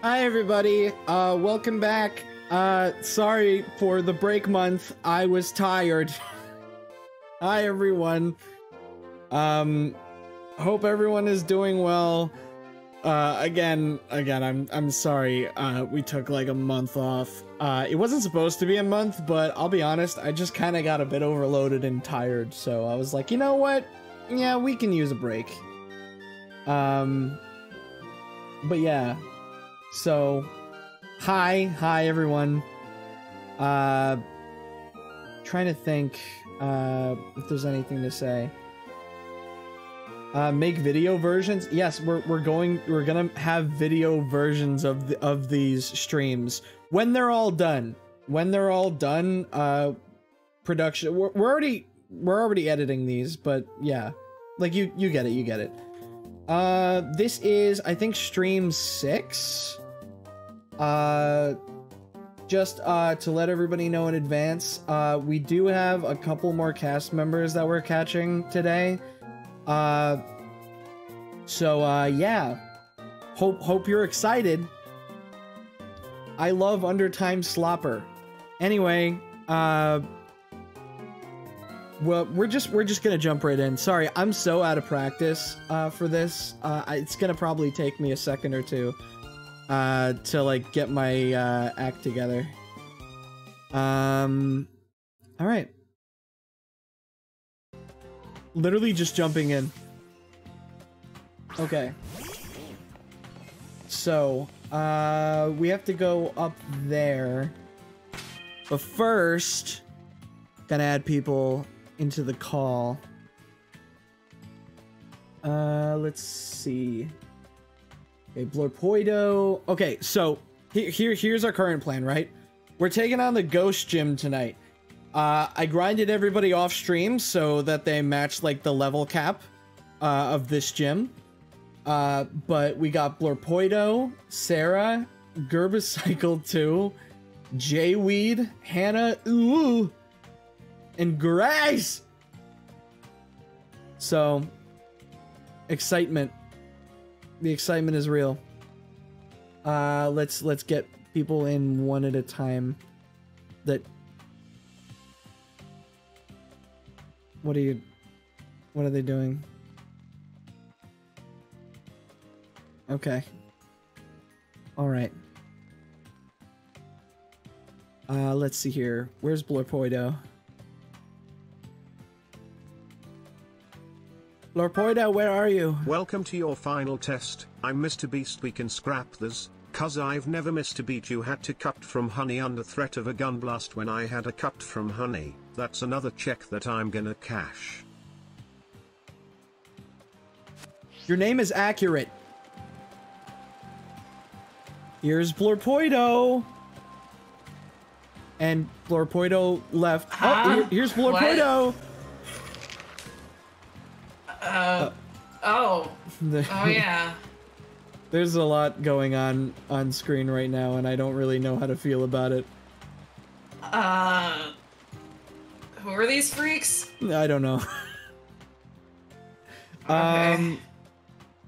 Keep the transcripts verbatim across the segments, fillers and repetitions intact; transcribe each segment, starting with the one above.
Hi everybody, uh, welcome back. Uh, sorry for the break month, I was tired. Hi everyone. Um, hope everyone is doing well. Uh, again, again, I'm, I'm sorry, uh, we took like a month off. Uh, it wasn't supposed to be a month, but I'll be honest, I just kind of got a bit overloaded and tired, so I was like, you know what? Yeah, we can use a break. Um, but yeah. So, hi, hi everyone. Uh, trying to think uh, if there's anything to say. Uh, make video versions. Yes, we're we're going we're gonna have video versions of the, of these streams when they're all done. When they're all done, uh, production. We're, we're already we're already editing these, but yeah, like you you get it, you get it. Uh, this is, I think, stream six. Uh, just, uh, to let everybody know in advance, uh, we do have a couple more cast members that we're catching today. Uh, so, uh, yeah. Hope, hope you're excited. I love Undertime Slopper. Anyway, uh... Well, we're just we're just gonna jump right in. Sorry, I'm so out of practice uh, for this. Uh, I, it's gonna probably take me a second or two uh, to like get my uh, act together. Um, all right. Literally just jumping in. Okay. So uh, we have to go up there, but first, gotta add people into the call. Uh, let's see. Okay, Blorpoido. Okay, so here, here, here's our current plan, right? We're taking on the Ghost Gym tonight. Uh, I grinded everybody off stream so that they match like the level cap uh, of this gym. Uh, but we got Blorpoido, Sarah, Gerbicycle two, Jayweed, Hannah, ooh, and Grace. So, excitement. The excitement is real. Uh, let's let's get people in one at a time. That. What are you? What are they doing? Okay. All right. Uh, let's see here. Where's Blorpoido? Blorpoido, where are you? Welcome to your final test. I'm Mister Beast. We can scrap this, cause I've never missed a beat. You had to cut from honey under threat of a gun blast when I had a cut from honey. That's another check that I'm gonna cash. Your name is accurate. Here's Blorpoido. And Blorpoido left. Huh? Oh, here, here's Blorpoido. What? Uh, oh. Oh, yeah. There's a lot going on on screen right now, and I don't really know how to feel about it. Uh... Who are these freaks? I don't know. Okay. Um...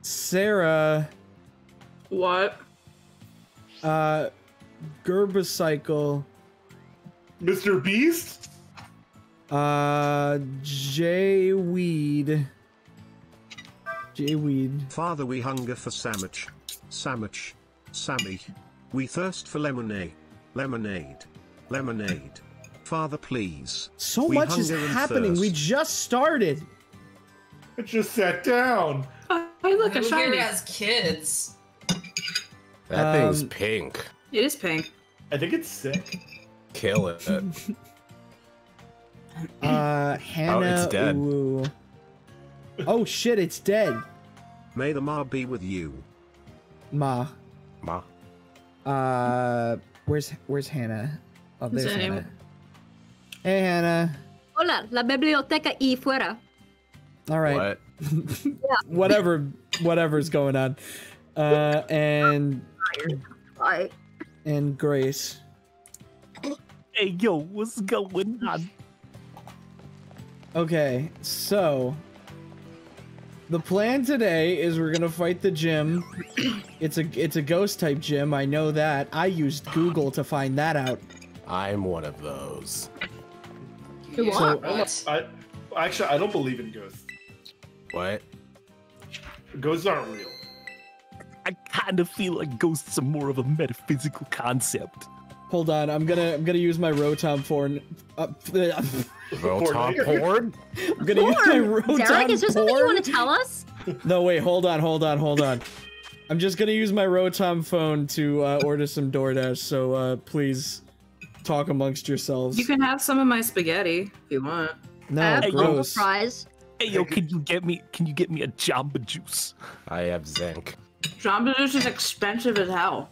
Sarah... What? Uh... Gerbicycle... Mister Beast? Uh... Jayweed... Jayweed. Father, we hunger for sandwich, sandwich, Sammy. We thirst for lemonade, lemonade, lemonade. Father, please. So we much is happening. Thirst. We just started. I just sat down. I look at shiny. As kids. That um, thing's pink. It is pink. I think it's sick. Kill it. uh, Hannah. Oh, it's dead. Ooh. Oh shit, it's dead. May the Ma be with you. Ma. Ma. Uh, where's where's Hannah? Oh, there's Hannah. Hannah. Hey, Hannah. Hola, la biblioteca y fuera. All right. What? Whatever, whatever's going on. Uh, and and Grace. Hey, yo, what's going on? Okay, so. The plan today is we're gonna fight the gym. It's a it's a ghost type gym. I know that. I used Google to find that out. I'm one of those. You so, are, right? I, I, actually, I don't believe in ghosts. What? Ghosts aren't real. I kind of feel like ghosts are more of a metaphysical concept. Hold on, I'm gonna I'm gonna use my Rotom porn. Uh, Rotom porn? I'm gonna porn. use my Rotom Derek, is there something porn? you want to tell us? No, wait, hold on, hold on, hold on. I'm just gonna use my Rotom phone to uh, order some DoorDash. So uh, please talk amongst yourselves. You can have some of my spaghetti if you want. No, I have gross. Fries. Hey yo, can you get me? Can you get me a Jamba Juice? I have Zank. Jamba Juice is expensive as hell.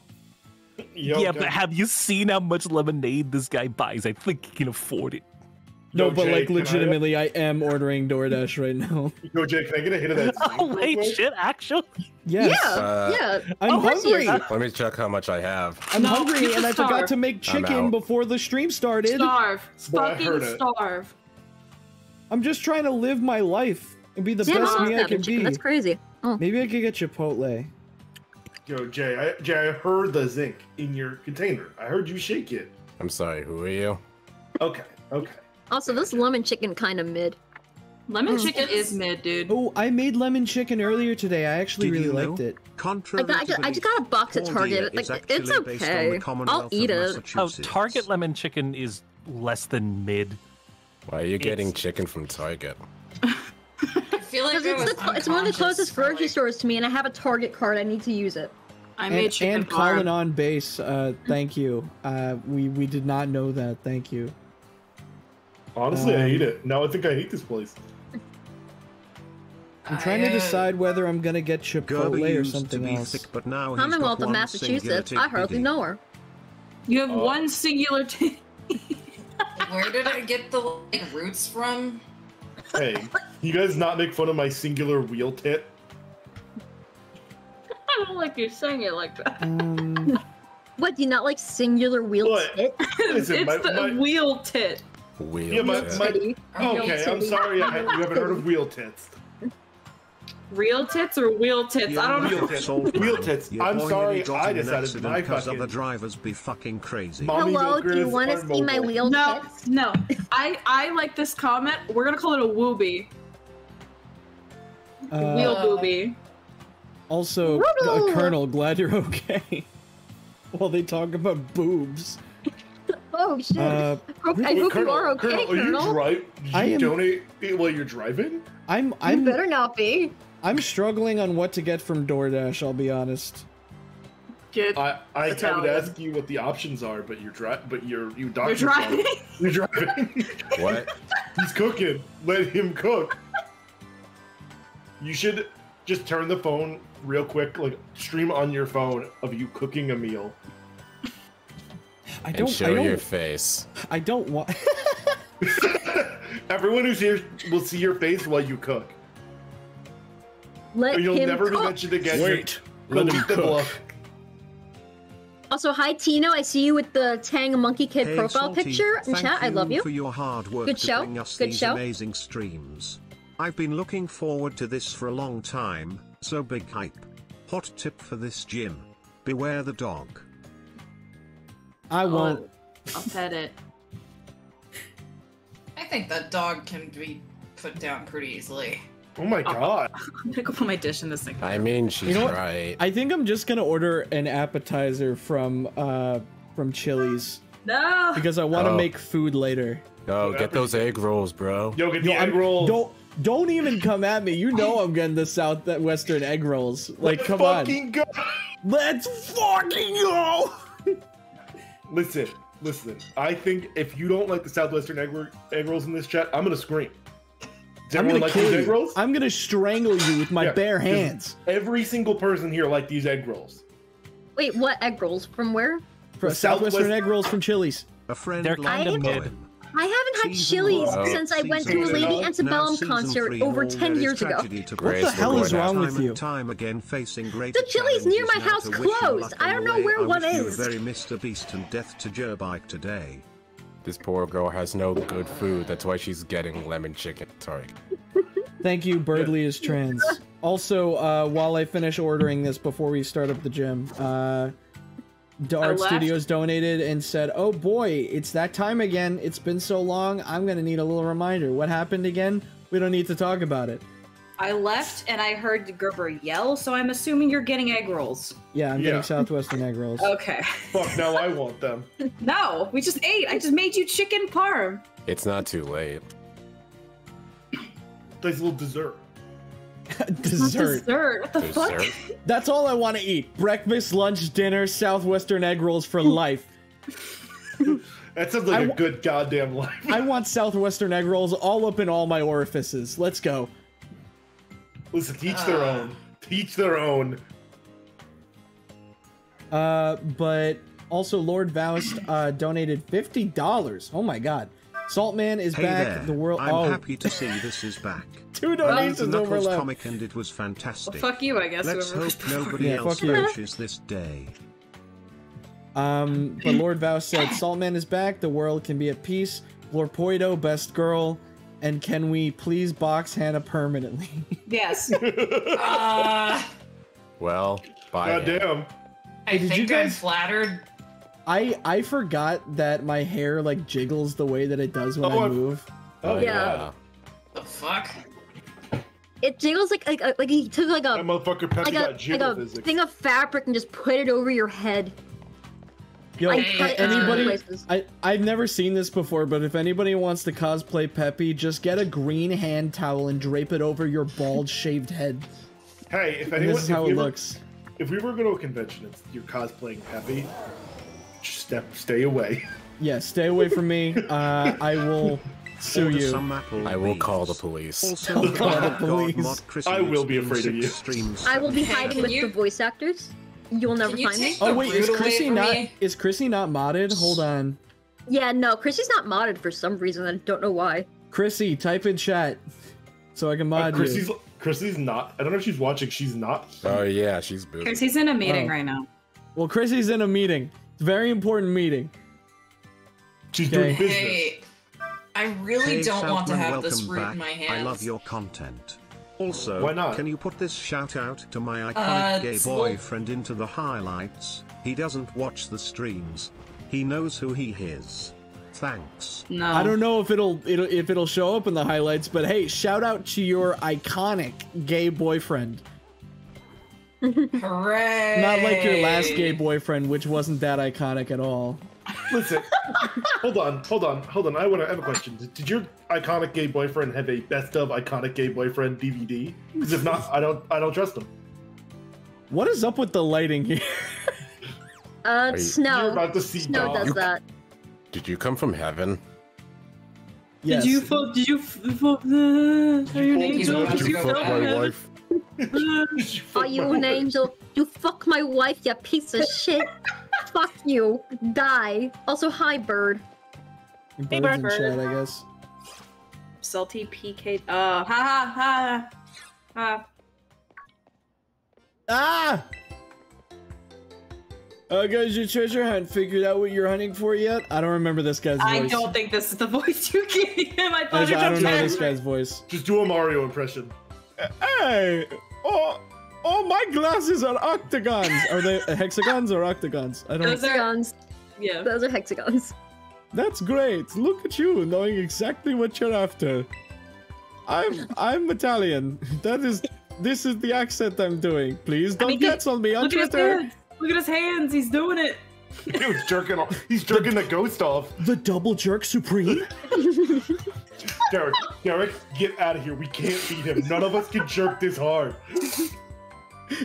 Yo, yeah, guy. But have you seen how much lemonade this guy buys? I think he can afford it. No, no but Jay, like legitimately, I... I am ordering DoorDash right now. Yo, Jay, can I get a hit of that? Oh wait, shit, actually? Yes. Yeah, uh, yeah. I'm oh, hungry. Let me check how much I have. I'm no, hungry, and I starve. forgot to make chicken before the stream started. Starve, fucking starve. I'm just trying to live my life and be the yeah, best me I can chicken. be. That's crazy. Oh. Maybe I could get Chipotle. Yo, Jay, I, Jay, I heard the zinc in your container. I heard you shake it. I'm sorry, who are you? Okay, okay. Also, this lemon chicken kind of mid. Lemon mm. chicken is mid, dude. Oh, I made lemon chicken earlier today. I actually Did really liked know? it. Contrary I, got, I, just, I just got a box at Target. Like, it's okay. I'll eat it. Oh, Target lemon chicken is less than mid. Why are you it's... getting chicken from Target? Because like it's, it's one of the closest grocery like... stores to me, and I have a Target card. I need to use it. I made chicken and Colin on base. Uh, thank you. Uh, we we did not know that. Thank you. Honestly, um, I hate it. Now I think I hate this place. I'm trying I, uh, to decide whether I'm gonna get Chipotle or something else. Sick, but now Commonwealth of Massachusetts. I hardly know her. You have uh, one singular. T Where did I get the like, roots from? Hey, you guys not make fun of my singular wheel tit? I don't like you saying it like that. Um, what, do you not like singular wheel what? tit? Listen, it's my, the my... wheel tit. Wheel yeah, my, tit. My... Oh, okay, I'm sorry, I, you haven't heard of wheel tits. Real tits or wheel tits? Yeah, I don't wheel know. Tits. Wheel tits. You're I'm sorry, I decided to buy because other drivers be fucking crazy. Mommy Hello, do you want to see mobile. my wheel no, tits? No, no. I, I like this comment. We're going to call it a wooby. Uh, wheel booby. Also, uh, Colonel, glad you're okay. While they talk about boobs. Oh, shit. Uh, I hope Colonel, you are okay, Colonel. Are you Colonel? Drive, you I am... donate while you're driving? I'm, I'm... You better not be. I'm struggling on what to get from DoorDash, I'll be honest. Get I I kind of ask you what the options are, but you're dri but you're you doctor. You're driving. You're driving. What? He's cooking. Let him cook. You should just turn the phone real quick, like stream on your phone of you cooking a meal. I don't and show I don't, your face. I don't want Everyone who's here will see your face while you cook. Let or you'll him never cook. be mentioned again. Wait, let him cook. Also, hi Tino. I see you with the Tang Monkey Kid hey, profile Salty, picture in chat. I love you. For your hard work Good show. To bring us Good these show. Amazing streams. I've been looking forward to this for a long time. So big hype. Hot tip for this gym: beware the dog. I won't. Oh, I'll pet it. I think that dog can be put down pretty easily. Oh my god. Oh, I'm gonna go put my dish in this thing. I mean, she's you know right. I think I'm just gonna order an appetizer from uh from Chili's. No! Because I wanna oh. make food later. No, get those egg rolls, bro. Yo, get the Yo, egg I'm, rolls. Don't don't even come at me. You know I'm getting the Southwestern egg rolls. Like, Let's come on. Go. Let's fucking go! Listen, listen. I think if you don't like the Southwestern egg, egg rolls in this chat, I'm gonna scream. I'm gonna, like these egg rolls? I'm gonna strangle you with my yeah, bare hands. Every single person here liked these egg rolls. Wait, what egg rolls? From where? From Southwestern Southwest egg rolls from Chili's. A friend They're kind I, of good. I haven't had Chili's oh. since I went to a Lady Antebellum concert three, over ten years ago. What the hell is wrong with you? Time again facing great the Chili's near my house closed. I don't know where one is. Very Mister Beast and death to Gerbicycle today. This poor girl has no good food. That's why she's getting lemon chicken. Sorry. Thank you. Birdly is trans. Also, uh, while I finish ordering this before we start up the gym, uh, the Art Studios donated and said, oh boy, it's that time again. It's been so long. I'm going to need a little reminder. What happened again? We don't need to talk about it. I left and I heard Gerber yell, so I'm assuming you're getting egg rolls. Yeah, I'm yeah. getting Southwestern egg rolls. Okay. Fuck, now I want them. No, we just ate. I just made you chicken parm. It's not too late. Nice little dessert. Dessert. Dessert. What the dessert? fuck? That's all I want to eat. Breakfast, lunch, dinner, Southwestern egg rolls for life. That sounds like I a good goddamn life. I want Southwestern egg rolls all up in all my orifices. Let's go. Listen, teach uh. their own. Teach their own. Uh, but also Lord Voust uh, donated fifty dollars. Oh my god. Saltman is hey back. There. The world. I'm oh. happy to see this is back. Two donations over Knuckles left. Comic and it was fantastic. Well, fuck you, I guess. Let's hope nobody yeah, else crashes this day. Um, but Lord Voust said, "Saltman is back. The world can be at peace. Blorpoido, best girl, and can we please box Hannah permanently?" Yes. uh... Well, bye. Goddamn. I Did think you guys... I'm flattered. I I forgot that my hair like jiggles the way that it does when oh, I move. Oh, oh yeah. yeah. The fuck? It jiggles like like like he took like a that motherfucker Peppy like a, like a thing of fabric and just put it over your head. Yo, I, hey, I, anybody? I I've never seen this before, but if anybody wants to cosplay Peppy, just get a green hand towel and drape it over your bald shaved head. Hey, if anyone, this is how it were, looks. If we were going to a convention, and you're cosplaying Peppy. Step, stay away. Yeah, stay away from me. Uh, I will sue you. I will call the police. Also, I'll call the police. I will be afraid of you. I will be hiding with the voice actors. You will never find me. Oh wait, is Chrissy not? Is Chrissy not modded? Hold on. Yeah, no, Chrissy's not modded for some reason. I don't know why. Chrissy, type in chat so I can mod uh, Chrissy's, you. Chrissy's not. I don't know if she's watching. She's not. Oh uh, yeah, she's booted. Chrissy's in a meeting oh. right now. Well, Chrissy's in a meeting. Very important meeting. She's okay. doing business. Hey, I really hey, don't Southman, want to have this root back. in my hands. I love your content. Also, why not? Can you put this shout out to my iconic uh, gay boyfriend into the highlights? He doesn't watch the streams. He knows who he is. Thanks. No. I don't know if it'll, it'll if it'll show up in the highlights, but hey, shout out to your iconic gay boyfriend. Hooray! Not like your last gay boyfriend, which wasn't that iconic at all. Listen, hold on, hold on, hold on. I want to have a question. Did your iconic gay boyfriend have a best of iconic gay boyfriend D V D? Because if not, I don't, I don't trust him. What is up with the lighting here? Uh, you, snow. You're about to see snow dog. does that. Did you come from heaven? Yes. Did you fuck? Did you fuck? Did you fuck my wife? you Are you an wife? angel? You fuck my wife, you piece of shit. Fuck you. Die. Also, hi, bird. Bird's hey, bird. In bird. Chat, I guess. Salty P K. Oh, uh, ha ha ha. Ha. Ah! Uh, guys, your treasure hunt. Figured out what you're hunting for yet? I don't remember this guy's I voice. I don't think this is the voice you gave him. I, I, I don't know this guy's voice. Just do a Mario impression. Hey! Oh, oh, my glasses are octagons. Are they hexagons or octagons? I don't know. Those are hexagons. Yeah. Those are hexagons. That's great. Look at you, knowing exactly what you're after. I'm I'm Italian. That is this is the accent I'm doing. Please don't I mean, get on me on look Twitter. At look at his hands. He's doing it. He was jerking off. He's jerking the, the ghost off. The double jerk supreme. Derek, Derek, get out of here. We can't beat him. None of us can jerk this hard.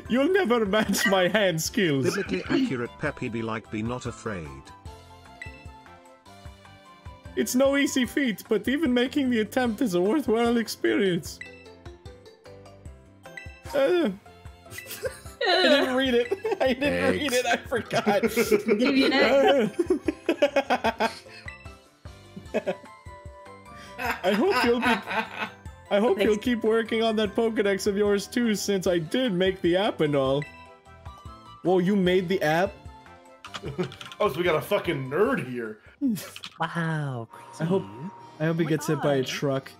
You'll never match my hand skills. Biblically accurate Peppy, be like, be not afraid. It's no easy feat, but even making the attempt is a worthwhile experience. Uh, I didn't read it. I didn't Eggs. read it. I forgot. Give you an I hope you'll be, I hope Thanks. you'll keep working on that Pokedex of yours too, since I did make the app and all. Whoa, you made the app? Oh, so we got a fucking nerd here. Wow. Crazy. I hope I hope he gets hit by a truck.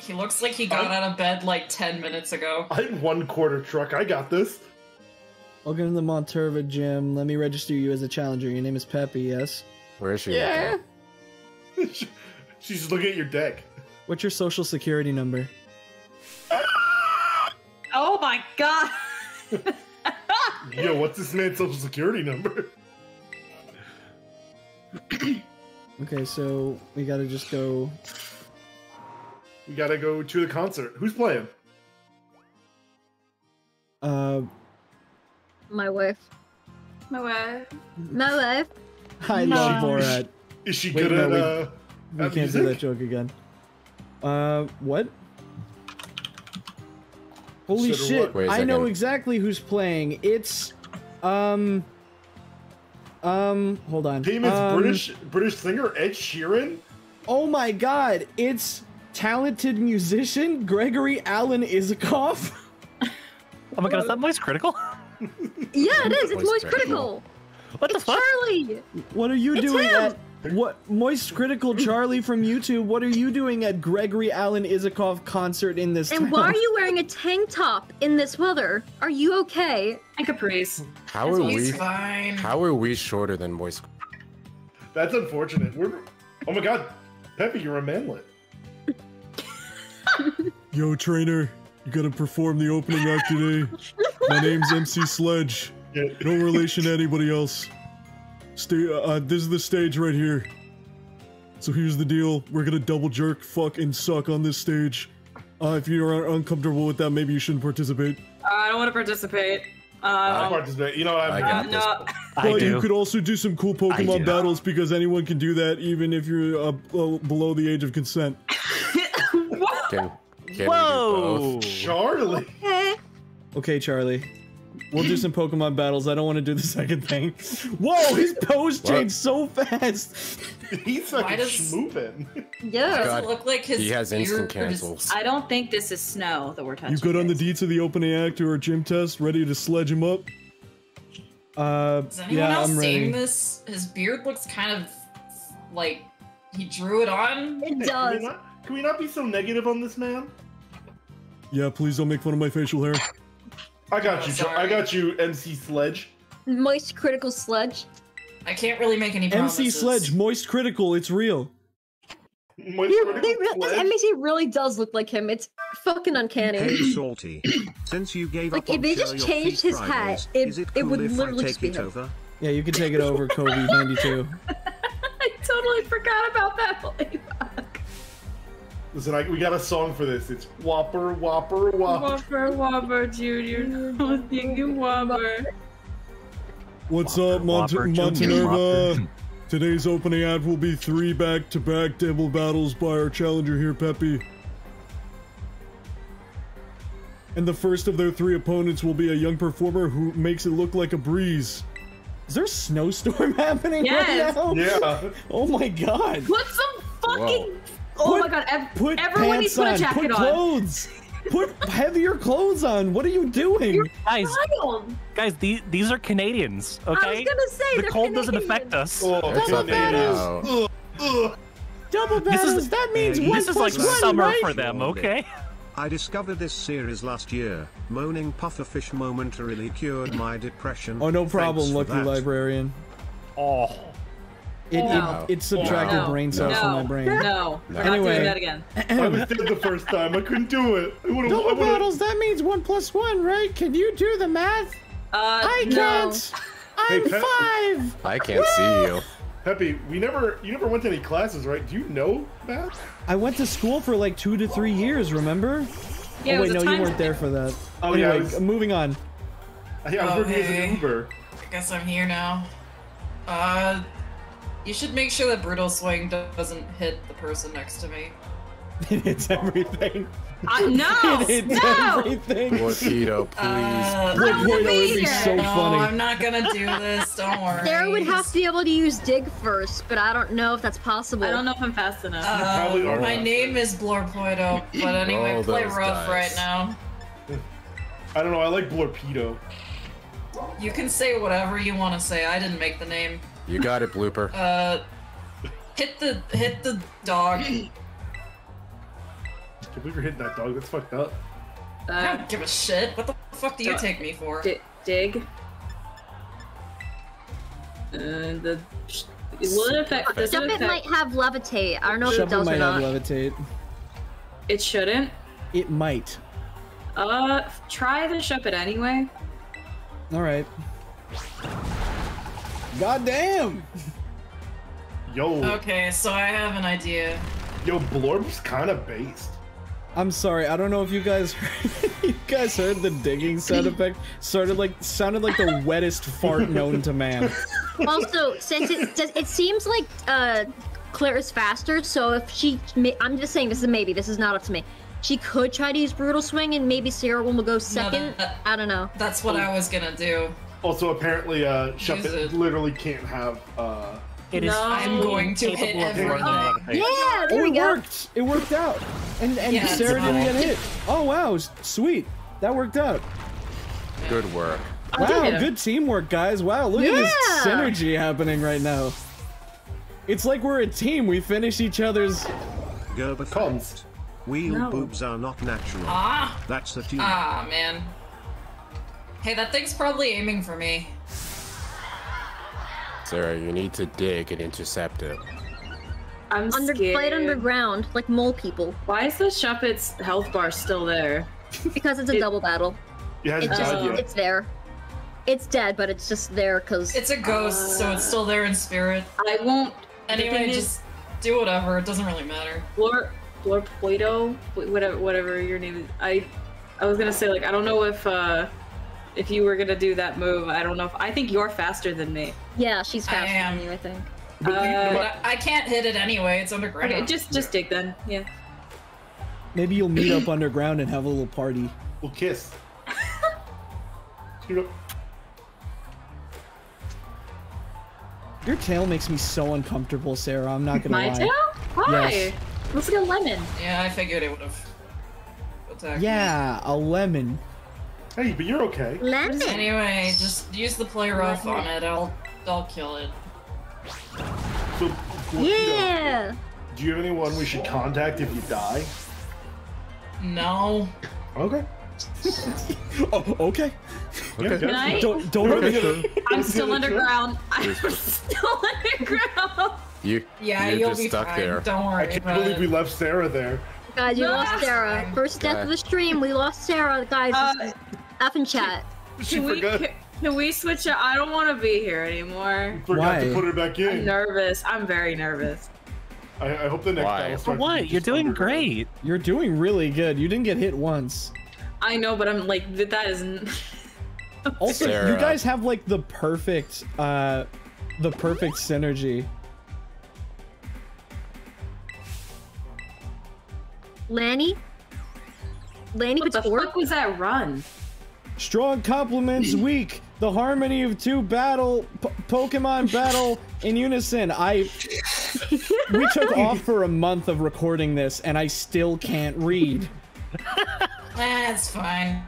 He looks like he got I'm, out of bed like ten minutes ago. I'm one quarter truck. I got this. Welcome to the Monterva gym. Let me register you as a challenger. Your name is Peppy, yes? Where is she? Yeah. She's looking at your deck. What's your social security number? Oh my god. Yo, what's this man's social security number? Okay, so we gotta just go. We gotta go to the concert. Who's playing? Uh. My wife. My wife. My wife. I no. love Borat. Is she Wait, good no, at, we, uh, we at can't music? do that joke again. Uh, what? Holy Should shit, what? I know exactly who's playing. It's, um... Um, hold on. Damon's um, British, British singer Ed Sheeran? Oh my god, it's talented musician Gregory Alan Isakov? Oh my god, is that Moist Critical? Yeah, it is, it's Moist Critical! What the fuck? Charlie! What are you it's doing him. at what Moist Critical Charlie from YouTube? What are you doing at Gregory Alan Isakov concert in this And town? Why are you wearing a tank top in this weather? Are you okay? And capris. How are He's we? Fine. How are we shorter than Moist? That's unfortunate. We're. Oh my god, Peppy, you're a manlet. Yo, trainer, you gotta perform the opening act today. My name's M C Sledge. Yeah. No relation to anybody else. Stay, uh, this is the stage right here. So here's the deal. We're gonna double jerk, fuck, and suck on this stage. Uh, if you are uncomfortable with that, maybe you shouldn't participate. Uh, I don't want to participate. Uh, I participate. You know, I'm I uh, no. But I do. You could also do some cool Pokemon battles because anyone can do that, even if you're uh, below the age of consent. Can, can Whoa! Whoa! Charlie! Okay, okay Charlie. We'll do some Pokemon battles. I don't want to do the second thing. Whoa, his pose changed so fast. He's like schmoopin'. Yeah, does it look like his he has instant cancels. Just, I don't think this is snow that we're touching. You good on the deets of the opening act or a gym test? Ready to sledge him up? Uh, is anyone yeah, else I'm seeing ready. this? His beard looks kind of like he drew it on. It does. Can we not, can we not be so negative on this man? Yeah, please don't make fun of my facial hair. I got oh, you, sorry. I got you, M C Sledge. Moist Critical Sledge. I can't really make any promises. M C Sledge, Moist Critical, it's real. Moist you, Critical Sledge? M C really does look like him. It's fucking uncanny. Hey, Salty. Since you gave like, up if they just changed his hat, it, it, cool it would literally just be him. Yeah, you can take it over, Kobe ninety-two. I totally forgot about that, holy fuck. Listen, I, we got a song for this. It's Whopper, Whopper, Whopper. Whopper, Whopper, Junior. I'm thinking Whopper. What's Whopper, up, Mont Whopper, Monterva? Whopper. Today's opening ad will be three back-to-back devil battles by our challenger here, Peppy. And the first of their three opponents will be a young performer who makes it look like a breeze. Is there a snowstorm happening yes. right now? Yeah. Oh my god. Put some fucking... Whoa. Oh put, my god, ev put everyone needs to put a jacket put on. Clothes. Put heavier clothes on. What are you doing? You're guys, wild. guys, these, these are Canadians, okay? I was gonna say, the cold Canadian. doesn't affect us. Oh, Double battles. No. Ugh, ugh. Double battles, is, that means uh, one This is like one, summer right? for them, okay? I discovered this series last year. Moaning pufferfish momentarily cured my depression. Oh, no problem, lucky librarian. Oh. It, no. it, it subtracted no. brain cells no. from my brain. No, no. Anyway, doing that again. I was there the first time. I couldn't do it. I Double bottles, that means one plus one, right? Can you do the math? Uh, I no. can't. I'm hey, five. I can't see you. Peppy, we never, you never went to any classes, right? Do you know math? I went to school for like two to three years, remember? Yeah, oh, wait, no, you weren't there for that. Oh, anyway, yeah, was... moving on. Yeah, I was working as an Uber. I guess I'm here now. Uh... You should make sure that Brutal Swing doesn't hit the person next to me. It hits everything. Uh, no! It hits no! everything. Blorpoido, please. Uh, Blorpoido would be so no, funny. I'm not gonna do this, don't worry. Sarah would have to be able to use Dig first, but I don't know if that's possible. I don't know if I'm fast enough. Uh, my name is Blorpoido, but anyway, oh, play rough guys. right now. I don't know, I like Blorpoido. You can say whatever you want to say, I didn't make the name. You got it, blooper. Uh, hit the hit the dog. Can we hit that dog? That's fucked up. Uh, I don't give a shit. What the fuck do you take me for? D dig. And uh, the. Will it affect? Does Jump it affect? might have levitate. I don't know if it does or not. Might have levitate. It shouldn't. It might. Uh, try the Shuppet anyway. All right. God damn. Yo. Okay, so I have an idea. Yo, Blorb's kind of based. I'm sorry, I don't know if you guys heard, you guys heard the digging sound effect. Started like sounded like the wettest fart known to man. Also, since it does, it seems like uh, Claire is faster, so if she, I'm just saying this is a maybe. This is not up to me. She could try to use Brutal Swing, and maybe Sarah will go second. No, that, I don't know. That's what I was gonna do. Also, apparently, uh, Shuppet literally can't have. Uh, It no, is I'm going to hit everyone. Uh, yeah, there oh, we it go. worked. It worked out. And and yeah, Sarah didn't get hit. Oh wow, sweet. That worked out. Good work. Wow, good teamwork, guys. Wow, look yeah. at this synergy happening right now. It's like we're a team. We finish each other's. Gerbicycle. Wheel no. boobs are not natural. Ah. That's the team. Ah man. Hey, that thing's probably aiming for me. Sarah, you need to dig and intercept it. I'm Under, scared. Played underground, like mole people. Why is the Shuppet's health bar still there? Because it's a it, double battle. Yeah, it's, it's, just, uh, it's there. It's dead, but it's just there because it's a ghost, uh, so it's still there in spirit. I won't. Anyway, just is, do whatever. It doesn't really matter. Blor, Blorpoido, whatever, whatever your name is. I, I was gonna say like I don't know if. Uh, If you were gonna do that move, I don't know if- I think you're faster than me. Yeah, she's faster I am. than you, I think. But uh, but I can't hit it anyway, it's underground. Okay, just, just dig then, yeah. Maybe you'll meet up underground and have a little party. We'll kiss. Your tail makes me so uncomfortable, Sarah, I'm not gonna My lie. My tail? Why? Yes. Looks like a lemon. Yeah, I figured it would've attacked Yeah, me. a lemon. Hey, but you're okay. Lemon. Anyway, just use the play rough on it. I'll, I'll kill it. So, yeah. Do you have anyone we should contact if you die? No. Okay. oh, okay. Okay. Can I? Don't, don't worry. I'm still underground. I'm still underground. You. Yeah, you're you'll just be stuck fine. there. Don't worry. I can't but... believe we left Sarah there. Guys, you no, lost Sarah. First death God. of the stream. We lost Sarah, guys. Uh, F in chat. She, she can, we, can we switch it? I don't want to be here anymore. You forgot Why? to put her back in. I'm nervous. I'm very nervous. I, I hope the next battle starts. But what? You're doing great. You're doing really good. You didn't get hit once. I know, but I'm like, that isn't... also, Sarah. you guys have like the perfect, uh, the perfect synergy. Lanny? Lanny, what the fuck was that run? Strong compliments, weak. The harmony of two battle, po Pokemon battle in unison. I, we took off for a month of recording this and I still can't read. That's fine.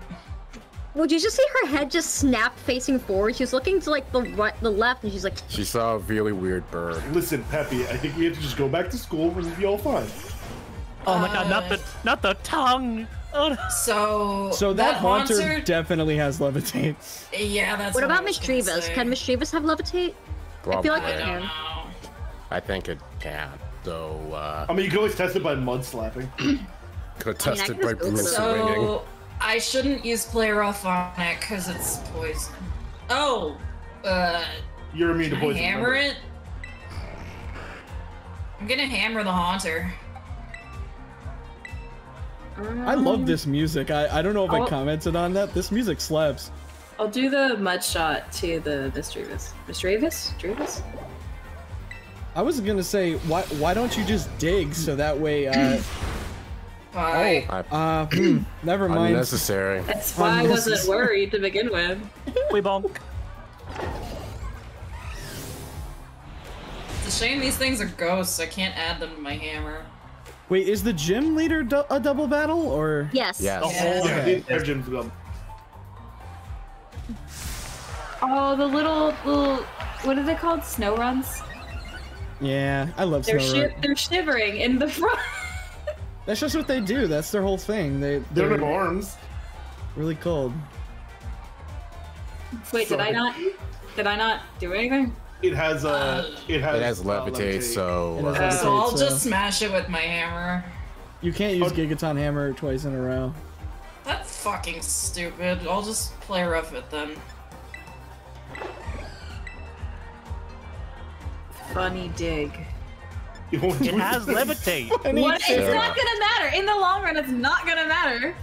Well, did you just see her head just snap facing forward? She was looking to like the right, the left, and she's like. She saw a really weird bird. Listen, Peppy, I think we have to just go back to school and we'll be all fine. Oh my uh, god, not the not the tongue. Oh, no. So So that, that haunter, haunter definitely has levitate. Yeah, that's What, what about Mischievous? Can Mischievous have levitate? Probably. I feel like it can. I think it can. So uh I mean you can always test it by mud slapping. Could test I mean, it by brutal swinging. So I shouldn't use play rough on it because it's poison. Oh uh You're immune to poison. I hammer remember? it? I'm gonna hammer the haunter. I love this music. I, I don't know if I'll, I commented on that. This music slaps. I'll do the mud shot to the Mischievous. Mischievous? Mischievous? I was gonna say, why why don't you just dig so that way? Uh, Why? Oh, uh, never mind. Unnecessary. That's why Unnecessary. I wasn't worried to begin with. We bonk. It's a shame these things are ghosts. I can't add them to my hammer. Wait, is the gym leader do a double battle or? Yes. Yes. Oh, okay. oh, the little little what are they called? Snow runs. Yeah, I love they're snow runs. They're shivering in the front. That's just what they do. That's their whole thing. They they're they have arms. Really cold. Wait, Sorry. did I not? Did I not do anything? It has a. Uh, it has. It has uh, levitate, levitate, so. Uh, levitate, so I'll so. just smash it with my hammer. You can't use Gigaton Hammer twice in a row. That's fucking stupid. I'll just play rough it then. Funny dig. It has levitate. What? It's sure. not gonna matter. In the long run, it's not gonna matter.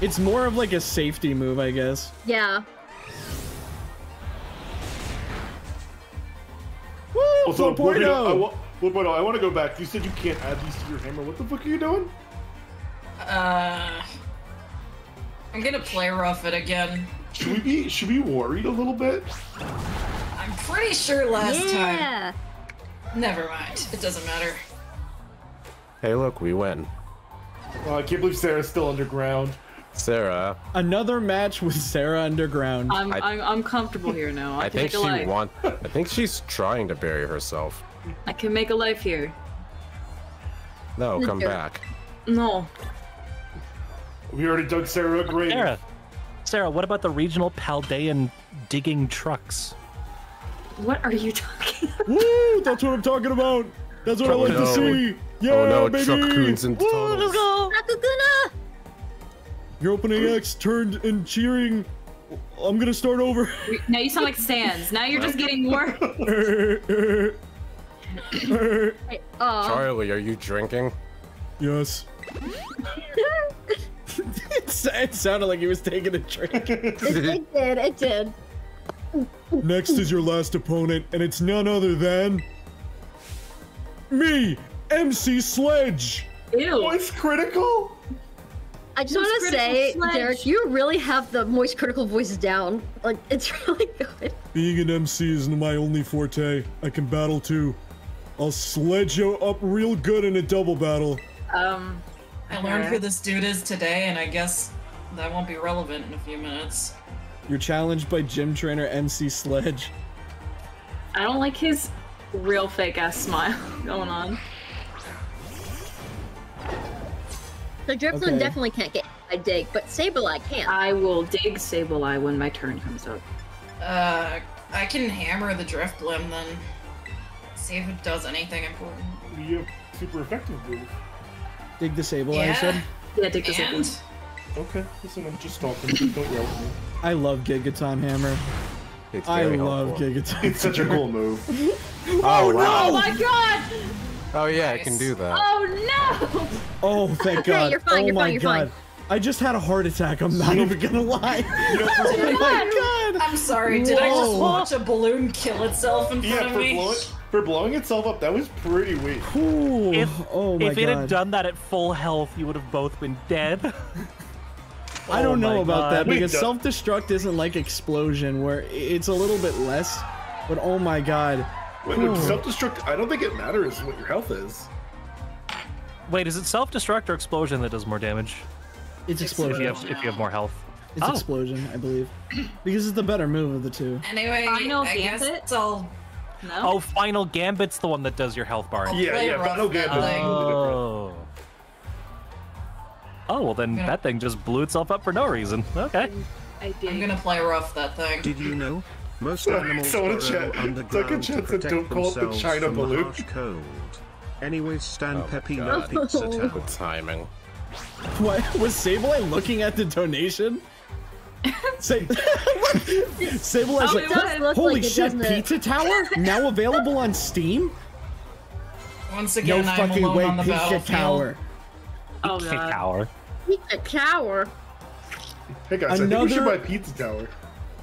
It's more of like a safety move, I guess. Yeah. Woo! Also, Blorpoido! Blorpoido, I want to go back. You said you can't add these to your hammer. What the fuck are you doing? Uh, I'm gonna play rough it again. Should we be? Should we worried a little bit? I'm pretty sure last yeah. time. Never mind. It doesn't matter. Hey, look, we win. Oh, I can't believe Sarah's still underground. Sarah. Another match with Sarah underground. I'm I, I'm, I'm comfortable here now. I, I can think make a she life. Want. I think she's trying to bury herself. I can make a life here. No, come here. back. No. We already dug Sarah a grave. Sarah. Sarah, what about the regional Paldean digging trucks? What are you talking about? Woo! That's what I'm talking about! That's what oh, I like no. to see! Yeah, oh no, baby! Truck-coons and Woo, let's go! Your opening acts turned and cheering. I'm gonna start over. Now you sound like Sans. Now you're just getting more. Charlie, are you drinking? Yes. It sounded like he was taking a drink. It did, it did. Next is your last opponent, and it's none other than me, M C Sledge. Ew. Moist Critical. I just want to say, Sledge. Derek, you really have the Moist Critical voice down. Like, it's really good. Being an M C is my only forte. I can battle too. I'll sledge you up real good in a double battle. Um, I learned who this dude is today, and I guess that won't be relevant in a few minutes. You're challenged by gym trainer M C Sledge. I don't like his real fake ass smile going on. So Drifloon okay. definitely can't get my dig, but Sableye can. I will dig Sableye when my turn comes up. Uh, I can hammer the Drifloon then. See if it does anything important. You have super effective move. Dig the Sableye, yeah. I said? Yeah, dig the Sableye. Okay, listen, I'm just talking. Don't yell at me. I love Gigaton Hammer. It's I love helpful. Gigaton. It's such a cool move. oh, oh wow. Oh my god! Oh yeah, nice. I can do that. Oh no! Oh thank okay, god. You're fine, oh you're my fine, you're god. Fine. I just had a heart attack. I'm not even gonna lie. oh god. my god! I'm sorry. Whoa. Did I just watch a balloon kill itself in front yeah, of for me? Blow for blowing itself up, that was pretty weak. Cool. If, oh my if god. It had done that at full health, you would have both been dead. I don't oh know about God. that because self-destruct isn't like explosion where it's a little bit less, but oh my God. Wait, oh. self-destruct, I don't think it matters what your health is. Wait, is it self-destruct or explosion that does more damage? It's explosion. If you have, if you have more health. It's oh. explosion, I believe, because it's the better move of the two. Anyway, Final I Gambit? guess it's all... No? Oh, Final Gambit's the one that does your health bar. I'll yeah, yeah, Final Gambit. Oh. Oh, well then gonna... that thing just blew itself up for no reason. Okay. I I'm gonna play rough that thing. Did you know? Most animals so are underground to protect don't call themselves the China from balloon. Harsh cold. Anyways, Stan oh Peppy no pizza tower. Good timing. What? Was Sableye looking at the donation? Sab Sableye's oh, like, holy like shit, it, pizza it? tower? Now available on Steam? Once again, no I'm fucking alone way, on the pizza tower. Oh, pizza tower. Pizza tower. Hey guys, another, I think we should buy pizza tower.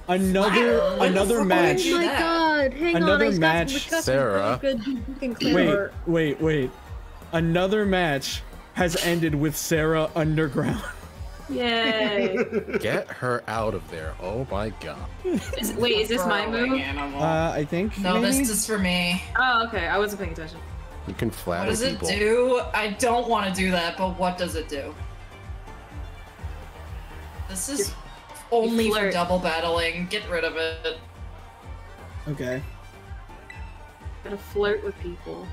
Another, wow, another match. Oh my god! Hang another on, match. Sarah. Wait, wait, wait. Another match has ended with Sarah underground. Yay! Get her out of there! Oh my god. Is, wait, is this my move? Uh, I think. No, maybe? This is for me. Oh, okay. I wasn't paying attention. You can flatter people. What does it people. do? I don't want to do that, but what does it do? This is only for double battling. Get rid of it. Okay. Gotta flirt with people.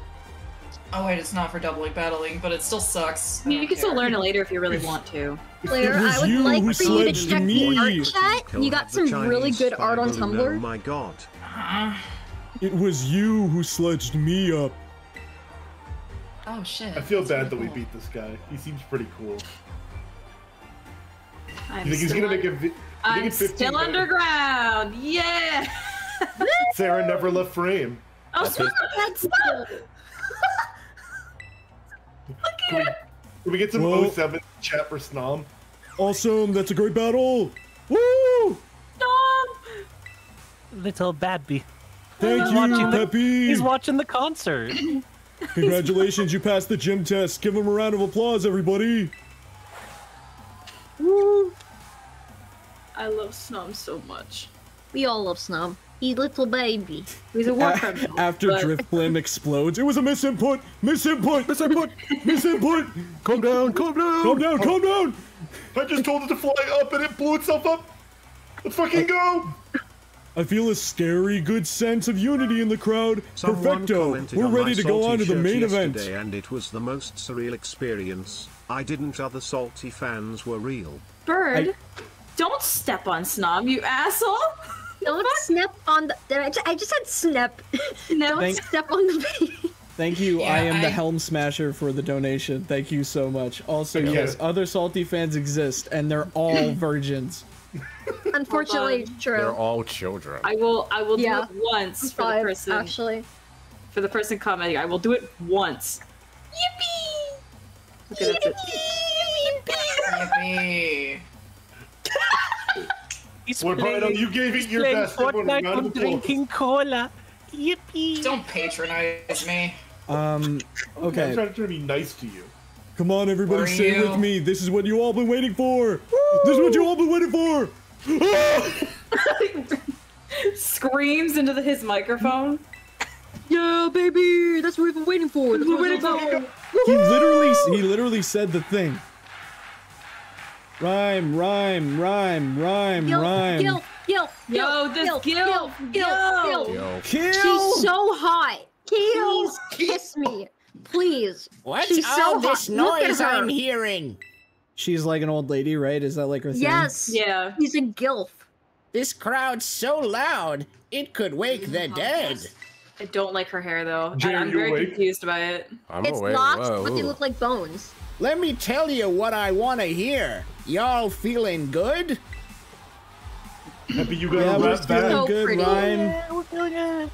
Oh wait, it's not for doubling battling, but it still sucks. I mean, you can care. still learn it later if you really want to. Later, I would you like for you to check the art chat. You got some Chinese really good art on Tumblr. Oh my god. Uh, it was you who sledged me up. Oh shit. I feel That's bad that cool. we beat this guy. He seems pretty cool. I'm you think he's gonna make a vi I'm think it's still underground. Minutes? Yeah. Sarah never left frame. Oh, stop! Stop! Look at can, can we get some well, oh seven chat for Snom? Awesome, that's a great battle! Woo! Snom! Little Babby. Thank Hello. you, Peppy! He's watching the concert. Congratulations, you passed the gym test. Give him a round of applause, everybody. Woo! I love Snom so much. We all love Snom. He's little baby. He's a war a criminal. After but... Driftblim explodes, it was a misinput! Misinput! Misinput! Misinput! Calm down! Calm down! Calm down! Calm down! I just told it to fly up and it blew itself up! Let's fucking I... go! I feel a scary good sense of unity in the crowd. Someone Perfecto! We're ready to go on to the main event! And it was the most surreal experience. I didn't other salty fans were real. Bird, I... don't step on Snob, you asshole! Don't snap on the. I just, I just said snap. Don't thank, step on the baby. Thank you. Yeah, I am I, the Helm Smasher for the donation. Thank you so much. Also, yeah. yes, other salty fans exist, and they're all virgins. Unfortunately, true. They're all children. I will. I will yeah. do it once for Five, the person. Actually, for the person commenting, I will do it once. Yippee! Okay, that's it. Yippee! Yippee! He's We're playing, playing, you gave it your best. Fortnite and drinking cola. Yippee! Don't patronize me. Um. Okay. I'm trying to be nice to you. Come on, everybody, Where stay you? with me. This is what you all been waiting for. Woo! This is what you all been waiting for. Screams into the, his microphone. Yeah, baby, that's what we've been waiting for. That's what we've been waiting for. He literally, he literally said the thing. Rhyme, rhyme, rhyme, rhyme, Gil, rhyme. Gil, Gil, Gil, yo, this Gil, Gil, Gil, Gil. Kill. She's so hot. Kill. Please kiss me, please. What's She's all so this hot. noise I'm hearing? She's like an old lady, right? Is that like her thing? Yes. Yeah. She's a gilf. This crowd's so loud, it could wake oh, the dead. Yes. I don't like her hair though. Jerry, I'm very awake? confused by it. I'm it's awake. locks, Whoa. but they look like bones. Let me tell you what I want to hear. Y'all feeling good? Happy you got yeah, a feeling good, Rhyme. Yeah, we're feeling good.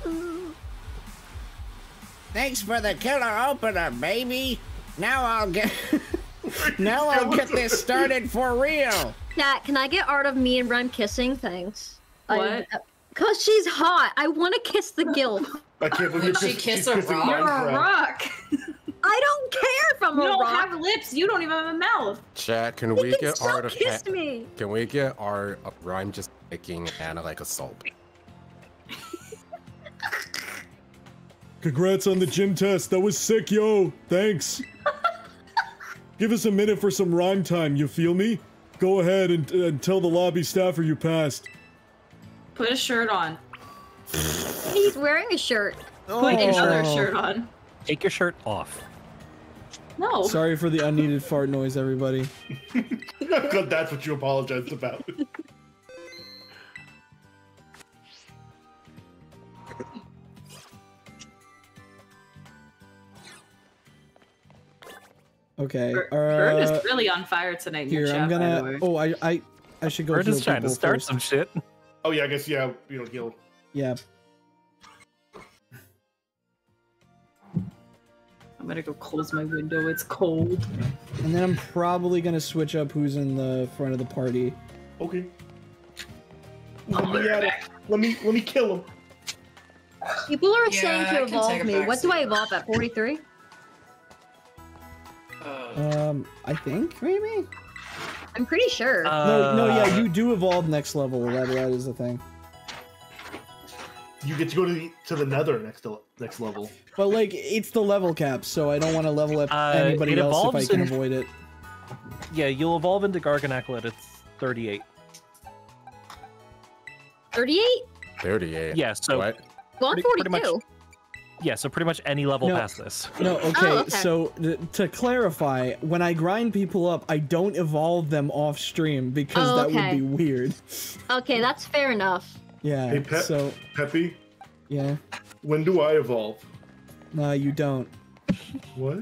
Thanks for the killer opener, baby. Now I'll get now I'll get this started for real. Nat, can I get art of me and Rhyme kissing? Thanks. What? I, Cause she's hot. I want to kiss the gilf. I can't believe she kiss a rock. You're a rock. I don't care if I'm you a rock. You don't have lips. You don't even have a mouth. Chat, can they we can get still art of kiss me. Can we get art of Rhyme just picking Hannah like a soap? Congrats on the gym test. That was sick, yo. Thanks. Give us a minute for some rhyme time. You feel me? Go ahead and, and tell the lobby staffer you passed. Put a shirt on. He's wearing a shirt. Oh. Put another shirt on. Take your shirt off. No. Sorry for the unneeded fart noise, everybody. God, that's what you apologized about. Okay. Bird uh, is really on fire tonight. Here, I'm gonna. Oh, I, I, I should go. Bird is trying to start first. some shit. Oh yeah, I guess yeah. You know, he'll. Yeah. I'm gonna go close my window, it's cold. And then I'm probably gonna switch up who's in the front of the party. Okay. Let me, let me, let me kill him. People are yeah, saying to evolve me. What do I evolve at, forty-three? Uh, um, I think, maybe? I'm pretty sure. Uh, no, no, yeah, you do evolve next level, that, that is the thing. You get to go to the, to the nether next next level. But like, it's the level cap, so I don't want to level up uh, anybody else if I can in... avoid it. Yeah, you'll evolve into Garganacle at it's thirty-eight. thirty-eight? thirty-eight. Yeah, so... What? Well, I'm forty-two. Pretty, pretty much, yeah, so pretty much any level no, past this. No, okay, oh, okay. so th to clarify, when I grind people up, I don't evolve them off stream because oh, okay. that would be weird. Okay, that's fair enough. Yeah, hey, Pep, so... Peppy? Yeah? When do I evolve? No, you don't. What?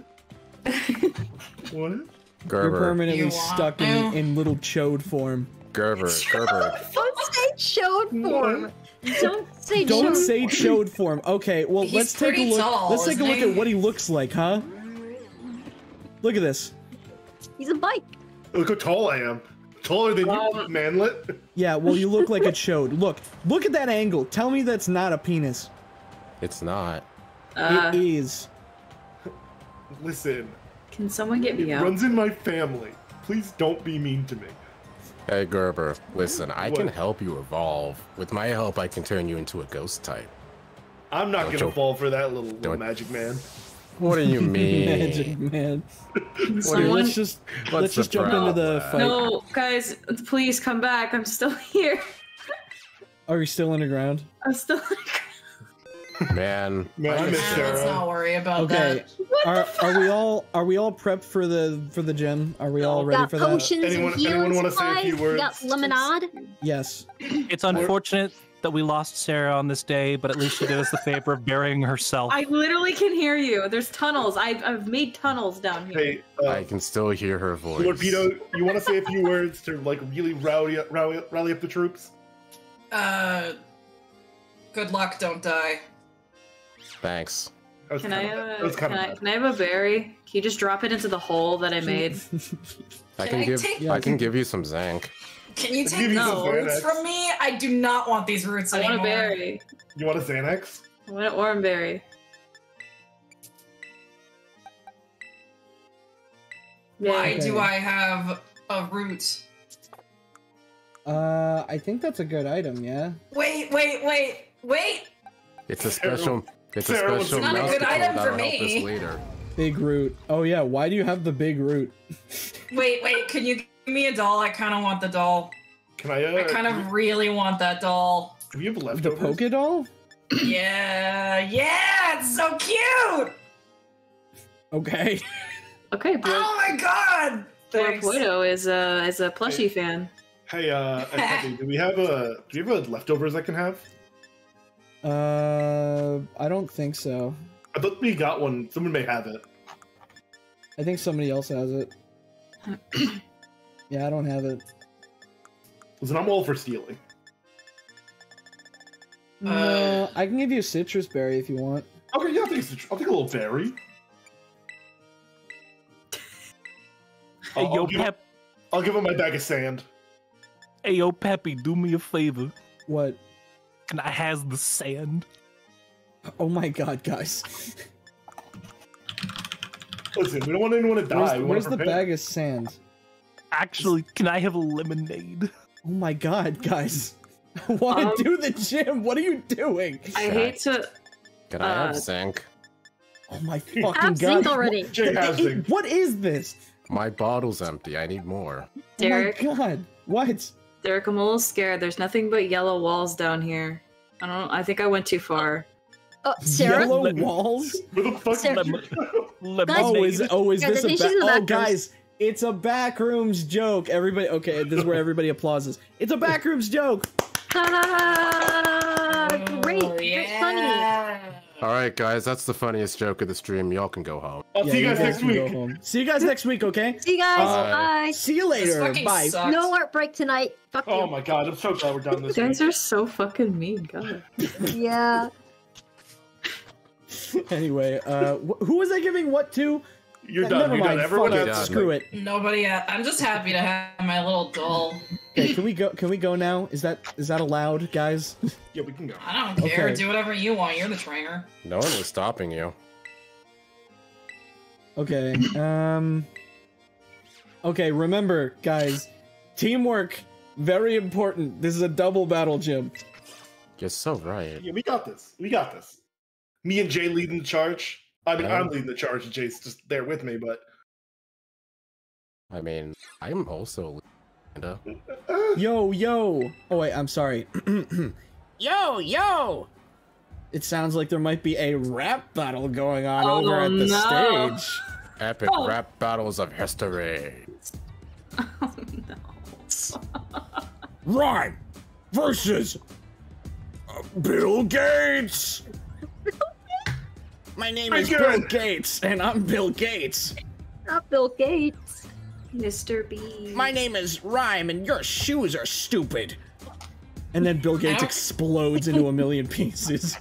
What? Gerber. You're permanently you stuck in, in little chode form. Gerber, Gerber. Don't say chode form! What? Don't say Don't chode say chode form. Okay, well He's let's take a look. Tall, let's take a look he? at what he looks like, huh? Look at this. He's a bike. Look how tall I am. Taller than um, you, manlet. Yeah, well you look like a chode. Look, look at that angle. Tell me that's not a penis. It's not. Uh, it is. Listen. Can someone get me out? It runs in my family. Please don't be mean to me. Hey Gerber, listen, I what? can help you evolve. With my help, I can turn you into a ghost type. I'm not don't gonna you, fall for that little, little magic man. What do you mean? Magic man. Someone... Let's just, let's just jump problem? into the fight. No, guys, please come back. I'm still here. Are you still underground? I'm still underground. Man. No, I miss Sarah. Let's not worry about okay. that. Are, are we all are we all prepped for the for the gym? Are we all ready for that? Anyone, anyone want to say a few words? We got lemonade. Yes. It's unfortunate that we lost Sarah on this day, but at least she did us the favor of burying herself. I literally can hear you. There's tunnels. I've I've made tunnels down here. Hey, uh, I can still hear her voice. Blorpoido, you want to say a few words to like really rally up, rally, rally up the troops? Uh, good luck. Don't die. Thanks. Can I, have a, can, I, can I have a berry? Can you just drop it into the hole that I made? I can, can I give take, I can give you some Zank. Can you take no. roots from me? I do not want these roots I anymore. I want a berry. You want a Xanax? I want an orange berry. Why okay. do I have a root? Uh, I think that's a good item, yeah? Wait, wait, wait, wait! It's a special... It's Sarah, a special it's not a good item for me. Later. Big root. Oh yeah, why do you have the big root? Wait, wait, can you give me a doll? I kind of want the doll. Can I? Uh, I kind of really want that doll. Do you have leftovers? The Poké doll? Yeah, yeah, it's so cute. Okay. Okay. Blor oh my God! Blorpoido is a is a plushie hey. fan. Hey, uh, Peppy, do we have a do you have a leftovers I can have? Uh, I don't think so. I thought we got one. Someone may have it. I think somebody else has it. Yeah, I don't have it. Listen, I'm all for stealing. No, uh, I can give you a citrus berry if you want. Okay, yeah, I'll take, I'll take a little berry. Hey, I'll, yo, I'll, give Pep him, I'll give him my bag of sand. Hey, yo, Peppy, do me a favor. What? And I has the sand. Oh my God, guys! Listen, we don't want anyone to die. Where's, we where's the bag of sand? Actually, can I have a lemonade? Oh my God, guys! I want um, to do the gym. What are you doing? I hate to. Can uh, I have zinc? Oh my fucking have God! Zinc already. What, Jay has zinc. What is this? My bottle's empty. I need more. Derek. Oh my God! What? Derek, I'm a little scared. There's nothing but yellow walls down here. I don't. I think I went too far. Oh, Sarah? Yellow walls? Where the fuck? Oh, is, oh, is yeah, this a back? Oh, rooms. guys, it's a backrooms joke. Everybody, okay, this is where everybody applauses. It's a backrooms joke. Ah, great, oh, yeah. Great, funny. All right, guys, that's the funniest joke of the stream. Y'all can go home. I'll yeah, see you guys, guys next week. See you guys next week, okay? See you guys. Uh, bye. See you later. Bye. Sucked. No art break tonight. Fuck oh you. my God, I'm so glad we're done this. You guys are so fucking mean, God. Yeah. Anyway, uh, wh who was I giving what to? You're uh, done. Never You're mind. Done. Everyone Fuck done. Screw it. Nobody. Uh, I'm just happy to have my little doll. Okay, can we go? Can we go now? Is that is that allowed, guys? Yeah, we can go. I don't care. Okay. Do whatever you want. You're the trainer. No one was stopping you. Okay. Um. Okay. Remember, guys, teamwork very important. This is a double battle gym. You're so right. Yeah, we got this. We got this. Me and Jay leading the charge. I mean, um, I'm leading the charge, and Jay's just there with me. But I mean, I'm also. Yo, yo! Oh wait, I'm sorry. Yo, yo! It sounds like there might be a rap battle going on oh, over at the no. stage. Epic oh. rap battles of history. Oh no. Rhyme versus Bill Gates. My name is Bill Gates, and I'm Bill Gates. Not Bill Gates, Mister B. My name is Rhyme, and your shoes are stupid. And then Bill Gates explodes into a million pieces.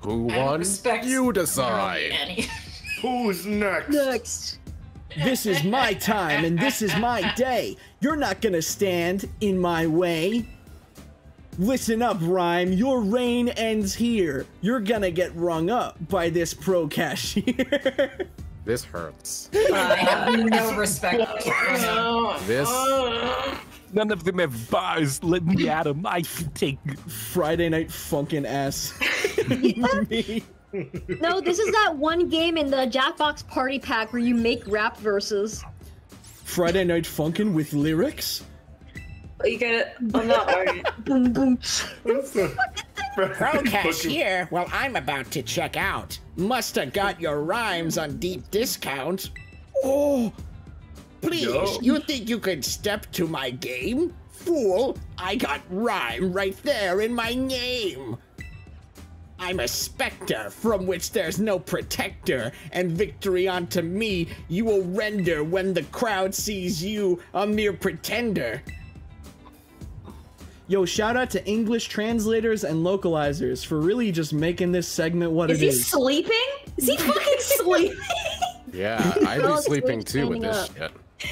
Who won? You decide. Who's next? Next. This is my time, and this is my day. You're not gonna stand in my way. Listen up, Rhyme. Your reign ends here. You're gonna get rung up by this pro cashier. This hurts. Uh, I have no respect for no. This. None of them have bars. Let me at them. I can take Friday Night Funkin' ass. Yeah. No, this is that one game in the Jackbox Party Pack where you make rap verses. Friday Night Funkin' with lyrics? You gotta. I'm not arguing. Pro cashier, well, I'm about to check out. Musta got your rhymes on deep discount. Oh, please, Yo. you think you could step to my game? Fool, I got Rhyme right there in my name. I'm a specter from which there's no protector, and victory unto me you will render when the crowd sees you a mere pretender. Yo, shout out to English translators and localizers for really just making this segment what is it is. Is he sleeping? Is he fucking sleeping? Yeah, I'd be sleeping too with this up. shit.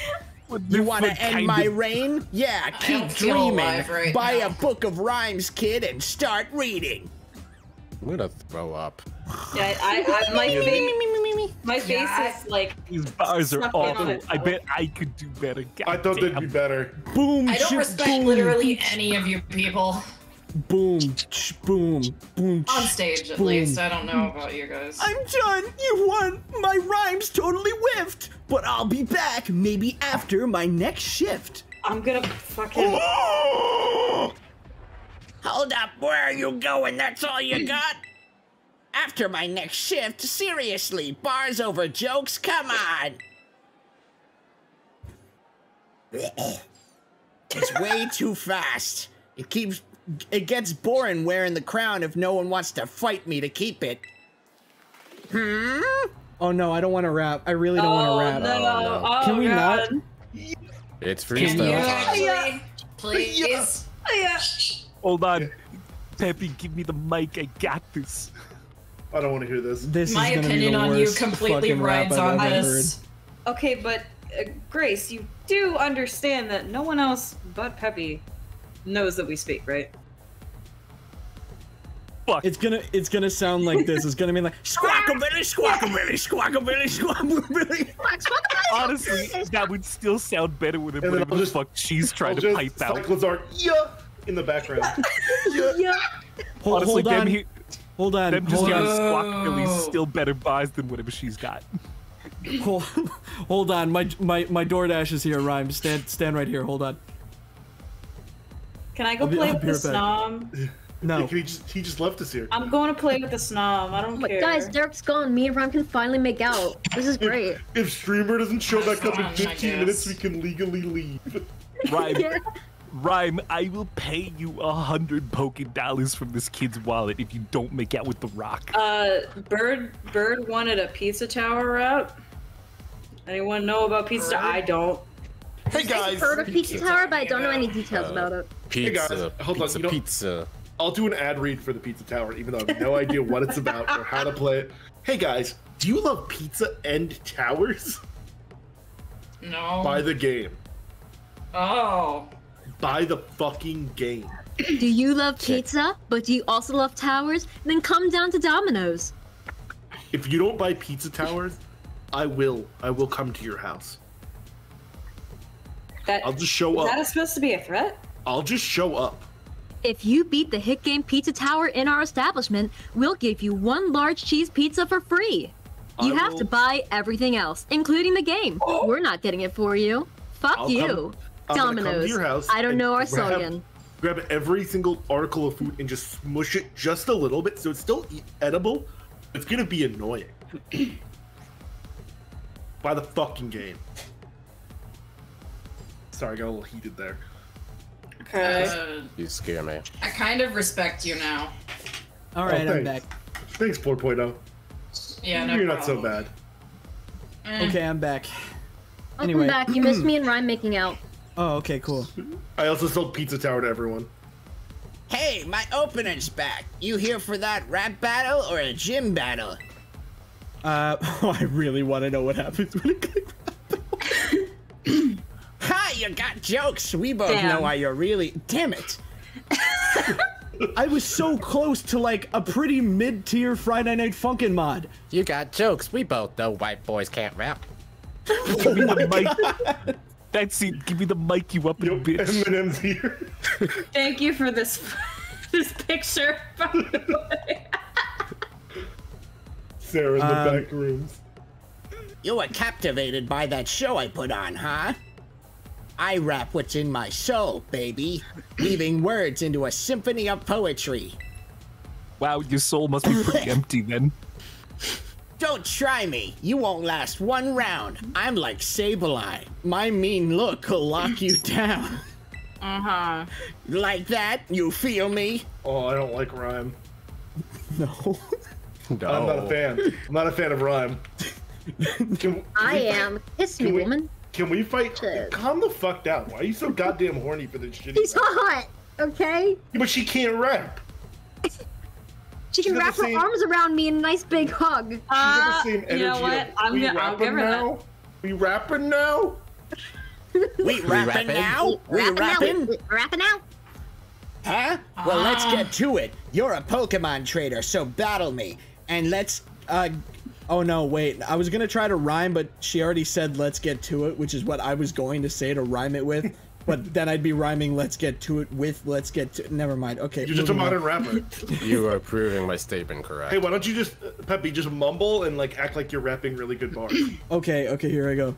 You want to end my of... reign? Yeah, keep dreaming. Right Buy now. a book of rhymes, kid, and start reading. I'm gonna throw up. Yeah, I, I, my face, my face yeah. is like. These bars are awful. I bet I could do better. God I thought damn. they'd be better. Boom! I don't respect boom. literally any of you people. Boom! Boom! Boom! On stage, at boom. least. I don't know about you guys. I'm done. You won. My rhymes totally whiffed. But I'll be back, maybe after my next shift. I'm gonna fucking. Oh! Hold up, where are you going? That's all you got? After my next shift, seriously, bars over jokes, come on! It's way too fast. It keeps, it gets boring wearing the crown if no one wants to fight me to keep it. Hmm? Oh no, I don't want to rap. I really don't oh, want to rap. No. Oh, no. Can oh, we God. not? It's freestyle. Yeah. Please. Yeah. Yeah. Hold on, Peppy, give me the mic, I got this. I don't want to hear this. This My is opinion on you completely rides on this. Okay, but uh, Grace, you do understand that no one else but Peppy knows that we speak, right? Fuck. It's gonna, it's gonna sound like this. It's gonna be like squawkabilly, squawkabilly, squawkabilly, squawkabilly. Honestly, that would still sound better with whatever the just, fuck she's trying to pipe out. Yeah. In the background. yeah. Yeah. Hold, Honestly, hold, them on. Here, hold on. Them just hold on. Squawk Billy's still better buys than whatever she's got. Hold, hold on. My my my DoorDash is here. Rhyme. Stand stand right here. Hold on. Can I go I'll play be, with the snom? Back. No. He just, he just left us here. I'm going to play with the snom. I don't but care. Guys, Derek's gone. Me and Rhyme can finally make out. This is great. If, if streamer doesn't show back That's up in fifteen minutes, we can legally leave. Rhyme. Yeah. Rhyme, I will pay you a hundred Poké dollars from this kid's wallet if you don't make out with the rock. Uh, Bird, Bird wanted a pizza tower wrap. Anyone know about pizza? Bird? I don't. Hey guys, I've heard of pizza, pizza tower, but I don't know any details uh, about it. Pizza, hey guys, hold pizza, on, you know, pizza. I'll do an ad read for the pizza tower, even though I have no idea what it's about or how to play it. Hey guys, do you love pizza and towers? No. Buy the game. Oh. Buy the fucking game. Do you love pizza, but do you also love towers? Then come down to Domino's. If you don't buy pizza towers, I will. I will come to your house. That, I'll just show up. Is that supposed to be a threat? I'll just show up. If you beat the hit game pizza tower in our establishment, we'll give you one large cheese pizza for free. You I have will... to buy everything else, including the game. Oh. We're not getting it for you. Fuck I'll you. Come... I'm Domino's. Your house I don't know our slogan. grab every single article of food and just smush it just a little bit, so it's still edible. It's gonna be annoying. By the fucking game. Sorry, I got a little heated there. Okay. Uh, you scare me. I kind of respect you now. All right, oh, I'm back. Thanks, Blorpoido. Yeah, no You're problem. not so bad. Eh. Okay, I'm back. Welcome anyway. back. You missed me and Rhyme making out. Oh, okay, cool. I also sold Pizza Tower to everyone. Hey, my opener's back. You here for that rap battle or a gym battle? Uh, oh, I really want to know what happens when it gets rap. Ha! You got jokes. We both Damn. know why you're really. Damn it. I was so close to like a pretty mid-tier Friday Night Funkin' mod. You got jokes. We both know white boys can't rap. Oh give me the mic. That's it. Give me the mic, you up and bitch. Eminem's here. Thank you for this this picture. By the way. Sarah in um, the back rooms. You were captivated by that show I put on, huh? I rap what's in my soul, baby, weaving words into a symphony of poetry. Wow, your soul must be pretty empty then. Don't try me. You won't last one round. I'm like Sableye. My mean look will lock you down. Uh-huh. Like that? You feel me? Oh, I don't like Rhyme. No. No. I'm not a fan. I'm not a fan of Rhyme. Can we, can I am. Kiss me, we, woman. Can we fight? Sure. Calm the fuck down. Why are you so goddamn horny for this shitty? She's hot, okay? But she can't rap. She can wrap her arms around me in a nice big hug. She's uh, the same energy. You know what? I'm we gonna, I'll give her now? that. We rapping now? We rapping now? We rapping? We rapping now? Huh? Well, uh. let's get to it. You're a Pokemon trader, so battle me. And let's, uh... Oh no, wait, I was gonna try to rhyme, but she already said let's get to it, which is what I was going to say to rhyme it with, but then I'd be rhyming let's get to it with let's get to it. Never mind, okay. You're just a modern rapper. You are proving my statement correct. Hey, why don't you just, Peppy, just mumble and like act like you're rapping really good bars. Okay, okay, here I go.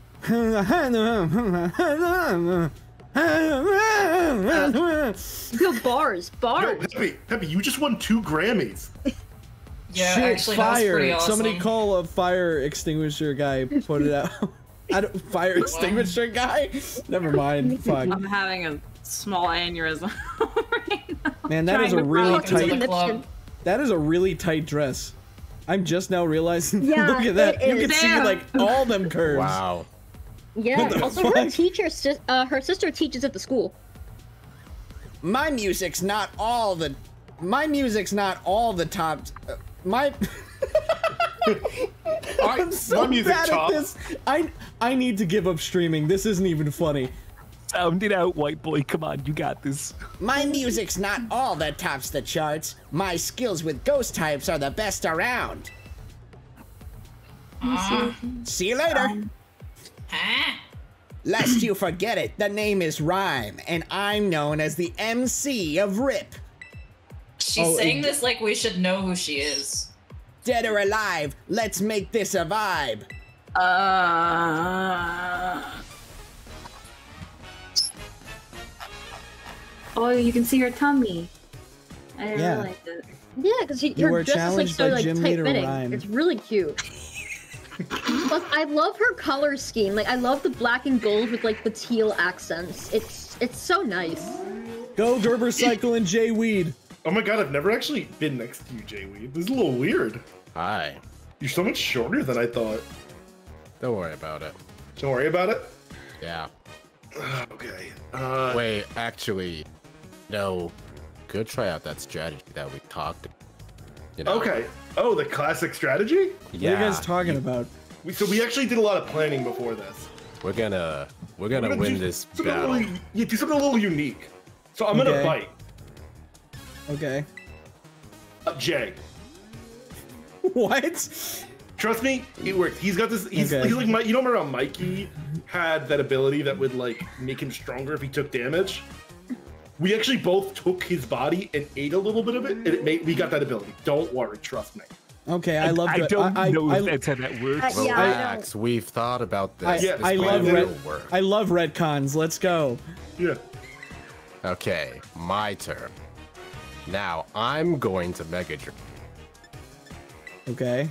Yo, bars, bars. Yo, Peppy, Peppy, you just won two Grammys. Yeah, Shit, actually, fire. That was awesome. Somebody call a fire extinguisher guy, put it out. I don't, fire what? extinguisher guy? Never mind, fuck. I'm having a small aneurysm right now. Man, that is a really tight, that is a really tight dress. I'm just now realizing, yeah, look at that. You can see like all them curves. Wow. Yeah, also fuck? her teacher, uh, her sister teaches at the school. My music's not all the, my music's not all the top, uh, My, I'm so my music bad top. at this. I I need to give up streaming. This isn't even funny. Sound it out, white boy. Come on, you got this. My music's not all that tops the charts. My skills with ghost types are the best around. Uh, See you later. Um, huh? Lest you forget it, the name is Rhyme, and I'm known as the M C of R I P. She's oh, saying this like we should know who she is. Dead or alive, let's make this a vibe. Uh... Oh, you can see her tummy. I didn't yeah. realize that. Yeah, because her dress is like so like tight-fitting. It's really cute. Plus, I love her color scheme. Like, I love the black and gold with like the teal accents. It's it's so nice. Go Gerbicycle and Jayweed. Oh my god, I've never actually been next to you, Jayweed. This is a little weird. Hi. You're so much shorter than I thought. Don't worry about it. Don't worry about it? Yeah. Okay. Uh, Wait, actually, no. Go try out that strategy that we talked about. You know? Okay. Oh, the classic strategy? Yeah. What are you guys talking you, about? We, so we actually did a lot of planning before this. We're gonna, we're gonna, we're gonna win this battle. Little, yeah, do something a little unique. So I'm okay. gonna bite. Okay. Uh, Jay. What? Trust me, it worked. He's got this. He's, okay. he's like, my, you know, remember how Mikey had that ability that would like make him stronger if he took damage? We actually both took his body and ate a little bit of it, and it made we got that ability. Don't worry, trust me. Okay, I love. I, I don't I, know I, if that's how that works. Uh, yeah, Relax. We've thought about this. I, this I love. Red, I love retcons. Let's go. Yeah. Okay, my turn. Now, I'm going to Mega Drain. Okay.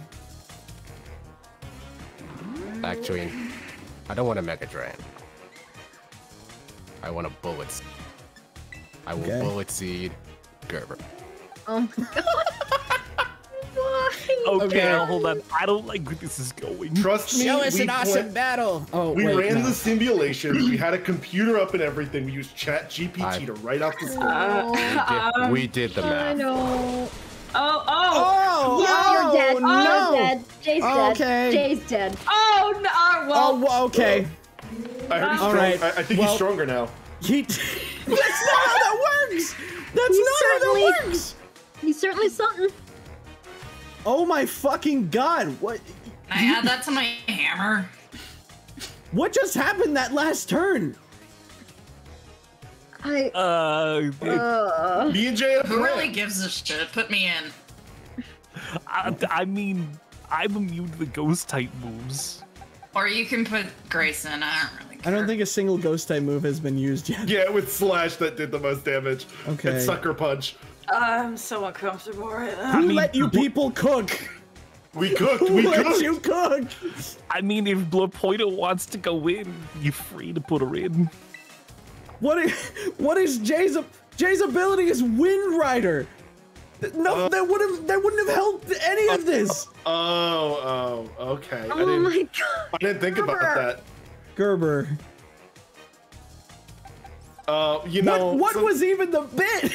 Actually, I don't want a Mega Drain. I want a Bullet Seed. I will okay. Bullet Seed Gerber. Um. Okay, okay, hold on. I don't like where this is going. Trust me. Show us an awesome battle. Oh, we wait, ran no. the simulations. We had a computer up and everything. We used Chat G P T to write out the score. Uh, we, did, we did the math. I know. Oh, oh. Oh, yeah, oh, you're dead. Oh, no. You're dead. Jay's oh, okay. dead. Jay's dead. Oh, no. Well, oh, okay. I, heard he's All right. I, I think well, he's stronger now. He That's not how that works. That's he's not how that works. He's certainly something. Oh my fucking god, what? Can I add that to my hammer? What just happened that last turn? I... Uh... uh B and J who really gives a shit? Put me in. I, I mean, I'm immune to the ghost-type moves. Or you can put Grace in, I don't really care. I don't think a single ghost-type move has been used yet. Yeah, with Slash that did the most damage. Okay. And Sucker Punch. I'm so uncomfortable right now. Who I mean, let you people cook? We cooked, we cooked. Let you cook? I mean, if Blorpoido wants to go in, you're free to put her in. What is, what is Jay's, Jay's ability is Wind Rider. No, uh, that wouldn't that wouldn't have helped any of this. Oh, oh, okay. Oh I my god. I didn't think Gerber. about that. Gerber. Uh, you know. What, what so was even the bit?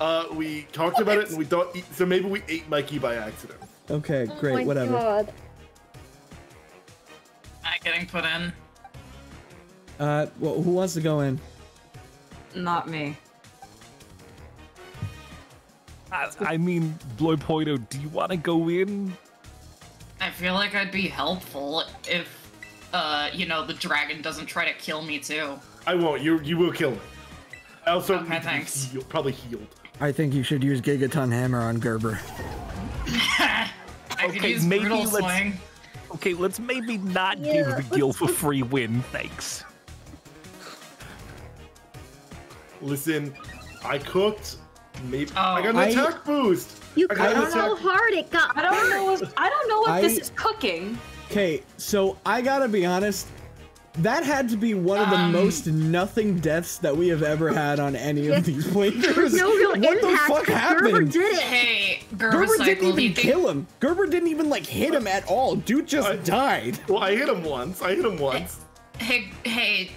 Uh, we talked about it, and we don't eat, so maybe we ate Mikey by accident. Okay, great, oh my whatever. God. Not getting put in. Uh, well, who wants to go in? Not me. I, I mean, Blorpoido, do you want to go in? I feel like I'd be helpful if, uh, you know, the dragon doesn't try to kill me too. I won't. You you will kill me. Also, okay, thanks. Heal, probably healed. I think you should use Gigaton Hammer on Gerber. I okay, could use maybe let's. Swing. Okay, let's maybe not yeah, give the guild a free win. Thanks. Listen, I cooked. Maybe oh, I got an attack I, boost. You I, got I don't know how hard it got. I don't know. If, I don't know if I, this is cooking. Okay, so I gotta be honest. That had to be one of the um, most nothing deaths that we have ever had on any of these players. No real what impact. the fuck happened? Gerber did it. Hey, Gerber, Gerber didn't even think... kill him. Gerber didn't even like hit him at all. Dude just I, died. Well, I hit him once. I hit him once. Hey, hey,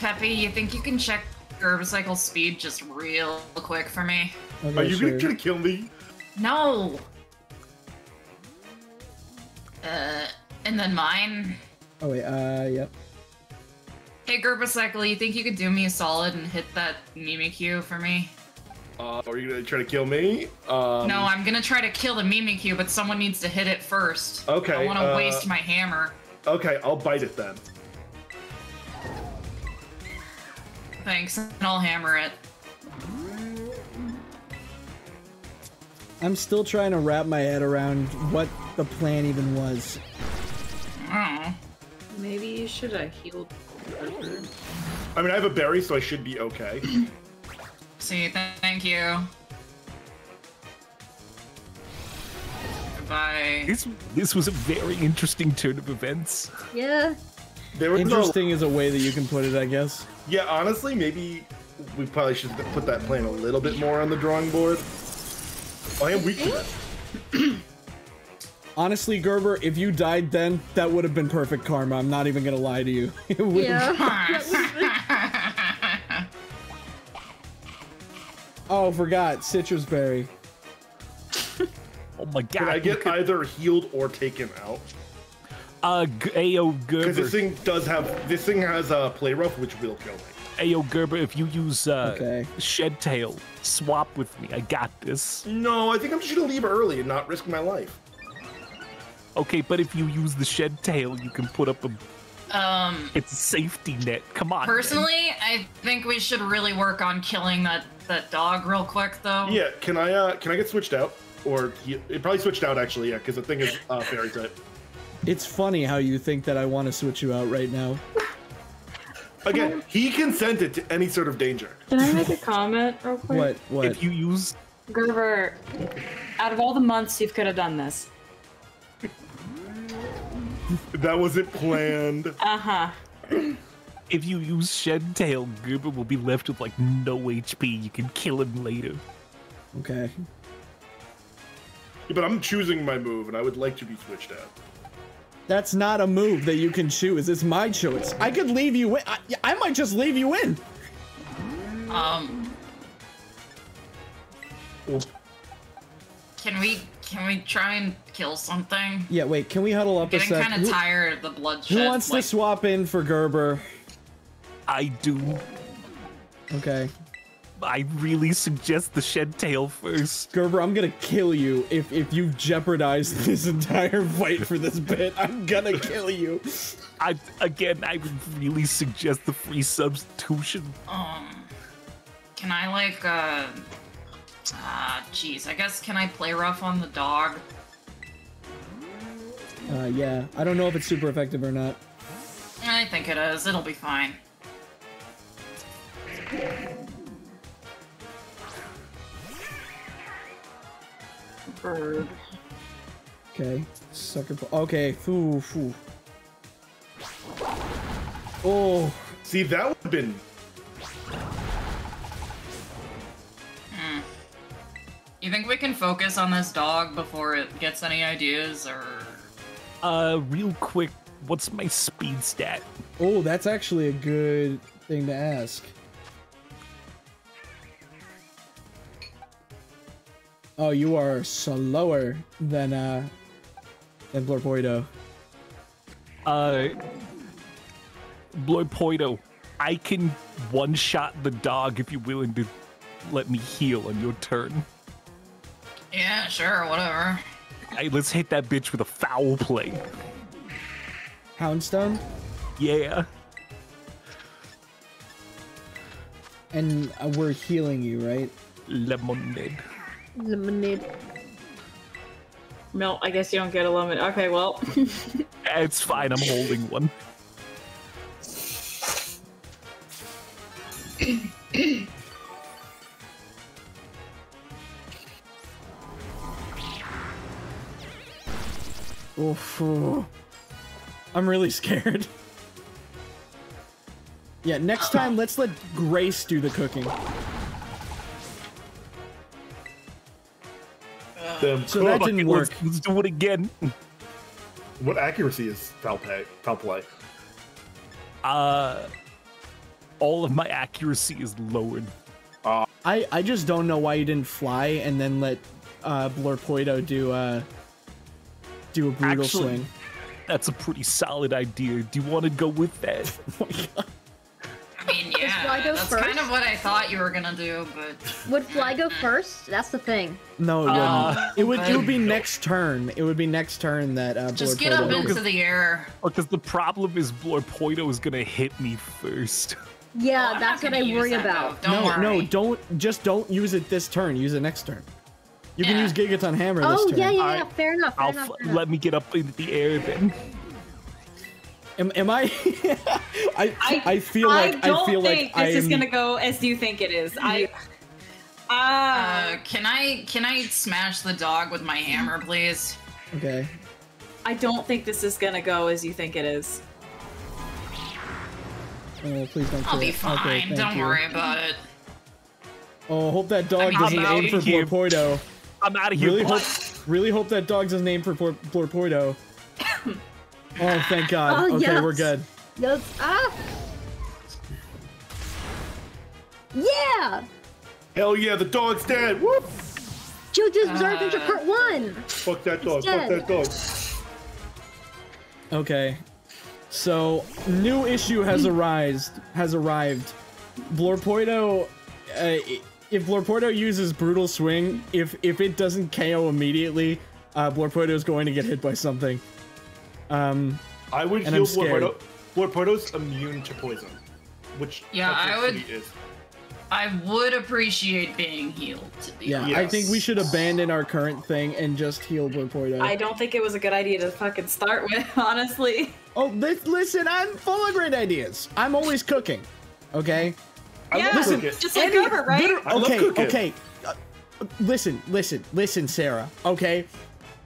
Peppy, you think you can check Gerbicycle speed just real quick for me? Okay, Are you sure. gonna kill me? No. Uh, and then mine. Oh wait, uh, yep. Hey, Gerbicycle, you think you could do me a solid and hit that Mimikyu for me? Uh, are you gonna try to kill me? Um, no, I'm gonna try to kill the Mimikyu, but someone needs to hit it first. Okay. I wanna uh, waste my hammer. Okay, I'll bite it then. Thanks, and I'll hammer it. I'm still trying to wrap my head around what the plan even was. Oh. Maybe you should have healed. I mean, I have a berry, so I should be okay. See, th thank you. Goodbye. This this was a very interesting turn of events. Yeah. There was interesting no... is a way that you can put it, I guess. Yeah, honestly, maybe we probably should put that plan a little bit more on the drawing board. I am weak to that. Honestly, Gerber, if you died then, that would have been perfect karma. I'm not even gonna lie to you. It would yeah. Oh, forgot. Citrus berry. Oh my god. Did I get could... either healed or taken out? Uh, Ayo Gerber. Because this thing does have, this thing has a uh, play rough, which will kill me. Ayo Gerber, if you use uh, okay. Shed Tail, swap with me. I got this. No, I think I'm just gonna leave early and not risk my life. Okay, but if you use the Shed Tail, you can put up a... Um, it's a safety net. Come on. Personally, man. I think we should really work on killing that, that dog real quick, though. Yeah, can I uh, can I get switched out? Or he, it probably switched out, actually, yeah, because the thing is uh, fairy type. It's funny how you think that I want to switch you out right now. Again, he consented to any sort of danger. Can I make a comment real quick? What? What? If you use... Gerber, out of all the months you could have done this. That wasn't planned. Uh-huh. If you use Shed Tail, Gerber will be left with, like, no H P. You can kill him later. Okay. But I'm choosing my move, and I would like to be switched out. That's not a move that you can choose. It's my choice. I could leave you in. I, I might just leave you in. Um. Can we can we try and kill something? Yeah. Wait. Can we huddle up? I'm getting kind of tired of the bloodshed. Who wants like... to swap in for Gerber? I do. Okay. I really suggest the Shed Tail first. Gerber, I'm gonna kill you if if you jeopardize this entire fight for this bit. I'm gonna kill you. I again, I would really suggest the free substitution. Um, can I like uh, ah, uh, jeez, I guess can I play rough on the dog? Uh, yeah. I don't know if it's super effective or not. I think it is. It'll be fine. Bird. Okay, sucker. Okay, ooh, ooh. Oh, see that would have been. Hmm. You think we can focus on this dog before it gets any ideas, or? Uh, real quick, what's my speed stat? Oh, that's actually a good thing to ask. Oh, you are slower than uh than Blorpoido. Uh Blorpoido, I can one shot the dog if you're willing to let me heal on your turn. Yeah, sure, whatever. Hey, let's hit that bitch with a foul play. Houndstone? Yeah. And uh, we're healing you, right? Lemonade. Lemonade. No, I guess you don't get a lemon. Okay, well. It's fine, I'm holding one. Oof, oh. I'm really scared. Yeah, next time let's let Grace do the cooking. Them. So cool. That didn't work. Let's, let's do it again. What accuracy is foul play? Foul play. Uh, all of my accuracy is lowered. Uh, I I just don't know why you didn't fly and then let uh, Blorpoido do uh do a brutal actually, swing. That's a pretty solid idea. Do you want to go with that? Oh my God. I mean, yeah, that's first? kind of what I thought you were gonna do, but... Would Fly go first? That's the thing. No, it wouldn't. Uh, it, would, it would be next turn. It would be next turn that... Uh, just Blorpoido get up into the air. Because the problem is Blorpoido is gonna hit me first. Yeah, well, that's what I worry that, about. Don't no, worry. no, don't... Just don't use it this turn. Use it next turn. You yeah. can use Gigaton Hammer oh, this turn. Oh, yeah, yeah, yeah. Fair enough, fair I'll enough, fair Let enough. me get up into the air then. Am, am I? I, I? I feel I like I feel like I don't think this I'm... is gonna go as you think it is. I. Uh, uh, can I can I smash the dog with my hammer, please? Okay. I don't think this is gonna go as you think it is. Oh, please don't. I'll be it. fine. Okay, don't you. worry about it. Oh, hope that dog I'm doesn't aim for Blorpoido. I'm out of here. Really hope, really hope that dog doesn't aim for Blorpoido. Oh, thank God. Oh, okay, yes. We're good. Yes. Ah. Yeah! Hell yeah, the dog's dead! Whoop! Joe just observed uh, into part one! Fuck that dog, fuck that dog. Okay. So, new issue has arised, has arrived. Blorpoido, uh, if Blorpoido uses Brutal Swing, if, if it doesn't K O immediately, uh, Blorpoido is going to get hit by something. Um, I would heal Blorpoido. Blorpoido's immune to poison, which yeah, I would. Is. I would appreciate being healed, to be yeah, honest. I think we should abandon our current thing and just heal Blorpoido. I don't think it was a good idea to fucking start with, honestly. Oh, this, listen, I'm full of great ideas. I'm always cooking, okay? I yeah, listen, just like Any, over, right? Okay, okay. Uh, listen, listen, listen, Sarah, okay?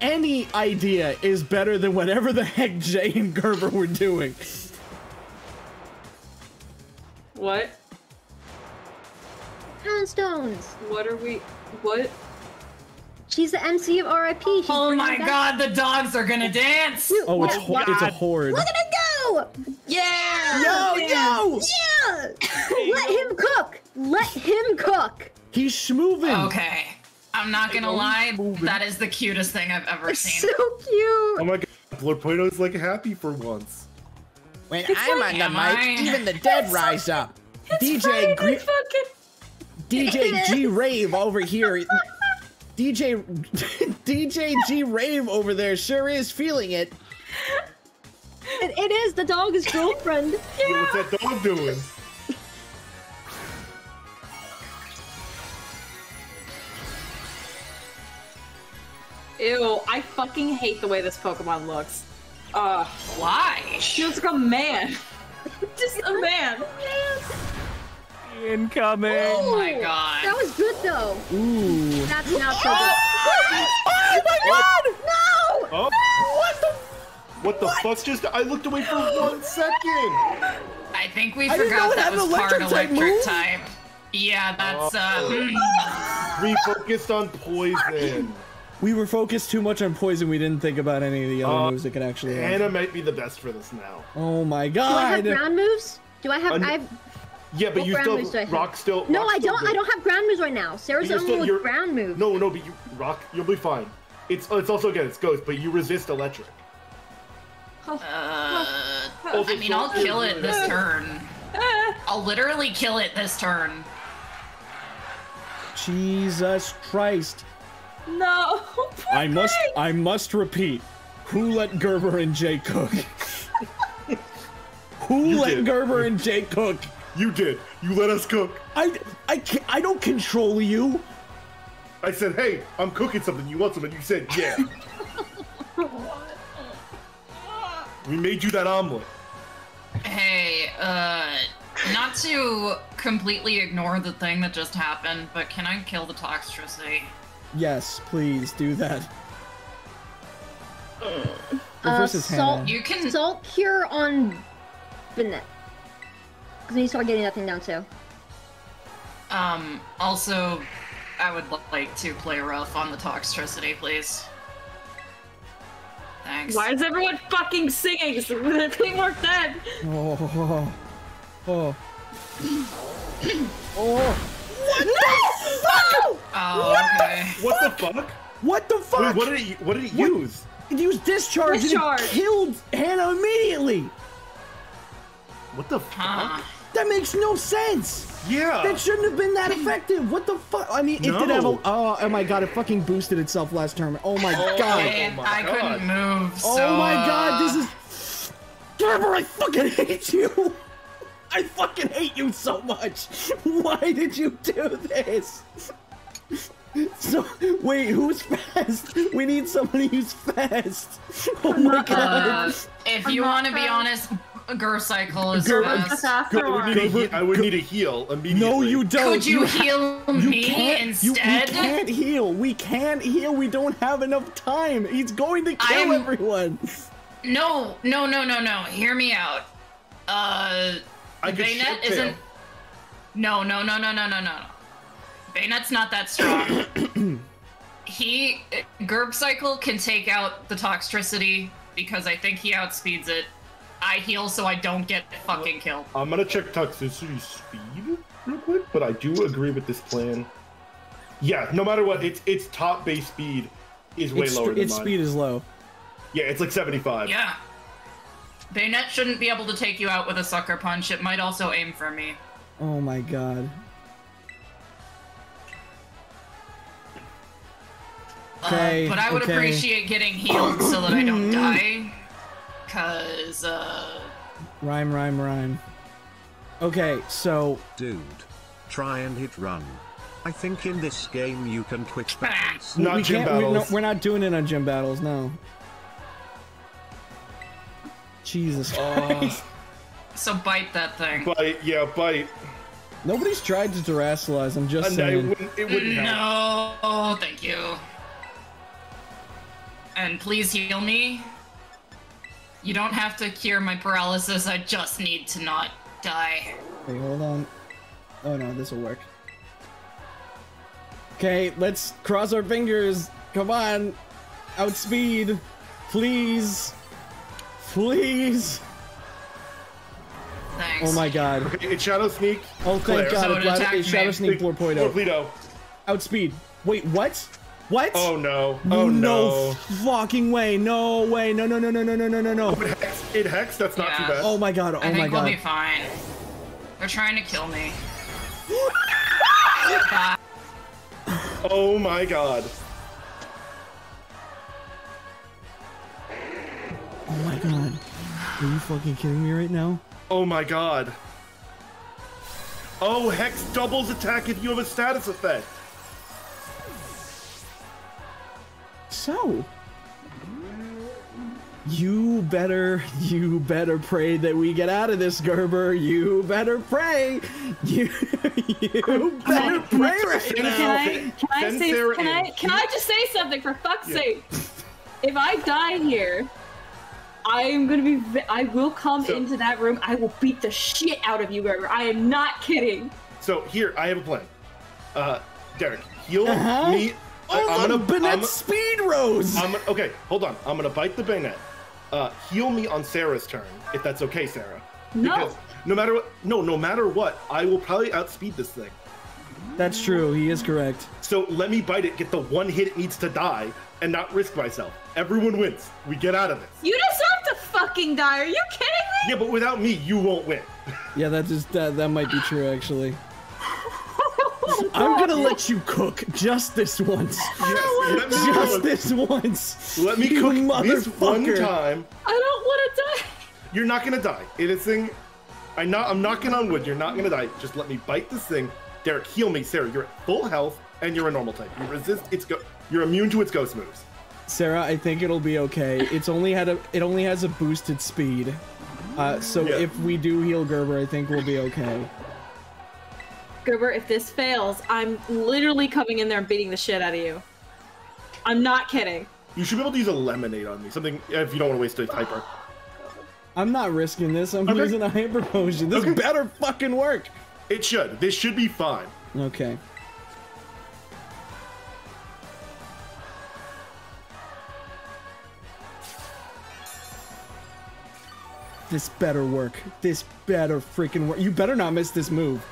Any idea is better than whatever the heck Jay and Gerber were doing. What? Stones. What are we? What? She's the M C of R I P. She's oh my God! The dogs are gonna dance. You, oh, it's ho God. It's a horde. Look at it go! Yeah! Yo, yeah. yo! Yeah! Let him cook. Let him cook. He's schmoovin'. Okay, I'm not gonna lie. Moving. That is the cutest thing I've ever it's seen. So cute. Oh my God! Blorpoido's like happy for once. When it's I'm like, on the I... mic, even the dead it's rise so... up. It's D J Green. D J G Rave over here. D J D J G Rave over there sure is feeling it. It, it is the dog's girlfriend. Yeah. What's that dog doing? Ew, I fucking hate the way this Pokemon looks. Uh, why? She looks like a man. Just a man. Incoming! Oh my God! That was good though. Ooh. That's not so good. Oh, oh my God! What? No! Oh. No! What the? What the what? fuck? Just I looked away for one second. I think we I forgot that was part electric type. Yeah, that's uh. We focused on poison. We were focused too much on poison. We didn't think about any of the other uh, moves that could actually. Hannah happen. might be the best for this now. Oh my God! Do I have ground moves? Do I have? An I've. Yeah, but what you still rock still. No, rock I still don't. Good. I don't have ground moves right now. Sarah's only still, with ground moves. No, no, but you rock. You'll be fine. It's it's also again, it's ghost, but you resist electric. Uh, also, I mean, I'll kill it this turn. I'll literally kill it this turn. Jesus Christ! No. I must. I must repeat. Who let Gerber and Jay cook? Who you let did. Gerber and Jay cook? You did. You let us cook. I, I, can't, I don't control you. I said, hey, I'm cooking something. You want something? You said, yeah. We made you that omelet. Hey, uh, not to completely ignore the thing that just happened, but can I kill the toxicity? Yes, please do that. Uh, uh, salt, you can salt cure on Banette. Because when you start getting that thing down too. Um, also, I would like to play rough on the toxicity, please. Thanks. Why is everyone fucking singing? People are dead! Oh. Oh. Oh. What the fuck?! Oh, okay. What the fuck?! What the fuck?! Wait, what did it, what did it what? use? It used discharge, discharge and it killed Hannah immediately! What the fuck? Huh. That makes no sense. Yeah. That shouldn't have been that effective. What the fuck? I mean, it no. did have a. Oh, oh my God! It fucking boosted itself last turn. Oh my oh, God! Man, oh my I God. couldn't move. So, oh my God! This is. Gerber, I fucking hate you. I fucking hate you so much. Why did you do this? So wait, who's fast? We need somebody who's fast. Oh my God! Uh, if you want to be honest. A Gerbicycle is fast. I would need a heal immediately. No, you don't. Could you, you heal me instead? You, we can't heal. We can't heal. We don't have enough time. He's going to kill I'm, everyone. No, no, no, no, no. Hear me out. Uh, Bayonet isn't. No, no, no, no, no, no, no. Bayonet's not that strong. he Gerbicycle can take out the toxicity because I think he outspeeds it. I heal so I don't get fucking killed. I'm gonna check toxicity speed real quick, but I do agree with this plan. Yeah, no matter what, it's its top base speed is way it's lower than its mine. Its speed is low. Yeah, it's like seventy-five. Yeah. Bayonet shouldn't be able to take you out with a sucker punch. It might also aim for me. Oh my God. Okay, uh, but I would okay. appreciate getting healed so that I don't die. Cause uh Rhyme, rhyme, rhyme. Okay, so dude, try and hit run. I think in this game you can twitch battles. Not we gym battles. We're not, we're not doing it on gym battles, no. Jesus Christ. Uh, so bite that thing. Bite, yeah, bite. Nobody's tried to terrasilize, I'm just uh, saying. No, it wouldn't, it wouldn't no. Help. Thank you. And please heal me. You don't have to cure my paralysis, I just need to not die. Wait, hold on. Oh no, this will work. Okay, let's cross our fingers. Come on. Outspeed. Please. Please. Thanks. Oh my god. Okay, it's Shadow Sneak. Oh, thank Claire. God. So it attacked me. Shadow Sneak Blorpoido. Blorpoido. Outspeed. Wait, what? What? Oh no. Oh no. No fucking way. No way. No, no, no, no, no, no, no, no, no. Oh, it hexed. It hexed. That's not yeah. too bad. Oh my god. Oh I my god. I think we'll be fine. They're trying to kill me. Bye. Oh my god. Oh my god. Are you fucking kidding me right now? Oh my god. Oh, Hex doubles attack if you have a status effect. So. You better, you better pray that we get out of this, Gerber. You better pray. You, you better pray right now. Can I, can I say, can I, can I just say something for fuck's yeah. sake? If I die here, I am gonna be, I will come so, into that room. I will beat the shit out of you, Gerber. I am not kidding. So here, I have a plan. Uh, Derek, heal uh-huh. me. Oh, I'm gonna Bennett speed rose. I'm, okay, hold on. I'm gonna bite the bayonet. Uh, heal me on Sarah's turn, if that's okay, Sarah. No. Because no matter what, no, no matter what, I will probably outspeed this thing. That's true. He is correct. So let me bite it, get the one hit it needs to die, and not risk myself. Everyone wins. We get out of this. You deserve to fucking die. Are you kidding me? Yeah, but without me, you won't win. Yeah, that just that that might be true actually. I'm gonna let you cook just this once. Yes, just this once. Let me cook this one time. I don't want to die. You're not gonna die. It is thing. I'm not. I'm knocking on wood. You're not gonna die. Just let me bite this thing. Derek, heal me, Sarah. You're at full health and you're a normal type. You resist its go. You're immune to its ghost moves. Sarah, I think it'll be okay. It's only had a. It only has a boosted speed. Uh, so yeah. if we do heal Gerber, I think we'll be okay. Gerber, if this fails, I'm literally coming in there and beating the shit out of you. I'm not kidding. You should be able to use a lemonade on me. Something, if you don't want to waste a hyper. I'm not risking this. I'm okay. using a hyper potion. This okay. better fucking work. It should. This should be fine. Okay. This better work. This better freaking work. You better not miss this move.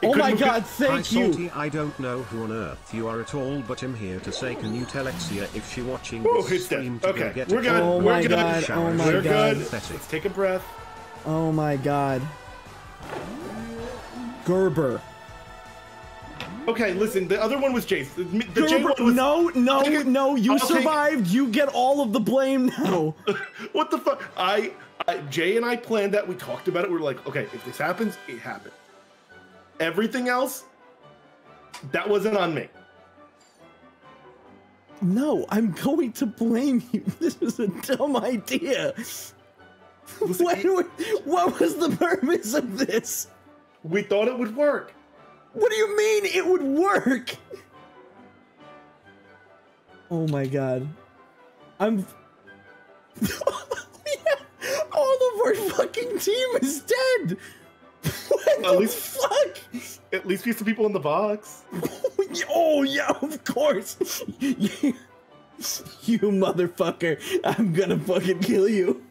It oh my god, thank you! Salty, I don't know who on earth you are at all, but I'm here to say, can you tell Exia if she's watching this Ooh, stream to okay. go get We're good. Oh We're my good. god, oh my We're god. Good. Let's take a breath. Oh my god. Gerber. Okay, listen, the other one was Jace. The Gerber, Jay one was... no, no, no, you I'll survived! Take... You get all of the blame now! What the fuck? I, I, Jay and I planned that, we talked about it, we were like, okay, if this happens, it happens. Everything else, that wasn't on me. No, I'm going to blame you. This was a dumb idea. What, were, what was the purpose of this? We thought it would work. What do you mean it would work? Oh my god. I'm... yeah. All of our fucking team is dead. What at the least, fuck? At least we have some people in the box. Oh, yeah, of course. You motherfucker. I'm gonna fucking kill you.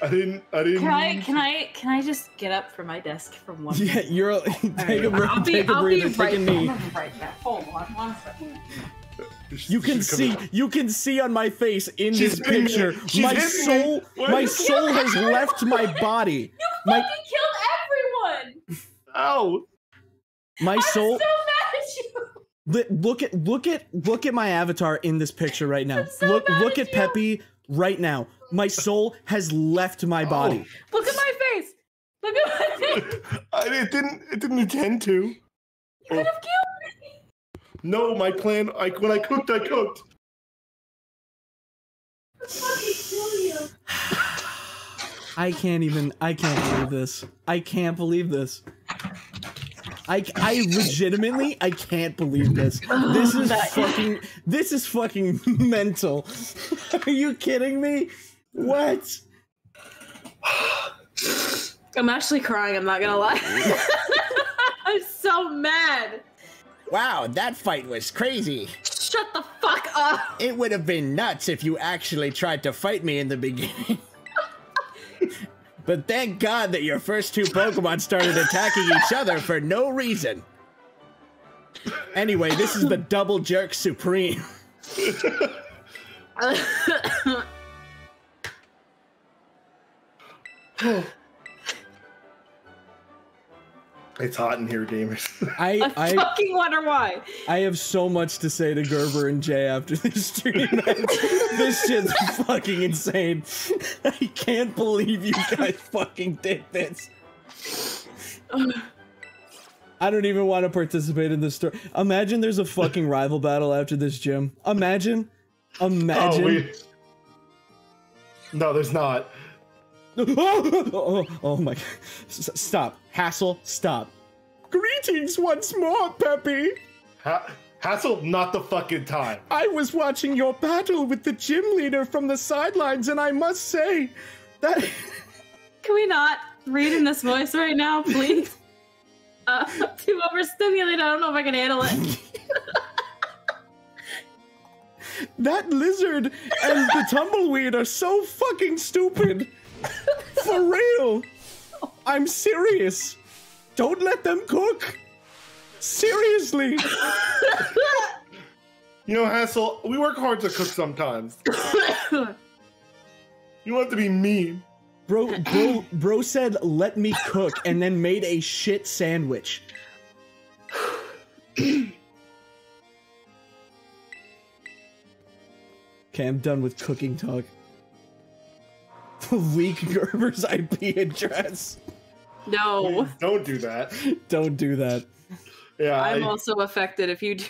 I didn't, I didn't. Can I, can I, can I just get up from my desk from one Yeah, minute? You're, take, right. a, I'll take be, a breather, take right a knee. I'll be right back. Hold on one second. You can see, out. you can see on my face in She's this picture, my soul, my soul has everyone? left my body. You my, fucking killed everyone! Ow! My I'm soul. So mad at you. Look at, look at, look at my avatar in this picture right now. So look, look at, at Peppy right now. My soul has left my body. Oh. Look at my face. Look at what it did. I it didn't. It didn't intend to. You could have killed me. No, my plan. I when I cooked, I cooked. I fucking kill you. I can't even. I can't believe this. I can't believe this. I, I legitimately, I can't believe this. This is fucking, this is fucking mental. Are you kidding me? What? I'm actually crying, I'm not gonna lie. I'm so mad. Wow, that fight was crazy. Shut the fuck up. It would have been nuts if you actually tried to fight me in the beginning. But thank God that your first two Pokemon started attacking each other for no reason. Anyway, this is the Double Jerk Supreme. It's hot in here, gamers. I, I fucking wonder why. I have so much to say to Gerber and Jay after this stream. This shit's fucking insane. I can't believe you guys fucking did this. I don't even want to participate in this story. Imagine there's a fucking rival battle after this gym. Imagine. Imagine. Oh, we... No, there's not. Oh, oh, oh my God. Stop. Hassel, stop. Greetings once more, Peppy. Ha Hassel, not the fucking time. I was watching your battle with the gym leader from the sidelines, and I must say that... Can we not read in this voice right now, please? Uh, I'm too overstimulated. I don't know if I can handle it. That lizard and the tumbleweed are so fucking stupid. For real, I'm serious. Don't let them cook. Seriously. You know, Hassel, we work hard to cook sometimes. You don't have to be mean. Bro, bro, bro said, "Let me cook," and then made a shit sandwich. Okay, I'm done with cooking talk. Leak Gerber's I P address. No. Please don't do that. Don't do that. Yeah. I'm I... also affected if you do.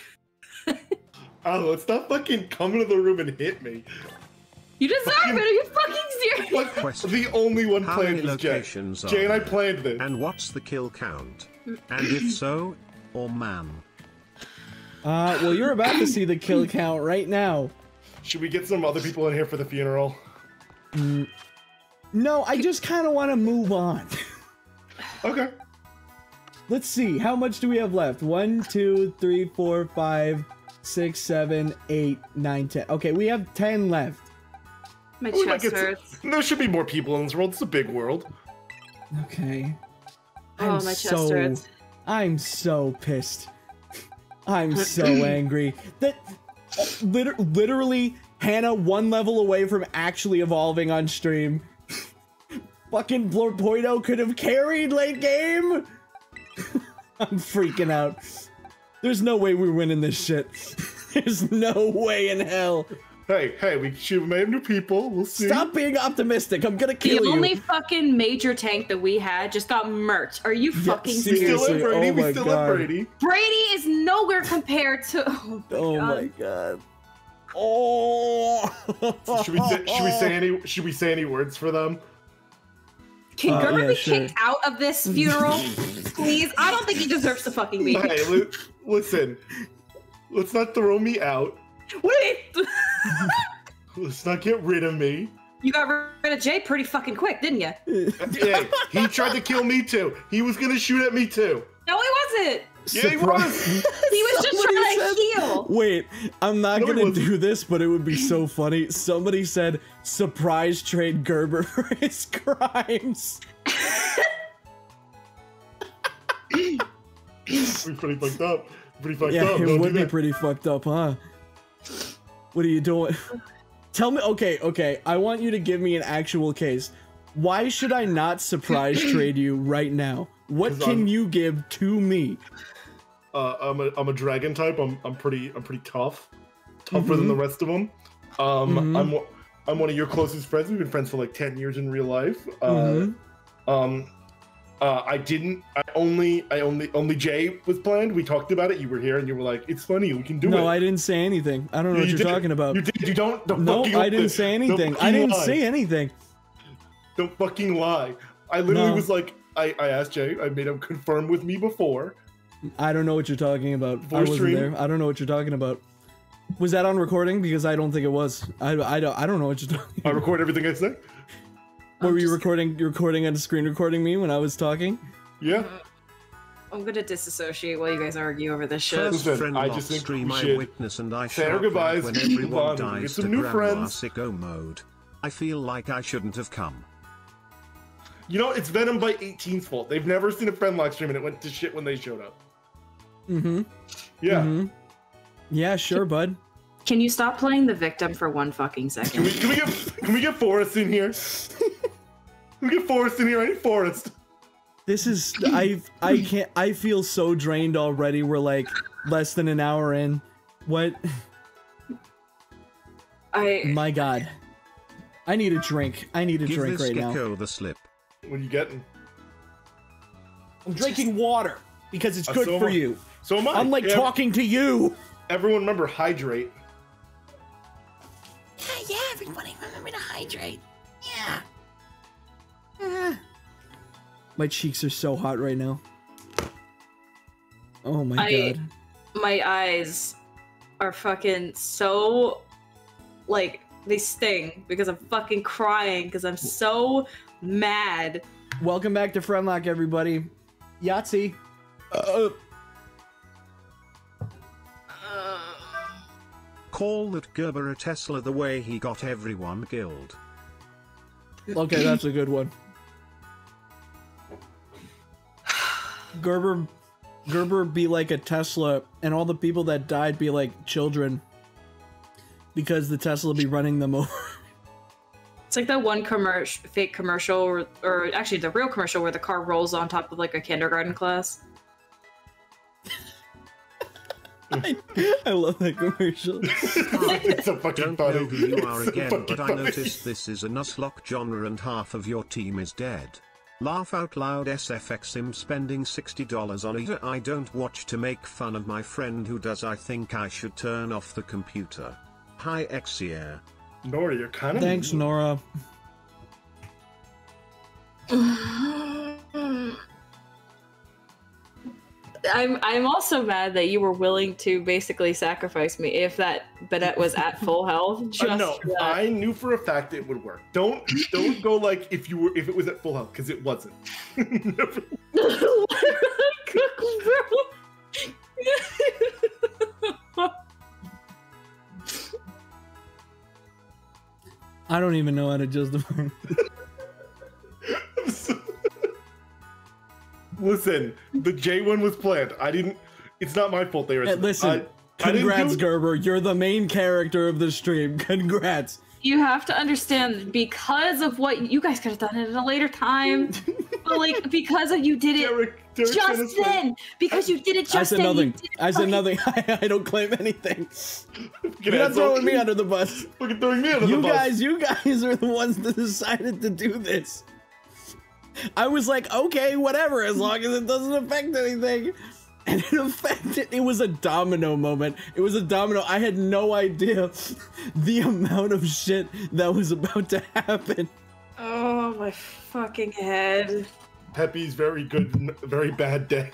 Oh, it's not fucking coming to the room and hit me. You deserve fucking... it. Are you fucking serious? Question. The only one How planned was Jay. Jay and I planned this. And what's the kill count? And if so, or ma'am? Uh, well, you're about to see the kill count right now. Should we get some other people in here for the funeral? Mm. No, I just kind of want to move on. Okay. Let's see. How much do we have left? One, two, three, four, five, six, seven, eight, nine, ten. Okay, we have ten left. My oh, chest hurts. There should be more people in this world. It's a big world. Okay. I'm oh, my chest so, hurts. I'm so pissed. I'm so angry. That liter literally... Hannah one level away from actually evolving on stream. Fucking Blorpoido could have carried late game. I'm freaking out. There's no way we're winning this shit. There's no way in hell. Hey, hey, we should name new people. We'll see. Stop being optimistic. I'm gonna kill you. The only you. fucking major tank that we had just got murked. Are you fucking yeah, serious? We still have Brady. Oh we still have Brady. Brady is nowhere compared to. Oh my oh god. My god. Oh! Should we say, should we say any should we say any words for them? Can uh, Gerber yeah, be sure. kicked out of this funeral, please? I don't think he deserves to fucking be. Hey, li listen, let's not throw me out. Wait! Let's not get rid of me. You got rid of Jay pretty fucking quick, didn't you? Hey, he tried to kill me too. He was gonna shoot at me too. No, he wasn't. Yeah, he was. He was just trying said, to heal. Wait, I'm not no, gonna do this, but it would be so funny. Somebody said, "Surprise trade Gerber for his crimes." Pretty fucked up. Pretty fucked yeah, up. It Don't would be that. pretty fucked up, huh? What are you doing? Tell me. Okay, okay. I want you to give me an actual case. Why should I not surprise trade you right now? What can I'm, you give to me? Uh, I'm a I'm a dragon type. I'm I'm pretty I'm pretty tough, tougher mm-hmm. than the rest of them. Um, mm-hmm. I'm I'm one of your closest friends. We've been friends for like ten years in real life. Uh, mm-hmm. Um, Uh, I didn't. I only. I only. Only Jay was planned. We talked about it. You were here, and you were like, "It's funny. We can do no, it." No, I didn't say anything. I don't know you, what you you're talking about. You did. You don't. don't no, I didn't say anything. I didn't lie. say anything. Don't fucking lie. I literally no. was like, I, I asked Jay. I made him confirm with me before. I don't know what you're talking about. Before I wasn't stream. there. I don't know what you're talking about. Was that on recording? Because I don't think it was. I. I don't. I don't know what you're talking. I record about. everything I say. Were I'm you recording? You're recording and screen recording me when I was talking? Yeah. I'm gonna disassociate while you guys argue over this shit. Listen, I just think we should witness and I say goodbyes when everyone dies get some to new friends. Sicko mode. I feel like I shouldn't have come. You know, it's Venom by eighteen's fault. They've never seen a Friendlocke stream and it went to shit when they showed up. Mm-hmm. Yeah. Mm-hmm. Yeah, sure, bud. Can you stop playing the victim for one fucking second? Can we, can we get can we get Forrest in here? Can we get Forrest in here? I need Forrest. This is I I can't I feel so drained already. We're like less than an hour in. What? I my God. I need a drink. I need a give drink this right now. The slip. What are you getting? I'm drinking water because it's uh, good so for you. So am I. I'm like yeah. talking to you. Everyone remember hydrate. Yeah, yeah, everybody remember to hydrate. Yeah. Uh, my cheeks are so hot right now. Oh my I, god. My eyes are fucking so, like, they sting because I'm fucking crying because I'm so mad. Welcome back to Friendlocke, everybody. Yahtzee. Uh, Call that Gerber a Tesla the way he got everyone killed. Okay, that's a good one. Gerber, Gerber be like a Tesla, and all the people that died be like children, because the Tesla be running them over. It's like that one commercial, fake commercial, or, or actually the real commercial where the car rolls on top of like a kindergarten class. I, I love that commercial. It's a fucking funny. I don't know who you are again, but I noticed this is a Nuzlocke genre and half of your team is dead. Laugh out loud S F X him spending sixty dollars on either I don't watch to make fun of my friend who does I think I should turn off the computer. Hi Xia. Nora, you're kind of Thanks, mean. Nora. I'm I'm also mad that you were willing to basically sacrifice me if that Bennett was at full health. Just no, that. I knew for a fact it would work. Don't don't go like if you were if it was at full health because it wasn't. Never. I don't even know how to justify. Listen, the J one was planned. I didn't. It's not my fault. They were. Hey, listen, I, congrats, I didn't Gerber. You're the main character of the stream. Congrats. You have to understand because of what you guys could have done it at a later time, but like because of you did it Derek, Derek just then. Because you did it just then. I said nothing. I said nothing. I, I don't claim anything. You're not throwing me under the bus. Fucking throwing me under the bus. You guys, you guys are the ones that decided to do this. I was like, okay, whatever, as long as it doesn't affect anything. And it affected, it was a domino moment. It was a domino. I had no idea the amount of shit that was about to happen. Oh, my fucking head. Peppy's very good, very bad day.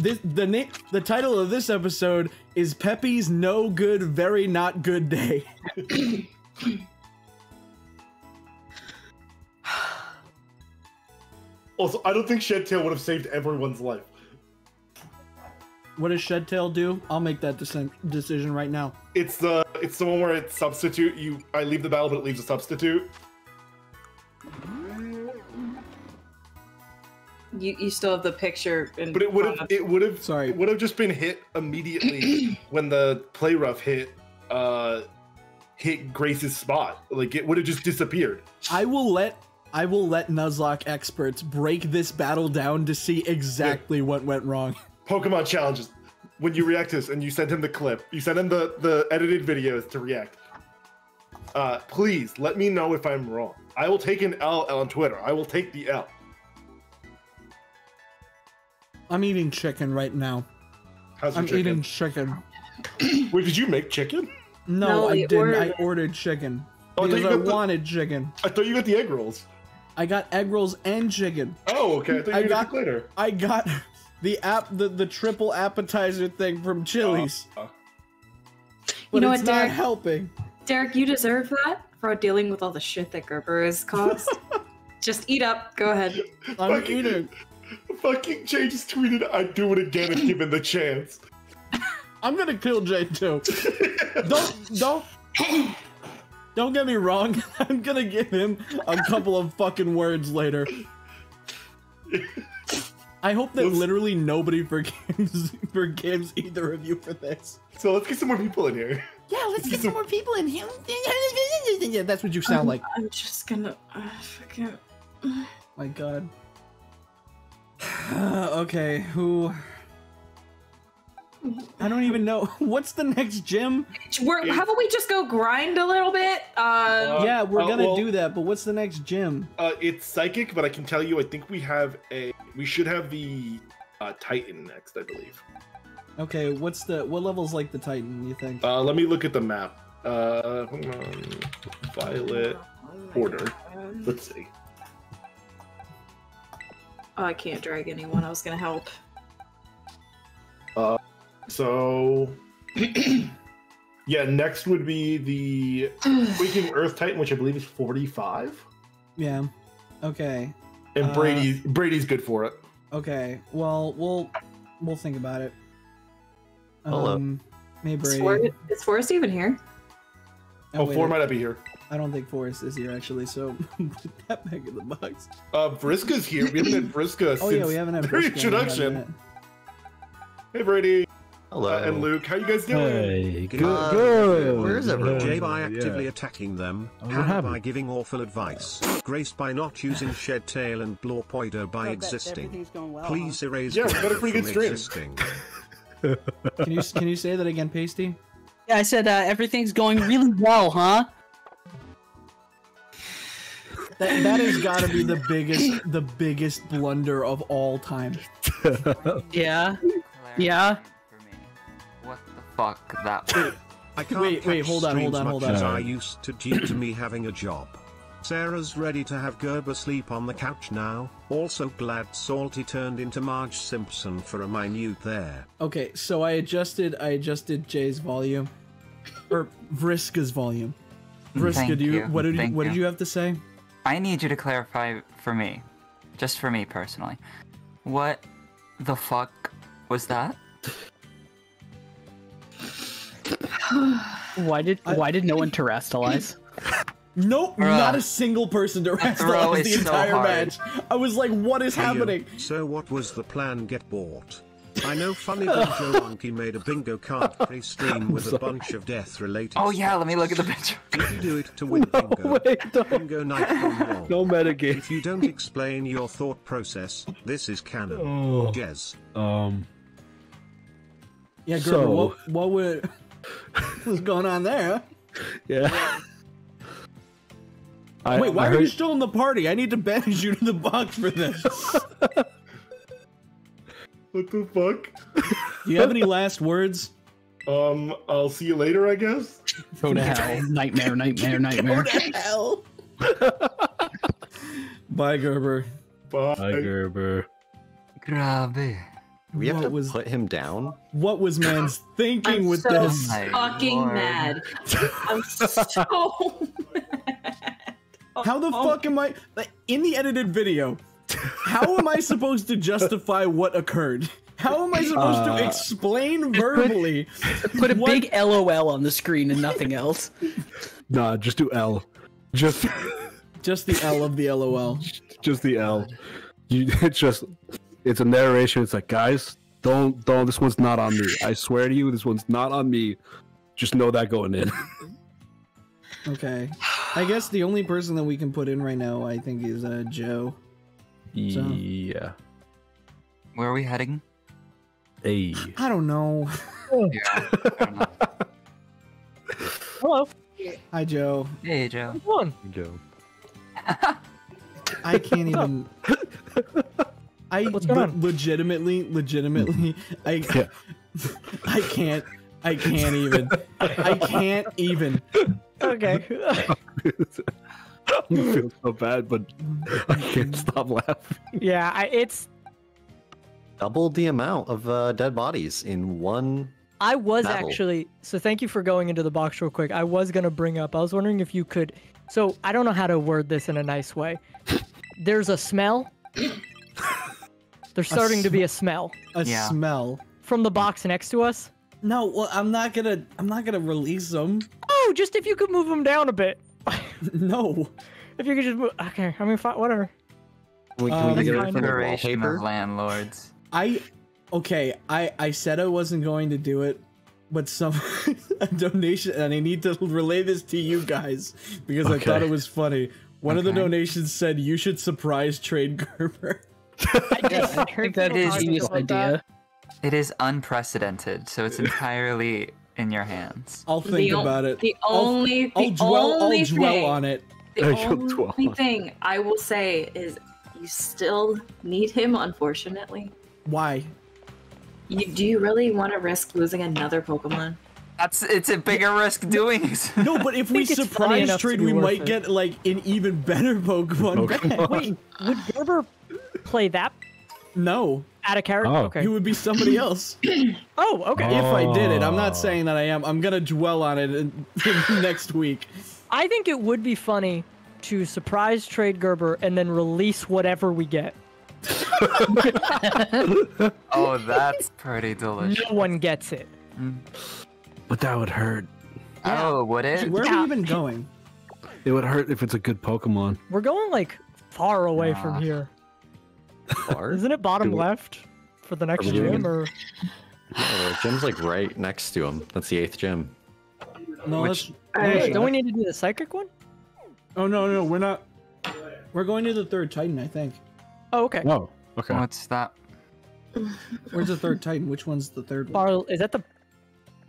This, the, na the title of this episode is Peppy's No Good, Very Not Good Day. Also, I don't think Shedtail would have saved everyone's life. What does Shedtail do? I'll make that decision right now. It's the it's the one where it's substitute. You I leave the battle, but it leaves a substitute. You you still have the picture, in but it would have it would have sorry it would have just been hit immediately when the play rough hit uh hit Grace's spot. Like it would have just disappeared. I will let. I will let Nuzlocke experts break this battle down to see exactly yeah. what went wrong. Pokemon challenges. When you react to this and you send him the clip, you send him the, the edited videos to react. Uh, please let me know if I'm wrong. I will take an L on Twitter. I will take the L. I'm eating chicken right now. How's your I'm chicken? eating chicken. Wait, did you make chicken? No, no I didn't. Ordered. I ordered chicken. Oh, because I, I the... wanted chicken. I thought you got the egg rolls. I got egg rolls and chicken. Oh, okay. I thought you got it later. I got the app, the, the triple appetizer thing from Chili's. Uh, uh. But you know it's what, Derek, not helping. Derek, you deserve that for dealing with all the shit that Gerber has caused. Just eat up. Go ahead. I'm fucking, eating. Fucking Jay just tweeted, I'd do it again if given the chance. I'm gonna kill Jay too. don't, don't, don't get me wrong. I'm gonna give him a couple of fucking words later. I hope that let's, literally nobody forgives, forgives either of you for this. So let's get some more people in here. Yeah, let's, let's get, get some more people in here. Yeah, that's what you sound um, like. I'm just gonna uh, forget. My God. Uh, okay, who? I don't even know. What's the next gym? We're, how about we just go grind a little bit? Um, uh, yeah, we're uh, gonna well, do that, but what's the next gym? Uh, it's psychic, but I can tell you I think we have a... We should have the uh, Titan next, I believe. Okay, what's the... What level's like the Titan, you think? Uh, let me look at the map. Uh, hold on. Violet Order. Let's see. Oh, I can't drag anyone. I was gonna help. Uh... So, yeah, next would be the Waking Earth Titan, which I believe is forty-five. Yeah. Okay. And Brady's uh, Brady's good for it. Okay. Well, we'll we'll think about it. Hello. Um, maybe Brady. Is Forrest, is Forrest even here? Oh, oh wait, four might not be here. I don't think Forrest is here actually. So put that back in the box. Uh, Vriska's here. We haven't had Vriska since oh yeah, we haven't had Vriska introduction. Hey, Brady. Hello. Uh, and Luke, how you guys doing? Hey, good. Uh, good. Where is everyone? Jay by actively yeah. attacking them, oh, Hannah by giving awful advice, Grace by not using Shed Tail, and Blorpoido by oh, existing. Well, Please huh? erase yeah, got a pretty good stream. Existing. Can you can you say that again, Pasty? Yeah, I said uh, everything's going really well, huh? That that has got to be the biggest the biggest blunder of all time. yeah. Yeah. Fuck that. Wait, I can't wait, wait, hold on, hold on, hold on. I used to due to me having a job. Sarah's ready to have Gerber sleep on the couch now. Also glad Salty turned into Marge Simpson for a minute there. Okay, so I adjusted I adjusted Jay's volume. Or Vriska's volume. Vriska, do you, you. what did you what did you have to say? I need you to clarify for me. Just for me personally. What the fuck was that? Why did I, why did no one terrestrialize? Nope, Bruh. not a single person terrestrialized the entire so match. I was like, what is hey happening? You. So what was the plan? Get bought. I know funny BinjoMonkey made a bingo card free stream with sorry. a bunch of death related. Oh yeah, let me look at the picture. If you do it to win no, bingo, wait, don't. bingo night. No metagame. If you don't explain your thought process, this is canon. Oh. Jez. Um. Yeah, Gerber, so... what, what would... What's going on there? Yeah. I, Wait, why I heard... are you still in the party? I need to banish you to the box for this. What the fuck? Do you have any last words? Um, I'll see you later, I guess. Go to hell. Nightmare, nightmare, nightmare. Go to hell. Bye, Gerber. Bye, Bye Gerber. Grabe. We have what to was, put him down? What was man's thinking I'm with so this? I'm fucking Lord. mad. I'm so mad. Oh, how the oh. fuck am I... Like, in the edited video, how am I supposed to justify what occurred? How am I supposed uh, to explain verbally? Put, put a what, big LOL on the screen and nothing else. Nah, just do L. Just... Just the L of the LOL. Just the L. You just... It's a narration. It's like, guys, don't, don't. This one's not on me. I swear to you, this one's not on me. Just know that going in. Okay. I guess the only person that we can put in right now, I think, is uh, Joe. So. Yeah. Where are we heading? Hey. I don't know. Yeah, I don't know. Hello. Hi, Joe. Hey, Joe. Come on, Joe. I can't even. I What's going on? legitimately, legitimately, I, yeah. I can't, I can't even, I can't even. Okay. I feel so bad, but I can't stop laughing. Yeah, I, it's double the amount of uh, dead bodies in one. I was battle. actually so. Thank you for going into the box real quick. I was gonna bring up. I was wondering if you could. So I don't know how to word this in a nice way. There's a smell. There's starting to be a smell. A yeah. smell from the box next to us. No, well, I'm not gonna. I'm not gonna release them. Oh, just if you could move them down a bit. No. If you could just move. Okay, I mean, fine, whatever. We can um, we get it from the wallpaper of landlords. I. Okay, I, I said I wasn't going to do it, but some a donation, and I need to relay this to you guys, because okay. I thought it was funny. One okay. of the donations said, you should surprise trade Gerber. I, just, I think that is a genius idea. That. It is unprecedented, so it's entirely in your hands. I'll think the about it. The only, I'll, the I'll dwell, only I'll dwell thing, on it. The only thing I will say is, you still need him, unfortunately. Why? You, do you really want to risk losing another Pokemon? That's it's a bigger risk doing it. No, but if we surprise trade, we might it. get like an even better Pokemon. Pokemon. Wait, would Gerber play that? No. Out of character? Oh. Okay. You would be somebody else. Oh, okay. Oh. If I did it, I'm not saying that I am. I'm gonna dwell on it in, in next week. I think it would be funny to surprise trade Gerber and then release whatever we get. Oh, that's pretty delicious. No one gets it. But that would hurt. Yeah. Oh, would it? Where yeah. are we even going? It would hurt if it's a good Pokemon. We're going like far away nah. from here. Far? Isn't it bottom Do left we... for the next gym? Doing... Or... No, the gym's like right next to him. That's the eighth gym. No, Which... that's... Hey. Don't we need to do the psychic one? Oh, no, no, we're not. We're going to the third Titan, I think. Oh, okay. Oh, okay. What's that? Where's the third Titan? Which one's the third one? Bar is that the...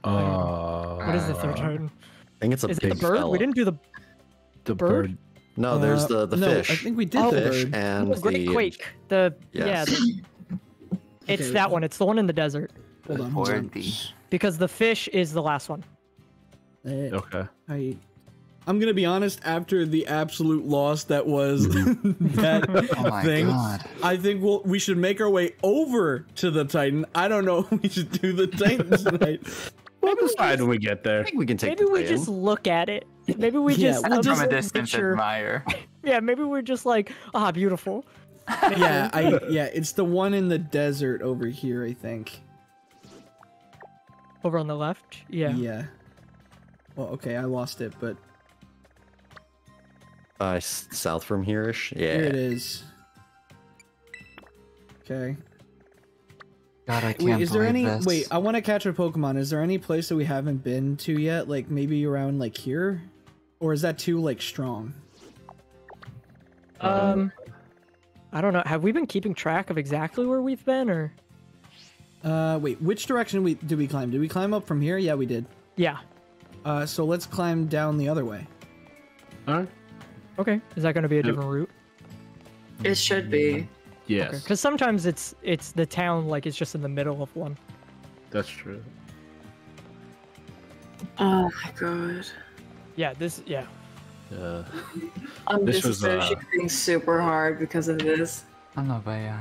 Uh, what is the third Titan? I think it's a is big it the bird? Fella. We didn't do the... The bird? bird. No, there's the, the uh, fish. No, I think we did oh, the fish bird. and the... Great the... Quake. The... Yes. Yeah. The... It's okay, that one. It's the one in the desert. Hold on. Hold on. Because the fish is the last one. Okay. I... I'm gonna be honest. After the absolute loss that was that oh my thing, God. I think we'll, we should make our way over to the Titan. I don't know. If we should do the Titan tonight. We'll decide when we get there. I think we can take. Maybe the we Titan. just look at it. Maybe we yeah, just we'll from just a distance picture. admire. Yeah, maybe we're just like, ah, oh, beautiful. yeah, I, yeah. It's the one in the desert over here. I think. Over on the left. Yeah. Yeah. Well, okay, I lost it, but. Uh, south from here-ish? Yeah. Here it is. Okay. God, I can't wait, is there any? This. Wait, I want to catch a Pokemon. Is there any place that we haven't been to yet? Like, maybe around, like, here? Or is that too, like, strong? Um... I don't know. Have we been keeping track of exactly where we've been, or...? Uh, wait, which direction we did we climb? Did we climb up from here? Yeah, we did. Yeah. Uh, so let's climb down the other way. Alright. Okay, is that going to be a different route? It should be. Yes. Because okay. sometimes it's it's the town, like it's just in the middle of one. That's true. Oh my god. Yeah. This. Yeah. Yeah. I'm this was, uh... super hard because of this. I'm not buying.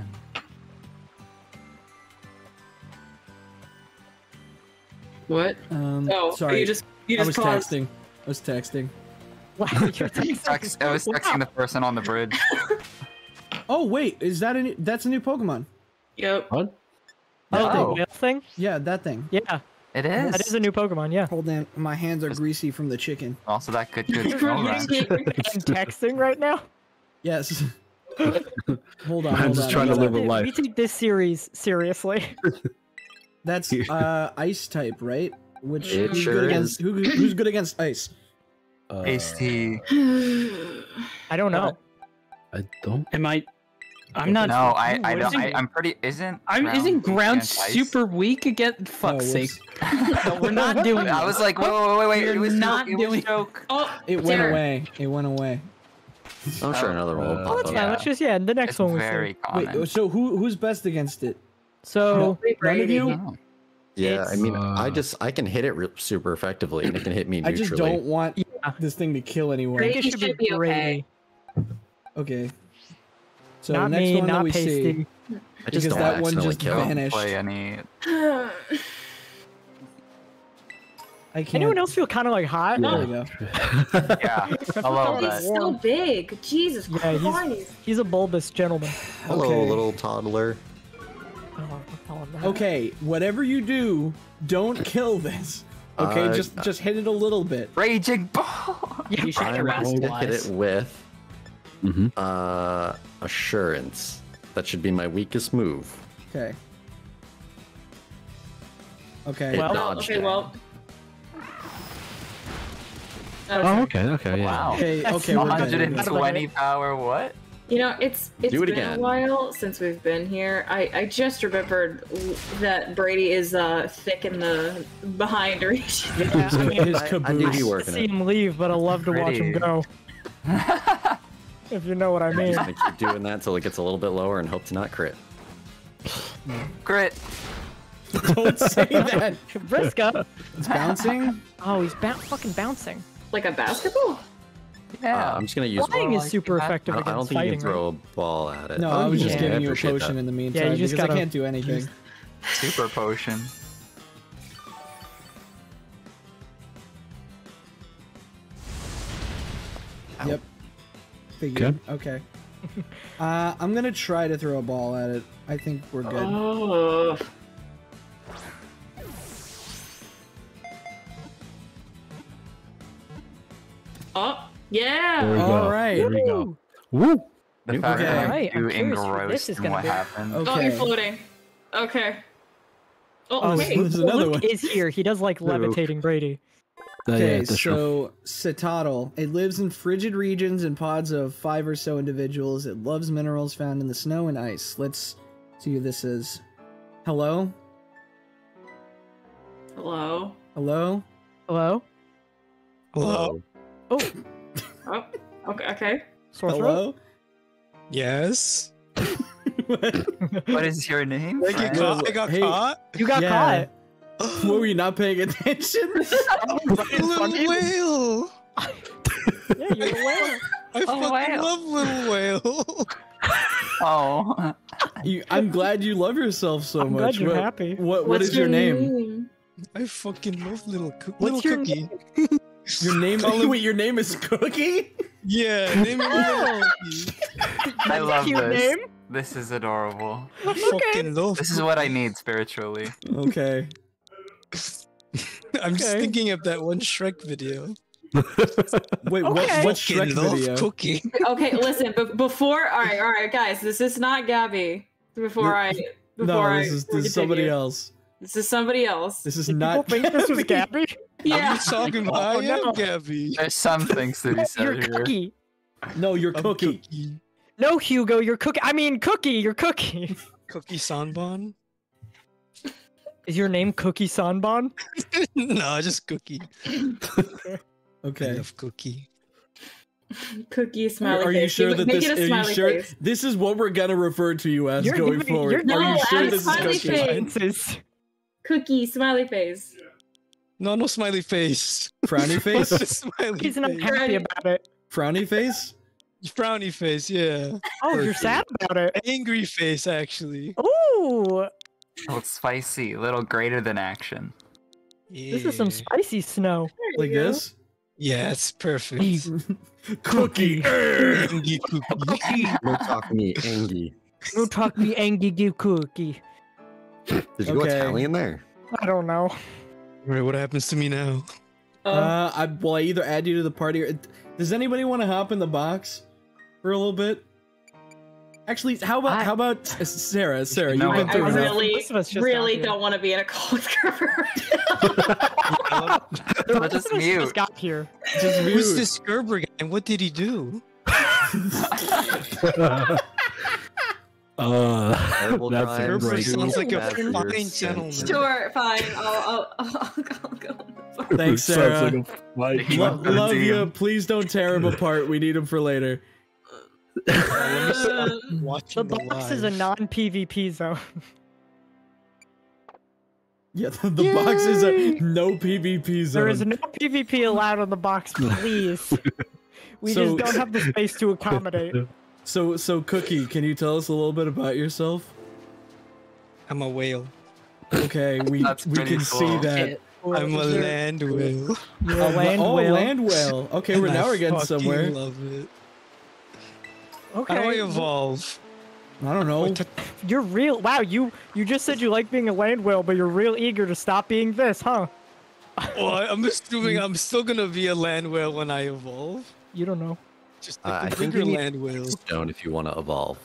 What? Um, oh, sorry. You just you just I was paused. texting. I was texting. Wow, you're texting. I was texting the person on the bridge. Oh wait, is that a new, that's a new Pokemon? Yep. What? That oh, thing. thing? Yeah, that thing. Yeah, it is. That is a new Pokemon. Yeah. Hold on, my hands are greasy from the chicken. Also, that good good. I'm texting right now. Yes. Hold on. I'm hold just on, trying to live a life. We take this series seriously. That's uh, ice type, right? Which it who's sure good against, who, who's good against ice? Uh, H T. I don't know. I don't. Am I? I'm not. No, I. I don't. I, I'm pretty. Isn't? I'm. Ground isn't ground super ice? weak again? Fuck's no, sake. No, we're not doing. I was like, wait, wait, wait, wait. It was not doing. It, was doing... It, was doing... It, was oh, it went away. It went away. I'm sure another roll. Uh, oh, that's fine. Yeah. Let's just yeah, the next it's one was very common. Wait, so who who's best against it? So no, none of you. No. Yeah, it's, I mean, uh, I just I can hit it re super effectively, and it can hit me neutrally. I just don't want yeah. this thing to kill anyone. Grace should, should be okay. Okay. So not next me, one not we pasty. See, I just because don't that one just kill. Vanished. Play any... I can't. Anyone else feel kind of like hot? Yeah. There we go. Yeah, I love that. He's so big. Jesus yeah, Christ. He's, he's a bulbous gentleman. Hello, okay. Little toddler. Oh, okay, whatever you do, don't kill this. Okay, uh, just just hit it a little bit. Raging ball. Yeah, you should I'm going to hit it with mm-hmm. uh, assurance. That should be my weakest move. Okay. Okay. It well, okay, down. well. Okay. Oh, okay, okay, yeah. Wow. Okay, okay, one hundred twenty power, what? You know, it's it's it been again. a while since we've been here. I, I just remembered that Brady is uh, thick in the behind reach. Yeah, I mean, his caboose. I, I need you working I see him leave, but I love to Brady. watch him go. If you know what I mean. I'm just going to keep doing that until it gets a little bit lower and hope to not crit. Crit. Don't say that. Briska. It's bouncing. Oh, he's ba fucking bouncing. Like a basketball? Yeah. Uh, I'm just going to use... Flying is super effective against fighting. I don't think you can throw a ball at it. No, I was just giving you a potion in the meantime. Yeah, you just gotta... I can't do anything. Super potion. Yep. Figured. Good. Okay. Uh, I'm going to try to throw a ball at it. I think we're good. Oh. Oh. Yeah! All right. There we go. Woo! The fact that I do engrossed in what happened. Okay. Oh, you're floating. Okay. Oh, oh wait. There's another Luke one. is here. He does like Luke. levitating Brady. Okay, okay so Cetodl. It lives in frigid regions in pods of five or so individuals. It loves minerals found in the snow and ice. Let's see who this is. Hello? Hello? Hello? Hello? Hello? Oh. Oh, okay. okay. Sore Hello? Throat? Yes? What is your name? Like you got, I got hey, caught? You got yeah. caught. Were you not paying attention? I was a little whale! Yeah, you're a whale. I fucking whale. love little whale. Oh. You, I'm glad you love yourself so I'm much. Glad you're what, happy. What, what is your, your name? name? I fucking love little, co little cookie. Name? Your name? Oh, wait, your name is Cookie? Yeah, name is Cookie. I love cute this. Name? This is adorable. Okay. This is what I need spiritually. Okay. I'm okay. just thinking of that one Shrek video. Wait, okay. what, what Shrek video? Cookie. Okay, listen, but before, all right, all right, guys, this is not Gabby. Before I, before no, I, this is, this is somebody else. This is somebody else. This is Did not. People think this was Gabby? Yeah. I'm talking about oh, no. Gabby. There's some things to be said you're here. Cookie. No, you're cookie. cookie. No, Hugo, you're Cookie. I mean, Cookie, you're Cookie. Cookie Sanbon? Is your name Cookie Sanbon? No, just Cookie. Okay. I love Cookie. Cookie smiley. Are you face. sure that Make this? Are you sure face. this is what we're gonna refer to you as you're going giving, forward? No, are you sure this is Cookie? Cookie smiley face. No, no smiley face. Frowny face. smiley He's not face. happy about it. Frowny face. Frowny face. Yeah. Oh, you're sad about it. Angry face, actually. Ooh. Oh, it's spicy. A little greater than action. Yeah. This is some spicy snow. Like go. this. Yeah, it's perfect. Cookie. Angie cookie. No talk me, Angie. No talk me, Angie. Give cookie. Did you okay. go Italian there? I don't know. Right, what happens to me now? Uh, uh, I well, I either add you to the party or does anybody want to hop in the box for a little bit? Actually, how about I, how about Sarah? Sarah, no, you've been through I really, enough. really don't want to be in a call with Gerber. no, just mute. Just got here. Just mute. Who's this Gerber guy, and what did he do? uh, that's Gerber sounds like a fine gentleman. Sure, fine. I'll, I'll, I'll, I'll go. Thanks, Sarah. Like a, like, love, love you. Please don't tear him apart. We need him for later. Uh, the box the is a non-P V P zone. Yeah, the, the box is a no P V P zone. There is no P V P allowed on the box, please. We so, just don't have the space to accommodate. So, so Cookie, can you tell us a little bit about yourself? I'm a whale. Okay, we That's we can cool. see that. I'm a land whale. You're a land oh, whale. land whale. Okay, and we're now I we're getting somewhere. I love it. Okay. How do I evolve? I don't know. You're real. Wow, you you just said you like being a land whale, but you're real eager to stop being this, huh? Well, I'm assuming I'm still gonna be a land whale when I evolve. You don't know. Just like uh, the I bigger think land whale. Stone, if you want to evolve.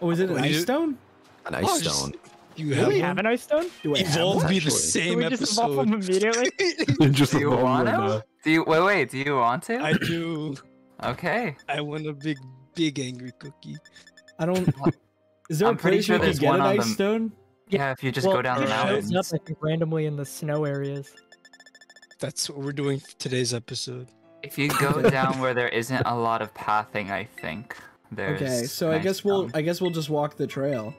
Oh, is it an oh, ice stone? An ice oh, stone. Just, you have, we have an ice stone? Do I evolve have be the same episode? Just evolve them immediately? just do you want to? Do you wait? Wait, do you want to? I do. Okay. I want a big, big angry cookie. I don't. Is there I'm a place sure you can get an ice them. stone? Yeah, if you just well, go down the mountains. Up, I think, randomly in the snow areas. That's what we're doing for today's episode. If you go down where there isn't a lot of pathing, I think there's. Okay, so nice I guess we'll. Down. I guess we'll just walk the trail.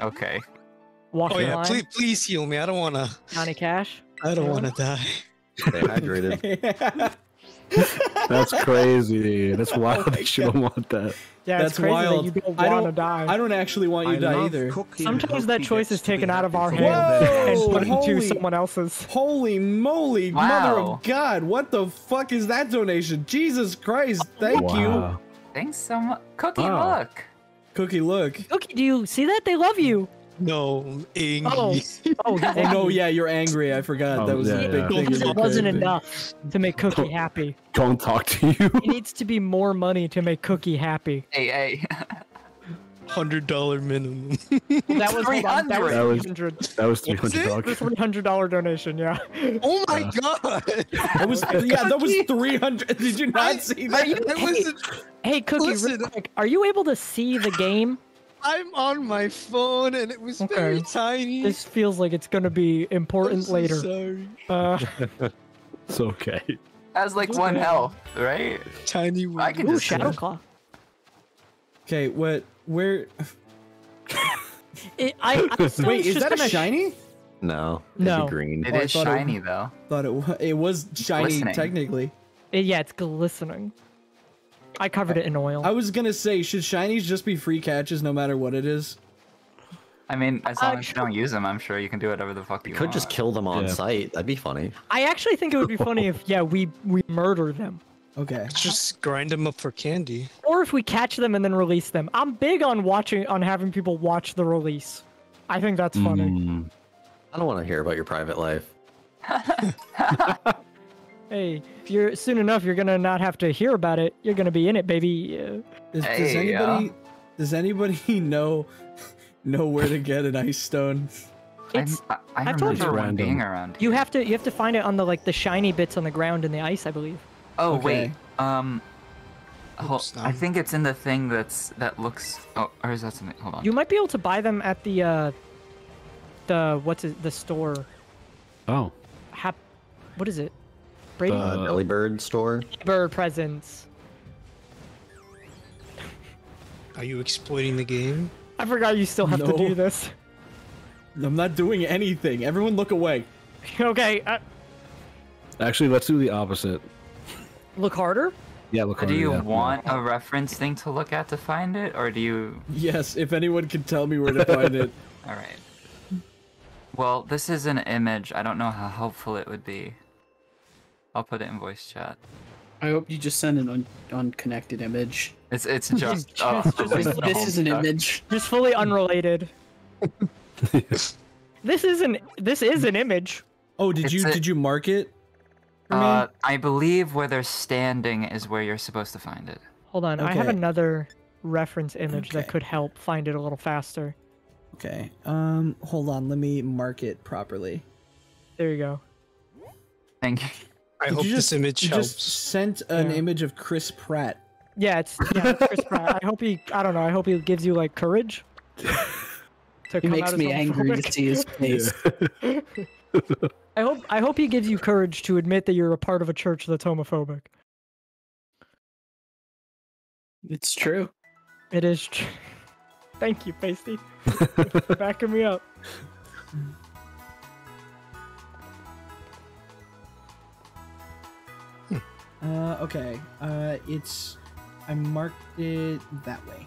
Okay. Walk oh yeah, line. please, please heal me. I don't want to. Johnny Cash. I don't want to die. Stay hydrated. That's crazy. That's wild. I shouldn't want that. Yeah, that's it's crazy wild. That you don't I don't die. I don't actually want you to die either. Cookie Sometimes cookie that choice is taken out of our hands and put into someone else's. Holy moly, wow. Mother of God! What the fuck is that donation? Jesus Christ! Thank wow. you. Thanks so much, Cookie. Wow. Look, Cookie. Look, Cookie. Do you see that? They love you. No, angry. Oh, oh, oh no, yeah, you're angry. I forgot. Oh, that was yeah, a big yeah. thing. It wasn't enough to make Cookie don't, happy. Don't talk to you. It needs to be more money to make Cookie happy. Hey, hey. one hundred dollar minimum. Well, that was three hundred dollars. That was three hundred dollars. That was three hundred dollars donation, yeah. Oh my yeah. god. That was yeah, that was three hundred dollars. Did you not I, see that? You, hey, hey, Cookie, real quick, are you able to see the game? I'm on my phone and it was okay. very tiny. This feels like it's gonna be important I'm so later. Sorry. Uh, it's okay. Has like one okay. health, right? Tiny one. I can Ooh, just shadow claw. Okay, what? Where? it, I, I Wait, is that a shiny? Sh no. No. It's green. It oh, is shiny it, though. Thought it was. It was shiny glistening. technically. It, yeah, it's glistening. I covered it in oil. I was gonna say, should shinies just be free catches no matter what it is? I mean, as long uh, as you don't use them, I'm sure you can do whatever the fuck you, you could want. Just kill them on yeah. site. That'd be funny. I actually think it would be funny if, yeah, we we murder them. Okay. Just grind them up for candy. Or if we catch them and then release them. I'm big on watching, on having people watch the release. I think that's funny. Mm. I don't want to hear about your private life. Hey, if you're soon enough, you're gonna not have to hear about it. You're gonna be in it, baby. Uh, does, hey, does anybody yeah. does anybody know know where to get an ice stone? It's I, I, I told you one being around. Here. You have to you have to find it on the like the shiny bits on the ground in the ice, I believe. Oh okay. wait, um, Oops, I think it's in the thing that's that looks. Oh, or is that something? Hold on. You might be able to buy them at the uh, the what's it, the store? Oh. Hap, what is it? The uh, Belly Bird store? Bird presents. Are you exploiting the game? I forgot you still have no. to do this. I'm not doing anything. Everyone look away. Okay. Uh... Actually, let's do the opposite. Look harder? Yeah, look harder. Do you yeah. want a reference thing to look at to find it? Or do you... Yes, if anyone can tell me where to find it. All right. Well, this is an image. I don't know how helpful it would be. I'll put it in voice chat. I hope you just send an un unconnected image. It's it's just, just, oh, just this, this is an stuff. image. Just fully unrelated. This is an this is an image. Oh, did it's you a, did you mark it? Uh, I believe where they're standing is where you're supposed to find it. Hold on, okay. I have another reference image okay. that could help find it a little faster. Okay. Um, hold on. Let me mark it properly. There you go. Thank you. I Did hope you just, this image you helps. Just sent an yeah. image of Chris Pratt. Yeah, it's, yeah, it's Chris Pratt. I hope he, I don't know, I hope he gives you, like, courage. He makes me angry to see his face. Yeah. I hope I hope he gives you courage to admit that you're a part of a church that's homophobic. It's true. It is true. Thank you, Pasty. Backing me up. Uh, okay. Uh, it's... I marked it that way.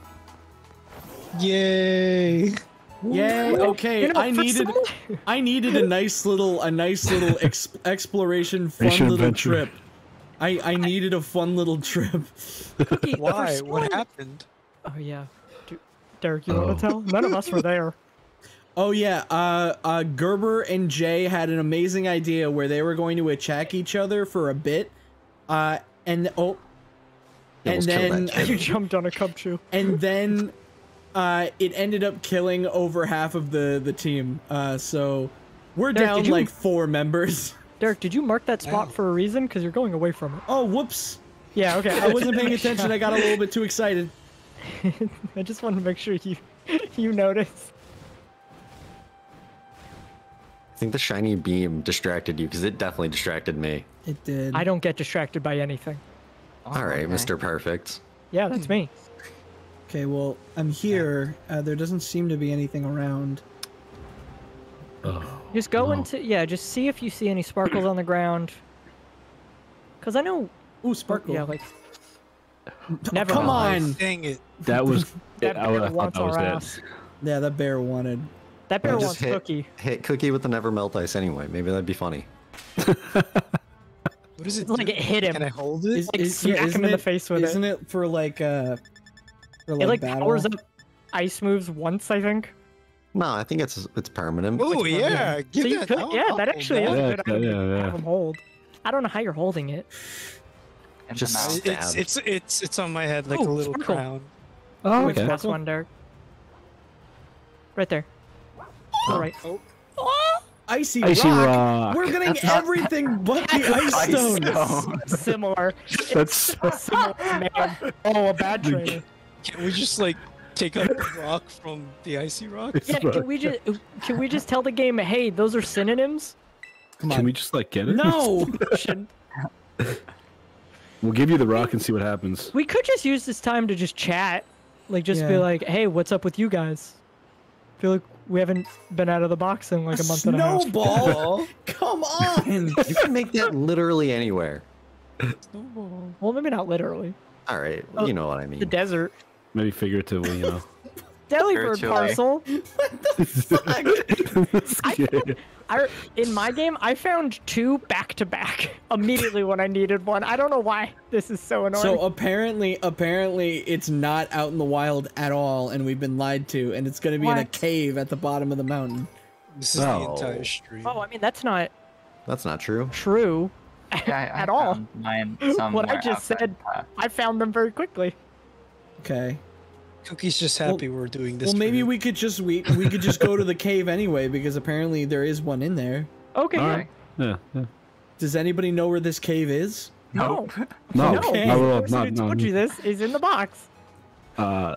Yay! Yay! Okay, you know, I needed, some... I needed a nice little, a nice little exp exploration, fun little adventure. trip. I, I needed a fun little trip. Cookie, why? What happened? Oh yeah, Do, Derek, you oh. want to tell? None of us were there. Oh yeah, uh, uh, Gerber and Jay had an amazing idea where they were going to attack each other for a bit, uh, and oh. And then you jumped on a cub shoe. And then uh, it ended up killing over half of the the team. Uh, so we're Derek, down you, like four members. Derek, did you mark that spot wow. for a reason? Because you're going away from it. Oh, whoops. Yeah, okay. I wasn't paying attention. I got a little bit too excited. I just wanted to make sure you you noticed. I think the shiny beam distracted you because it definitely distracted me. It did. I don't get distracted by anything. Oh, all right, okay. Mister Perfect. Yeah, that's me. Okay, well, I'm here. Uh, there doesn't seem to be anything around. Oh, just go no. into... Yeah, just see if you see any sparkles on the ground. Because I know... Ooh, sparkle. Yeah, like... Never Come mind. on! Dang it. That was... that bear I, I wants that was our ass. Yeah, that bear wanted... That bear wants hit, Cookie. Hit Cookie with the Never Melt Ice anyway. Maybe that'd be funny. What is it? Like it hit him. Can I hold it? It's like is, smack yeah, him in it, the face with isn't it. Isn't it for like uh for like, it like battle? Powers up ice moves once, I think. No, I think it's it's permanent. Oh like, yeah, permanent. Give so that. Could, oh, yeah, that actually oh, is yeah, good. Yeah, yeah. Have him hold. I don't know how you're holding it. And just it's, it's it's it's on my head like oh, a little sparkle. crown. Oh, okay. That's one, Derek. Right there. All right. Oh. Oh. Icy, icy rock. rock. We're getting That's everything not... but the ice, ice stone. stone. It's similar. It's That's so similar. Man. Oh, a bad trainer. Can we just like take up the rock from the icy rock? Yeah. Can we just can we just tell the game, hey, those are synonyms? Come on. Can we just like get it? No. We'll give you the rock and see what happens. We could just use this time to just chat, like just yeah. be like, hey, what's up with you guys? I feel like we haven't been out of the box in like a, a month and a half. Snowball? Come on! You can make that literally anywhere. Snowball. Well, maybe not literally. All right, well, you know what I mean. The desert. Maybe figuratively, you know. Delibird parcel. What the fuck? I found, I, in my game, I found two back to back immediately when I needed one. I don't know why this is so annoying. So apparently, apparently, it's not out in the wild at all, and we've been lied to, and it's going to be what? in a cave at the bottom of the mountain. This is oh. the entire stream. Oh, I mean, that's not. That's not true. True, yeah, I, at I all. What I just said, that. I found them very quickly. Okay. Cookie's just happy well, we're doing this. Well, maybe you. we could just we we could just go to the cave anyway because apparently there is one in there. Okay. All right. Yeah. Yeah. Does anybody know where this cave is? No. No. Okay. No. No. The person no, who no, told no. you this is in the box. Uh.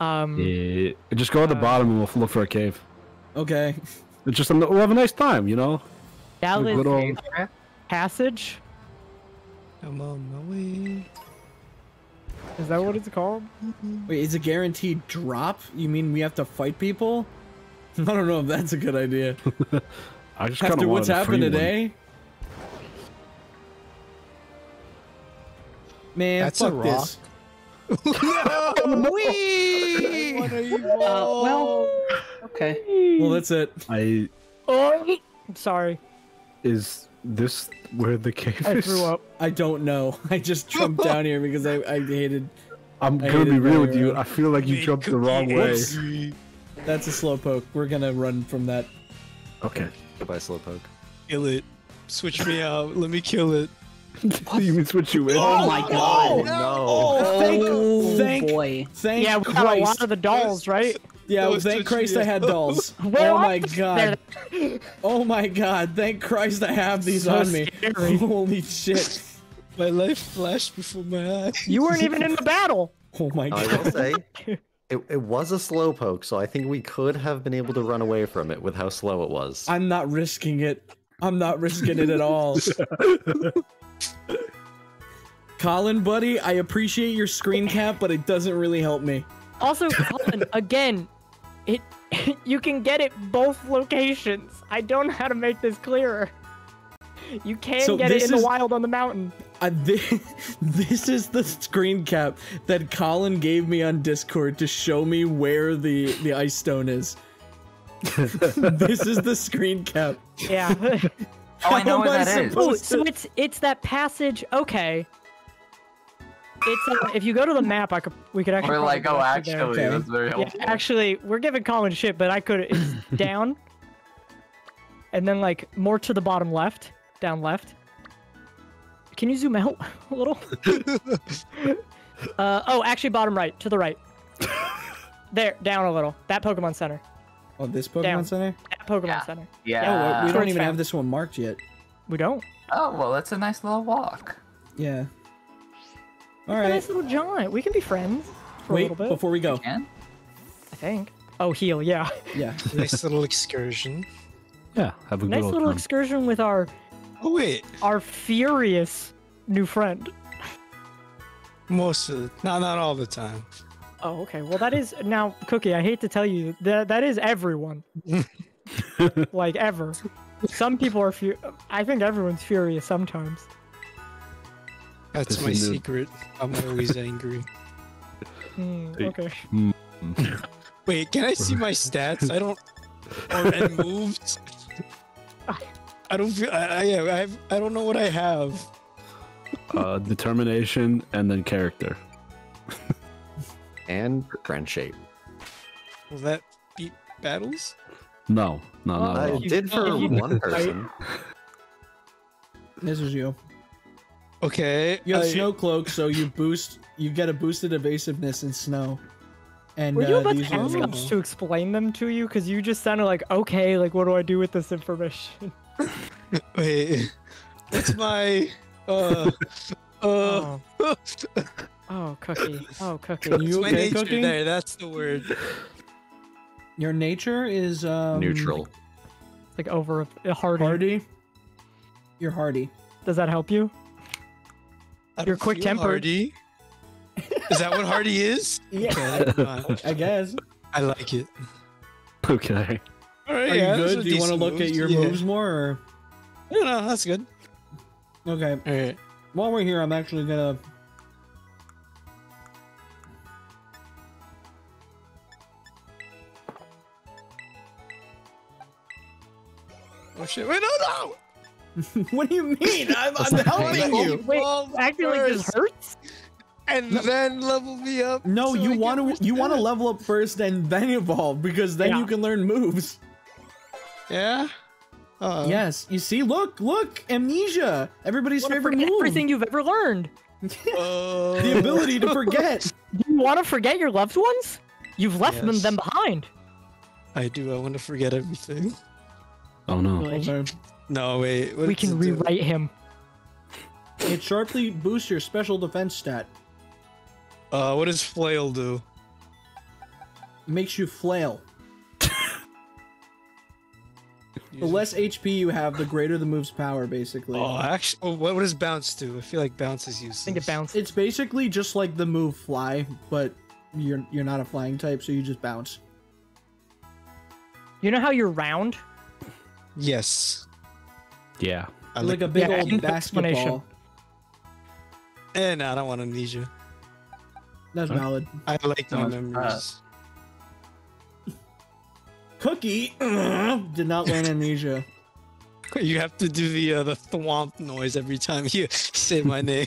Um. Yeah. Just go to the uh, bottom and we'll look for a cave. Okay. It's just we'll have a nice time, you know. That was old... passage. Come on, Millie. Is that what it's called? Wait, is it guaranteed drop? You mean we have to fight people? I don't know if that's a good idea. I just After what's happened today? Man, that's fuck a rock. this. No! Wee! Uh, well, okay. Well, that's it. I... Oh, I'm sorry. Is... This where the cave I is? I threw up. I don't know. I just jumped down here because I, I hated... I'm I gonna hated be real with you. I feel like you it jumped the wrong way. It. That's a slowpoke. We're gonna run from that. Okay. Goodbye, slowpoke. Kill it. Switch me out. Let me kill it. You mean switch you in? Oh my god. No. no. Oh, thank, oh, thank, boy. Thank yeah, we Christ. got a lot of the dolls, right? Yeah, well, thank Christ I had dolls. Oh my god. Oh my god, thank Christ I have these so on me. Scary. Holy shit. My life flashed before my eyes. You weren't even in the battle. Oh my god. I will say, it, it was a slow poke, so I think we could have been able to run away from it with how slow it was. I'm not risking it. I'm not risking it at all. Colin, buddy, I appreciate your screen cap, but it doesn't really help me. Also, Colin, again, it you can get it both locations. I don't know how to make this clearer. You can so get it in is, the wild on the mountain. Uh, this, this is the screen cap that Colin gave me on Discord to show me where the, the ice stone is. This is the screen cap. Yeah. Oh, I know what that is. Oh, so it's it's that passage. Okay. It's uh, if you go to the map, I could we could actually. We're like, oh, actually, there. That's very helpful. Yeah, actually, we're giving Colin shit, but I could. It's down, and then like more to the bottom left, down left. Can you zoom out a little? uh oh, actually, bottom right, to the right. There, down a little. That Pokemon Center. Oh, this Pokemon Down. Center? That Pokemon yeah. Center. Yeah. Oh, we don't even have this one marked yet. We don't. Oh, well, that's a nice little walk. Yeah. All right. A nice little jaunt. We can be friends for Wait, a little bit. before we go. We can? I think. Oh, heal, yeah. Yeah. Nice little excursion. Yeah, have a nice good Nice little time. excursion with our... Oh, wait. Our furious new friend. Most of the... No, not all the time. Oh, okay. Well, that is now, Cookie. I hate to tell you that that is everyone, like ever. Some people are fu. I think everyone's furious sometimes. That's this my secret. The... I'm always angry. Mm, okay. Wait, can I see my stats? I don't. Or end moved. I don't feel. I I, I don't know what I have. Uh, determination and then character. And friendship. Will that beat battles? No, no, no. Well, it did for one person. This is you. Okay. You have I... snow cloak, so you boost. You get a boosted evasiveness in snow. And were you about uh, to ask us to explain them to you? Because you just sounded like, okay, like what do I do with this information? Wait, what's my? Uh, uh. Oh. Oh, Cookie. Oh, Cookie. You my okay, Cookie? There, that's the word. Your nature is, um... neutral. Like, over a hardy. Hardy? You're hardy. Does that help you? I You're quick-tempered. Is that what hardy is? Yeah. Okay, I guess. I like it. Okay. All right, Are yeah, you good? Do you want to look moves? at your yeah. moves more, or...? No, no, that's good. Okay. All right. While we're here, I'm actually gonna... Oh shit, wait, no, no! What do you mean? I'm, I'm helping you! Wait, acting like this hurts? And then level me up. No, so you want to you want to level up first and then evolve, because then yeah. you can learn moves. Yeah? Uh, yes, you see, look, look, amnesia! Everybody's favorite move! Everything you've ever learned! uh... The ability to forget! Do you want to forget your loved ones? You've left yes. them, them behind. I do, I want to forget everything. Oh no. No, wait. We can rewrite him. It sharply boosts your special defense stat. Uh, what does flail do? Makes you flail. The less H P you have, the greater the move's power, basically. Oh, actually, what does bounce do? I feel like bounce is useless. I think it bounces. It's basically just like the move fly, but you're, you're not a flying type, so you just bounce. You know how you're round? Yes. Yeah. I like, like a big yeah, old basketball. Eh, no, I don't want amnesia. That's okay. valid. I like my memories. Uh, Cookie uh, did not win amnesia. You have to do the uh, the thwomp noise every time you say my name.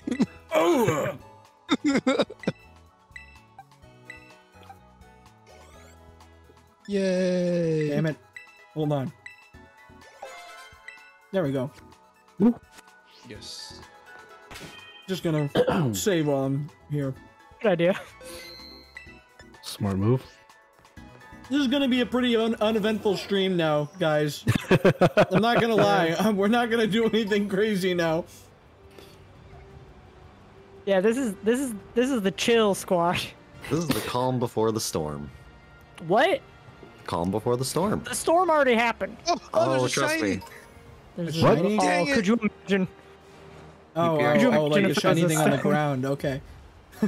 Oh. Yay! Damn it! Hold on. There we go. Ooh. Yes. Just gonna save while I'm here. Good idea. Smart move. This is gonna be a pretty un uneventful stream now, guys. I'm not gonna lie. We're not gonna do anything crazy now. Yeah, this is this is this is the chill squash. This is the calm before the storm. What? Calm before the storm. The storm already happened. Oh, oh, oh trust shiny. me. There's what? Oh, could you imagine? Oh, oh, oh like a shiny thing on the ground. Okay.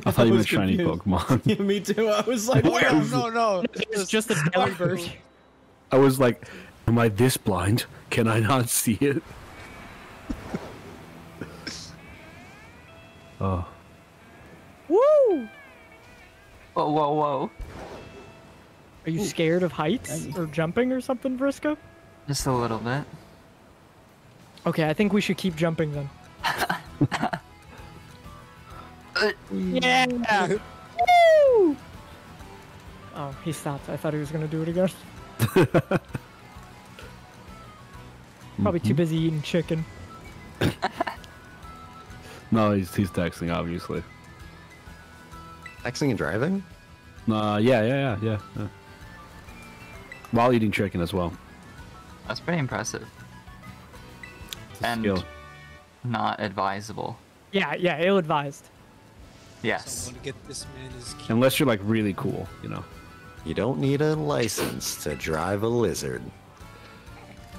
I thought you meant shiny Pokemon. Yeah, me too. I was like, where? No, no. It's just the scaly version. I was like, am I this blind? Can I not see it? Oh. Woo! Whoa, whoa, whoa. Are you Ooh. scared of heights or jumping or something, Briscoe? Just a little bit. Okay, I think we should keep jumping then. Yeah! Woo! Oh, he stopped. I thought he was gonna do it again. Probably mm-hmm. too busy eating chicken. No, he's he's texting, obviously. Texting and driving? Uh, yeah, yeah, yeah, yeah, yeah. While eating chicken as well. That's pretty impressive. And skill. Not advisable. Yeah, yeah, ill-advised. Yes. To get this man his key. Unless you're like really cool, you know. You don't need a license to drive a lizard.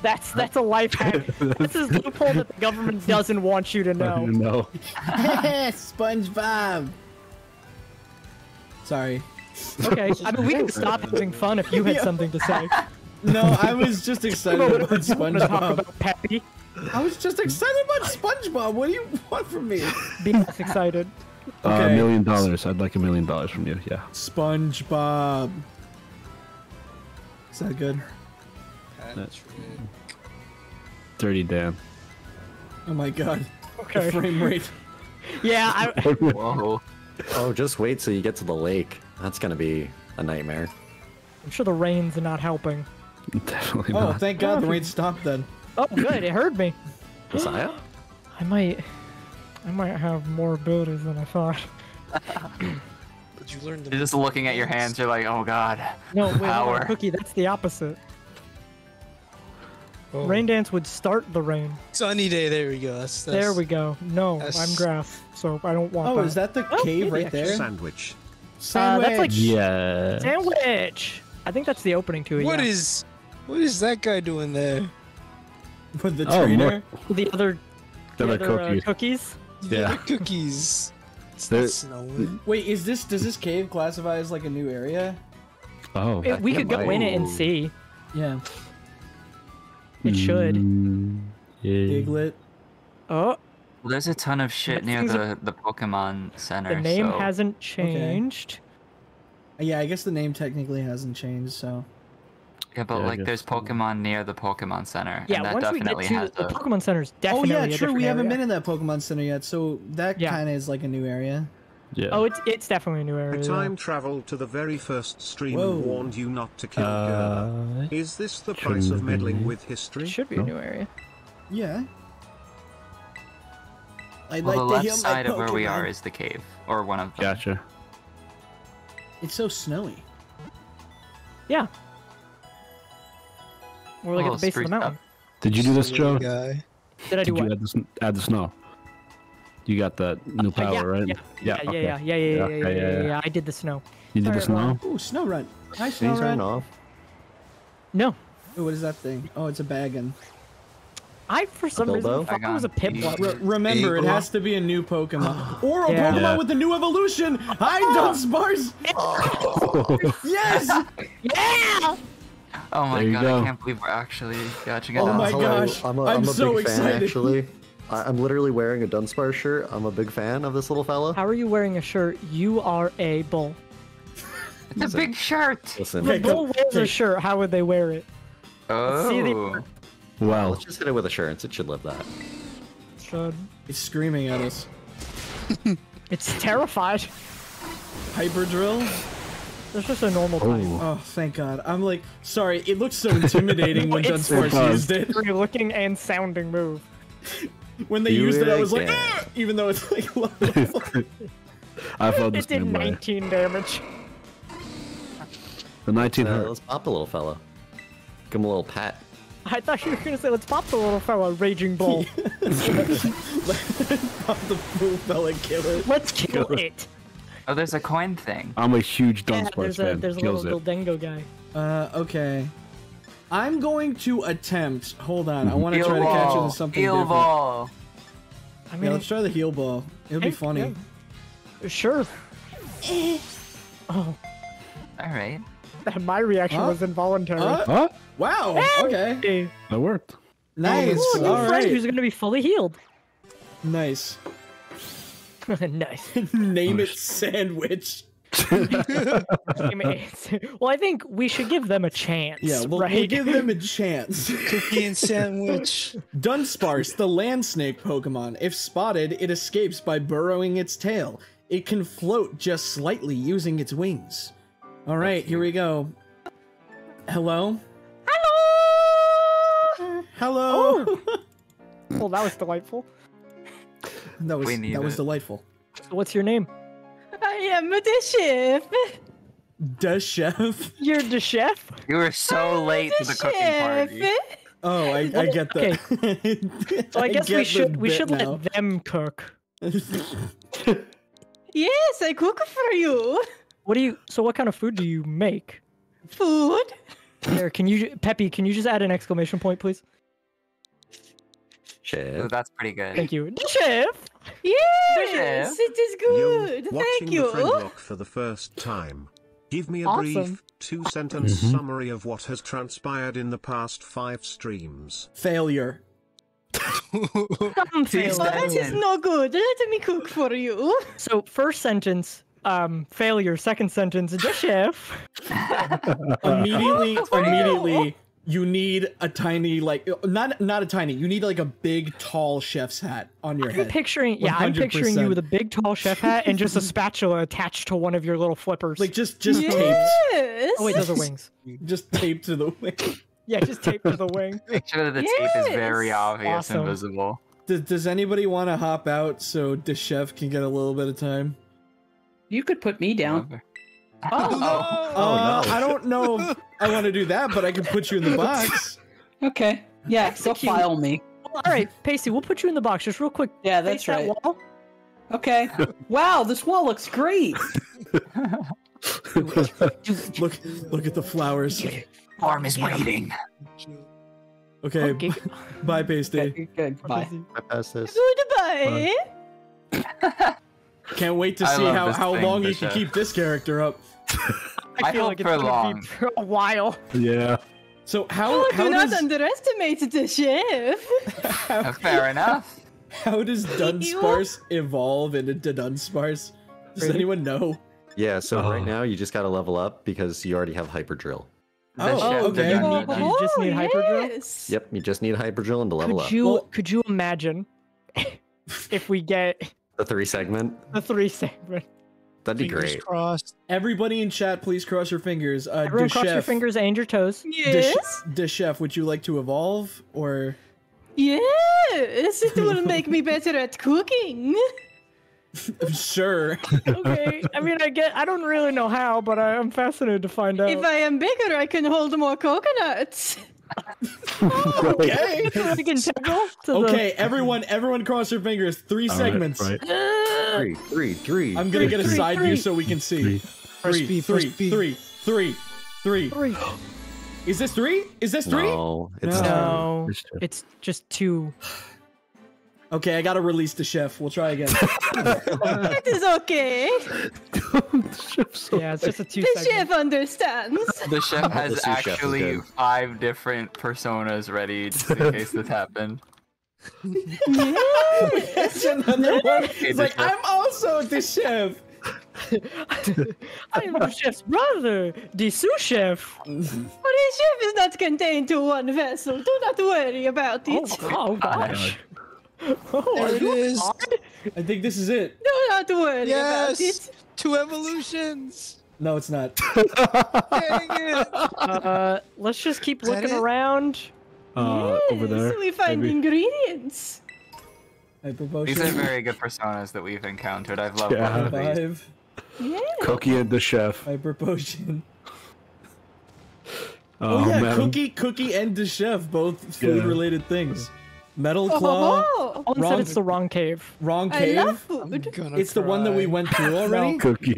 That's that's a life hack. This is the loophole that the government doesn't want you to know. No. SpongeBob. Sorry. Okay, I mean we can stop having fun if you had something to say. No, I was just excited about SpongeBob. Talk about Peppy. I was just excited about SpongeBob. What do you want from me? Being less excited. A okay. uh, million dollars. I'd like a million dollars from you. Yeah. SpongeBob. Is that good? That's Dirty Dan. Oh my god. Okay. The frame rate. Yeah. I... Whoa. Oh, just wait till you get to the lake. That's gonna be a nightmare. I'm sure the rain's not helping. Definitely oh, not. Oh, thank god the rain stopped then. Oh, good. It heard me. Messiah? I might. I might have more abilities than I thought. But you learned. You're just looking at your hands. You're like, oh god. No, wait, no, Cookie. That's the opposite. Oh. Rain dance would start the rain. Sunny day. There we go. That's, that's, there we go. No, that's... I'm Graf, so I don't want. Oh, that. Is that the oh, cave right there? Sandwich. Sandwich. Uh, that's like yeah. Sandwich. I think that's the opening to it. What yeah. is? What is that guy doing there? With the oh, trainer. What? The other. The, the other cookies. Uh, cookies. Yeah, cookies. It's the snowing. Wait, is this does this cave classify as like a new area? Oh, it, we could go I... in it and see. Yeah, it should. Mm, yeah. Diglett. Oh, well, there's a ton of shit near the are... the Pokemon Center. The name so... hasn't changed. Okay. Yeah, I guess the name technically hasn't changed. So. Yeah, but yeah, like there's Pokemon near the Pokemon Center. Yeah, and that once definitely we get to the a... Pokemon Center's definitely. Oh yeah, true. We haven't area. been in that Pokemon Center yet, so that yeah. kind of is like a new area. Yeah. Oh, it's it's definitely a new area. I time yeah. traveled to the very first stream Whoa. and warned you not to kill uh, Gerda. Is this the price of meddling with history? It should be no. a new area. Yeah. I'd well, like the left to heal side my of Pokemon. Where we are is the cave, or one of them. Gotcha. It's so snowy. Yeah. We're like at the base of the mountain. Did you do this, Joe? Guy. Did I do Did what? You add, this, add the snow. You got that new power, uh, yeah, right? Yeah, yeah, yeah, yeah, yeah, yeah, yeah, yeah. I did the snow. You did All the right, snow? Well, ooh, snow run. Hi, snow Things run. Off. No. Ooh, what is that thing? Oh, it's a baggin. I, for some reason, thought it was a Piplup. Re remember, it has to be a new Pokemon. Or a yeah. Pokemon yeah. with a new evolution! Hi, Dunsparce! Oh. Yes! Yeah! Oh my god, go. I can't believe we're actually catching it. Oh my gosh, I'm, a, I'm, I'm a so big excited. Fan, actually. I, I'm literally wearing a Dunsparce shirt. I'm a big fan of this little fella. How are you wearing a shirt? You are a bull. It's listen, a big shirt. Listen, the bull wears a shirt. How would they wear it? Oh. See the... Wow. Let's just hit it with assurance. It should live that. It should. It's screaming at us. It's terrified. Hyper drill? It's just a normal type. Oh, thank god. I'm like, sorry, it looks so intimidating when Dunsparce used it. It's a looking and sounding move. When they you used really it, I was like, ah! Even though it's like low level. I felt the It did nineteen way. damage. The nineteen uh, Let's pop the little fella. Give him a little pat. I thought you were going to say, let's pop the little fella, raging bull. Let's pop the little fella, killer. Let's kill it. Oh, there's a coin thing. I'm a huge Dunsparce fan. Yeah, there's a, there's a little, little Goldengo guy. Uh, okay. I'm going to attempt. Hold on, I want to try to catch it in something different. I mean, yeah, let's try the heel ball. It'll be I, funny. Yeah. Sure. Oh. Alright. My reaction huh? was involuntary. Huh? Huh? Wow. And okay. That worked. Nice. Ooh, new All friend right. who's going to be fully healed. Nice. Nice. Name it Sandwich. Well, I think we should give them a chance. Yeah, we'll, right? we'll give them a chance. Cookie and Sandwich. Dunsparce, the land snake Pokemon. If spotted, it escapes by burrowing its tail. It can float just slightly using its wings. All right, here we go. Hello? Hello! Hello! Oh, well, that was delightful. That was, that was delightful. So what's your name? I am the chef. The chef? You're the chef? You were so late to the chef. Cooking party. Oh, I, I get that. Okay. So I guess I we should, we should now. let them cook. Yes, I cook for you. What do you, so what kind of food do you make? Food? There, can you, Peppy, can you just add an exclamation point, please? Chef. Oh, that's pretty good. Thank you. The chef! Yes, the chef. It is good. Yo, thank you. Watching the Friendlocke for the first time. Give me a awesome. brief two-sentence mm-hmm. summary of what has transpired in the past five streams. Failure. Failure. Well, that is no good. Let me cook for you. So, first sentence. Um, failure. Second sentence, the chef. Immediately, immediately, you need a tiny, like, not not a tiny. You need like a big, tall chef's hat on your I'm head. Picturing, one hundred percent. Yeah, I'm picturing you with a big, tall chef hat and just a spatula attached to one of your little flippers. Like just, just yes. taped. Oh wait, those are wings. Just taped to the wing. Yeah, just taped to the wing. Make sure that the yes. tape is very obvious awesome. and visible. Does, does anybody want to hop out so the chef can get a little bit of time? You could put me down. Oh, oh, no. uh, oh no. I don't know if I want to do that, but I can put you in the box. Okay. Yeah, so file me. Well, all right, Pacey, we'll put you in the box just real quick. Yeah, that's Face right. That wall. Okay. Wow, this wall looks great. Look, look at the flowers. Farm is waiting. Okay. okay. Bye, Pacey. Okay, good. Bye. I pass this. Goodbye. Bye. Can't wait to see how, how thing, long you can keep this character up. I, I feel like it's going to be for a while. Yeah. So how, oh, how do does... not underestimate the chef. how, Fair enough. How does Dunsparce evolve into Dunsparce? Does really? anyone know? Yeah, so oh. right now you just got to level up because you already have Hyper Drill. Oh, oh okay. You, need, oh, you just need yes. Hyper Drill? Yep, you just need Hyper Drill and to level could you, up. Could you imagine if we get... The three segment. The three segment. That'd be fingers great. Crossed. Everybody in chat, please cross your fingers. Uh, Everyone, cross chef, your fingers and your toes. Yes. De chef, would you like to evolve or? Yes, it will make me better at cooking. Sure. Okay. I mean, I get. I don't really know how, but I, I'm fascinated to find out. If I am bigger, I can hold more coconuts. Oh, okay. Okay, everyone, everyone, cross your fingers. Three All segments. Right, right. Three, three, three. I'm gonna three, get a three, side three. view so we can see. Three, three, three, three, three, three, three. Is this three? Is this three? No, it's no. Two. It's just two. Okay, I gotta release the chef. We'll try again. That is okay. So yeah, it's just a two. The segment. Chef understands. The chef has oh, actually chef five different personas ready just in case this happened. Yes, another one. It's like I'm also the chef. I am the chef's brother, the sous chef. But the chef is not contained to one vessel. Do not worry about it. Oh, oh gosh. Oh, there it is. God? I think this is it. No, not to worry yes, about it. Two evolutions. No, it's not. Dang it. Uh, let's just keep is looking around. Uh, yes, over there. We find maybe. ingredients. I propose these are very good personas that we've encountered. I've loved yeah. one of these. Yeah. Cookie and the chef. I propose. Oh, oh yeah, man. Cookie, Cookie, and the chef, both food-related yeah. things. Metal Claw. Oh, oh, oh. Wrong, it's the wrong cave. Wrong cave. I love food. It's cry. the one that we went through already. No. Cookie,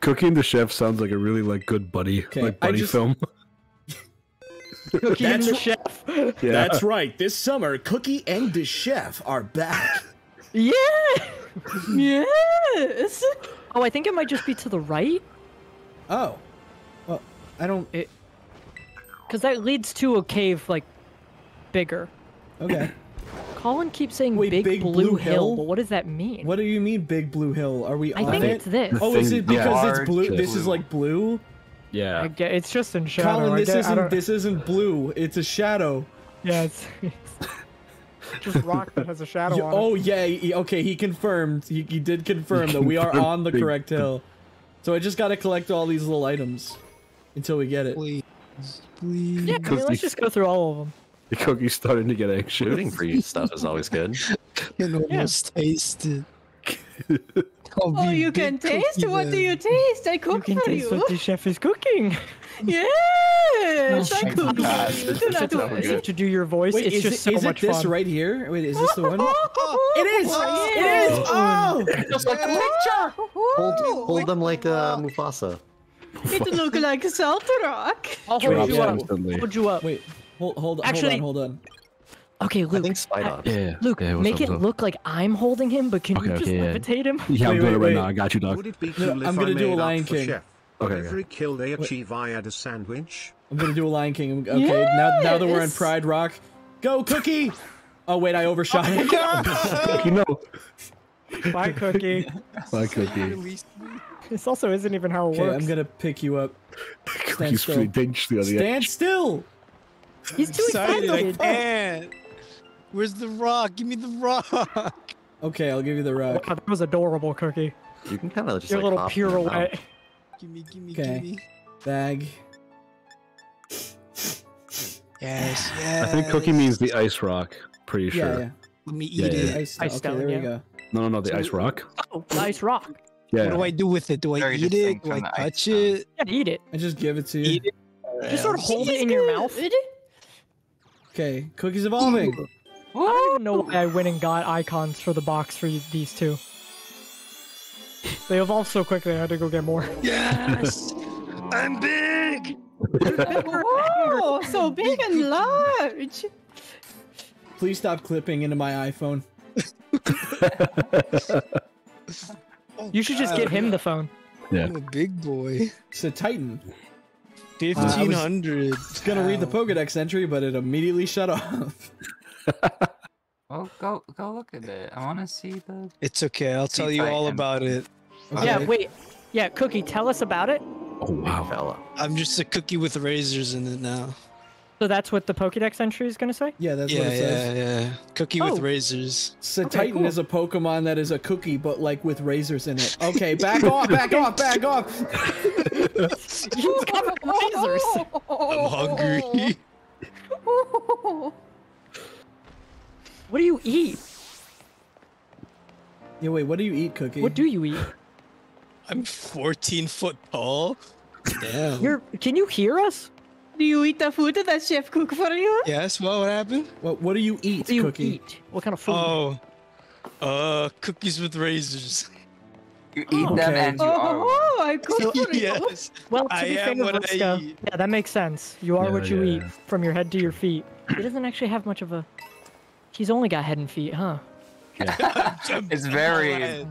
Cookie and the Chef sounds like a really like good buddy, okay. like buddy just... film. Cookie and the Chef. Yeah. That's right. This summer, Cookie and the Chef are back. Yeah! Yes! Oh, I think it might just be to the right. Oh. Well, I don't... It... Because that leads to a cave, like, bigger. Okay. Colin keeps saying Wait, big, big blue, blue hill, but what does that mean? What do you mean big blue hill? Are we I on think it? It's this. Oh, is it because yeah. it's blue? This blue. is like blue? Yeah. I get, it's just in shadow. Colin, this, get, isn't, this isn't blue. It's a shadow. Yeah, it's... it's... Just rock that has a shadow you, on it. Oh yeah, he, okay, he confirmed. He, he did confirm that we are on the correct hill. So I just gotta collect all these little items until we get it. Please, please. Yeah, I mean, let's just go through all of them. The cookie's starting to get anxious. Shooting for you stuff is always good. You can almost yeah. taste it. Oh, you can taste? What then. do you taste? I cook you can for taste you. What the chef is cooking. Yes, I cook. You have to do your voice. Wait, it's is just it, so is much it this fun. right here? Wait, is this the one? It is! Oh, it is! Oh! Just like a picture! Hold, hold them like uh, Mufasa. It look like a SaltyDKArtRT. I'll hold you up. Hold you up. Wait, hold, hold, Actually, hold on, hold on. Okay, Luke. I think I, yeah. Luke, yeah, make up, it up. look like I'm holding him, but can okay, you just okay, levitate yeah. him? Yeah, wait, I'm doing it right now. I got you, dog. No, I'm gonna do a Lion King. Chef. Okay. Every kill they achieve, I add a sandwich. I'm gonna do a Lion King. Okay, yes! now now that we're in Pride Rock, go Cookie! Oh wait, I overshot him. Cookie, no. Bye, Cookie. Bye, Cookie. This also isn't even how it okay, works. I'm gonna pick you up. Stand still. The Stand still. He's too excited. Like, where's the rock? Give me the rock. Okay, I'll give you the rock. Wow, that was adorable, Cookie. You can kind of just your like little pirouette. Gimme, gimme, okay. gimme. Bag. Yes, yes. I think Cookie means the ice rock, pretty yeah, sure. Yeah. Let me eat yeah, it. Yeah. Ice, ice okay, stone, there yeah. we go. No, no, no, the so, ice rock. Oh, the ice rock. Yeah. What do I do with it? Do I Very eat it? Do I touch it? Yeah, eat it. I just give it to you. Eat it. Yeah. Just sort of hold it in good. your mouth. Okay, Cookie's evolving. Ooh. I don't even know why I went and got icons for the box for these two. They evolved so quickly, I had to go get more. Yes! I'm big! Whoa, so big and large! Please stop clipping into my iPhone. You should just get him the phone. Yeah. I'm a big boy. It's a Titan. fifteen hundred. Uh, I was, I was gonna wow. read the Pokedex entry, but it immediately shut off. Well, go go look at it. I want to see the. It's okay. I'll tell you all about it. Okay. Yeah, wait. Yeah, Cookie, tell us about it. Oh wow. I'm just a cookie with razors in it now. So that's what the Pokedex entry is gonna say. Yeah, that's yeah, what it yeah, says. Yeah, yeah. Cookie oh. with razors. So okay, Titan cool. is a Pokemon that is a cookie, but like with razors in it. Okay, back off, back off, back off. You've got razors. I'm hungry. What do you eat? Yeah, wait, what do you eat, Cookie? What do you eat? I'm fourteen foot tall. Damn. You're, can you hear us? Do you eat the food that chef cook for you? Yes, well, what happened? Well, what do you eat, what do you Cookie? Eat? What kind of food? Oh, uh, cookies with razors. You eat oh, them okay. and you are. Oh, oh, I cook for you. Yes. Well, to I be fair, Liska, yeah, that makes sense. You are yeah, what you yeah, eat, yeah. from your head to your feet. It doesn't actually have much of a... He's only got head and feet, huh? Yeah. It's very... Yeah.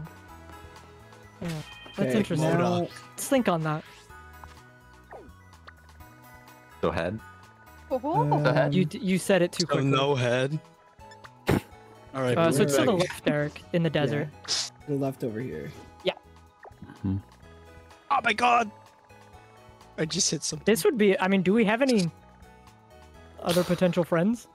That's hey, interesting. Now, let's think on that. So head? Um, so head? You, you said it too quickly. So no head. All right, uh, so it's back. to the left, Eric, in the desert. Yeah. The left over here. Yeah. Mm-hmm. Oh my god! I just hit something. This would be... I mean, do we have any other potential friends?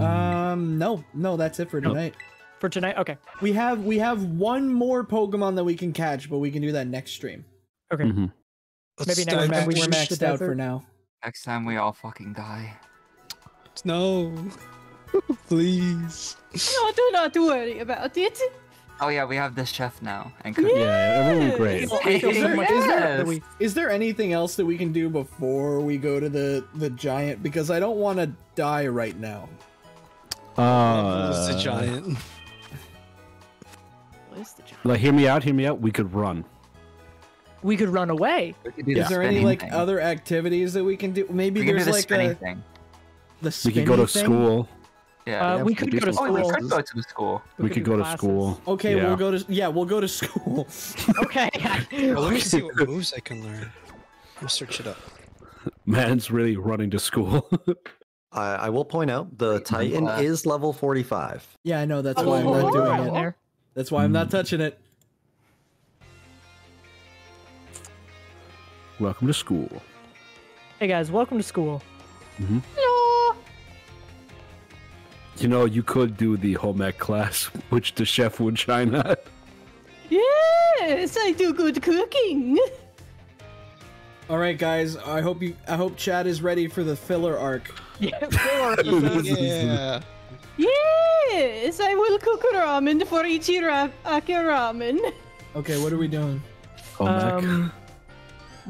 Um, no, no, that's it for tonight. For tonight, okay. We have we have one more Pokemon that we can catch, but we can do that next stream. Okay. Mm-hmm. Maybe next time we're maxed out for now. Next time we all fucking die. No, please. No, do not worry about it. Oh yeah, we have the chef now, and Cookie. Yeah, everyone great. Yes. Is, there, is, there, is there anything else that we can do before we go to the the giant? Because I don't want to die right now. Uh, Where's the giant? Where's the giant? Like, hear me out, hear me out. We could run. We could run away. Could yeah. Is there any like thing. other activities that we can do? Maybe we there's do the like a, the we could go to thing? school. Yeah, uh, we could go to school. Oh, we could go to school. We, we could go classes. to school. Okay, yeah. we'll go to yeah, we'll go to school. Okay. Well, let me see what moves I can learn. I'll search it up. Man's really running to school. I, I will point out the Titan uh, is level forty-five. Yeah, I know. That's why I'm not doing it. That's why I'm not touching it. Welcome to school. Hey guys, welcome to school. Mm-hmm. Hello. You know, you could do the home ec class, which the chef would shine at. Yes, I do good cooking. All right, guys. I hope you. I hope Chad is ready for the filler arc. Yeah, filler. yeah. Yes, I will cook ramen for Ichiraki ramen. Okay, what are we doing? Oh my god.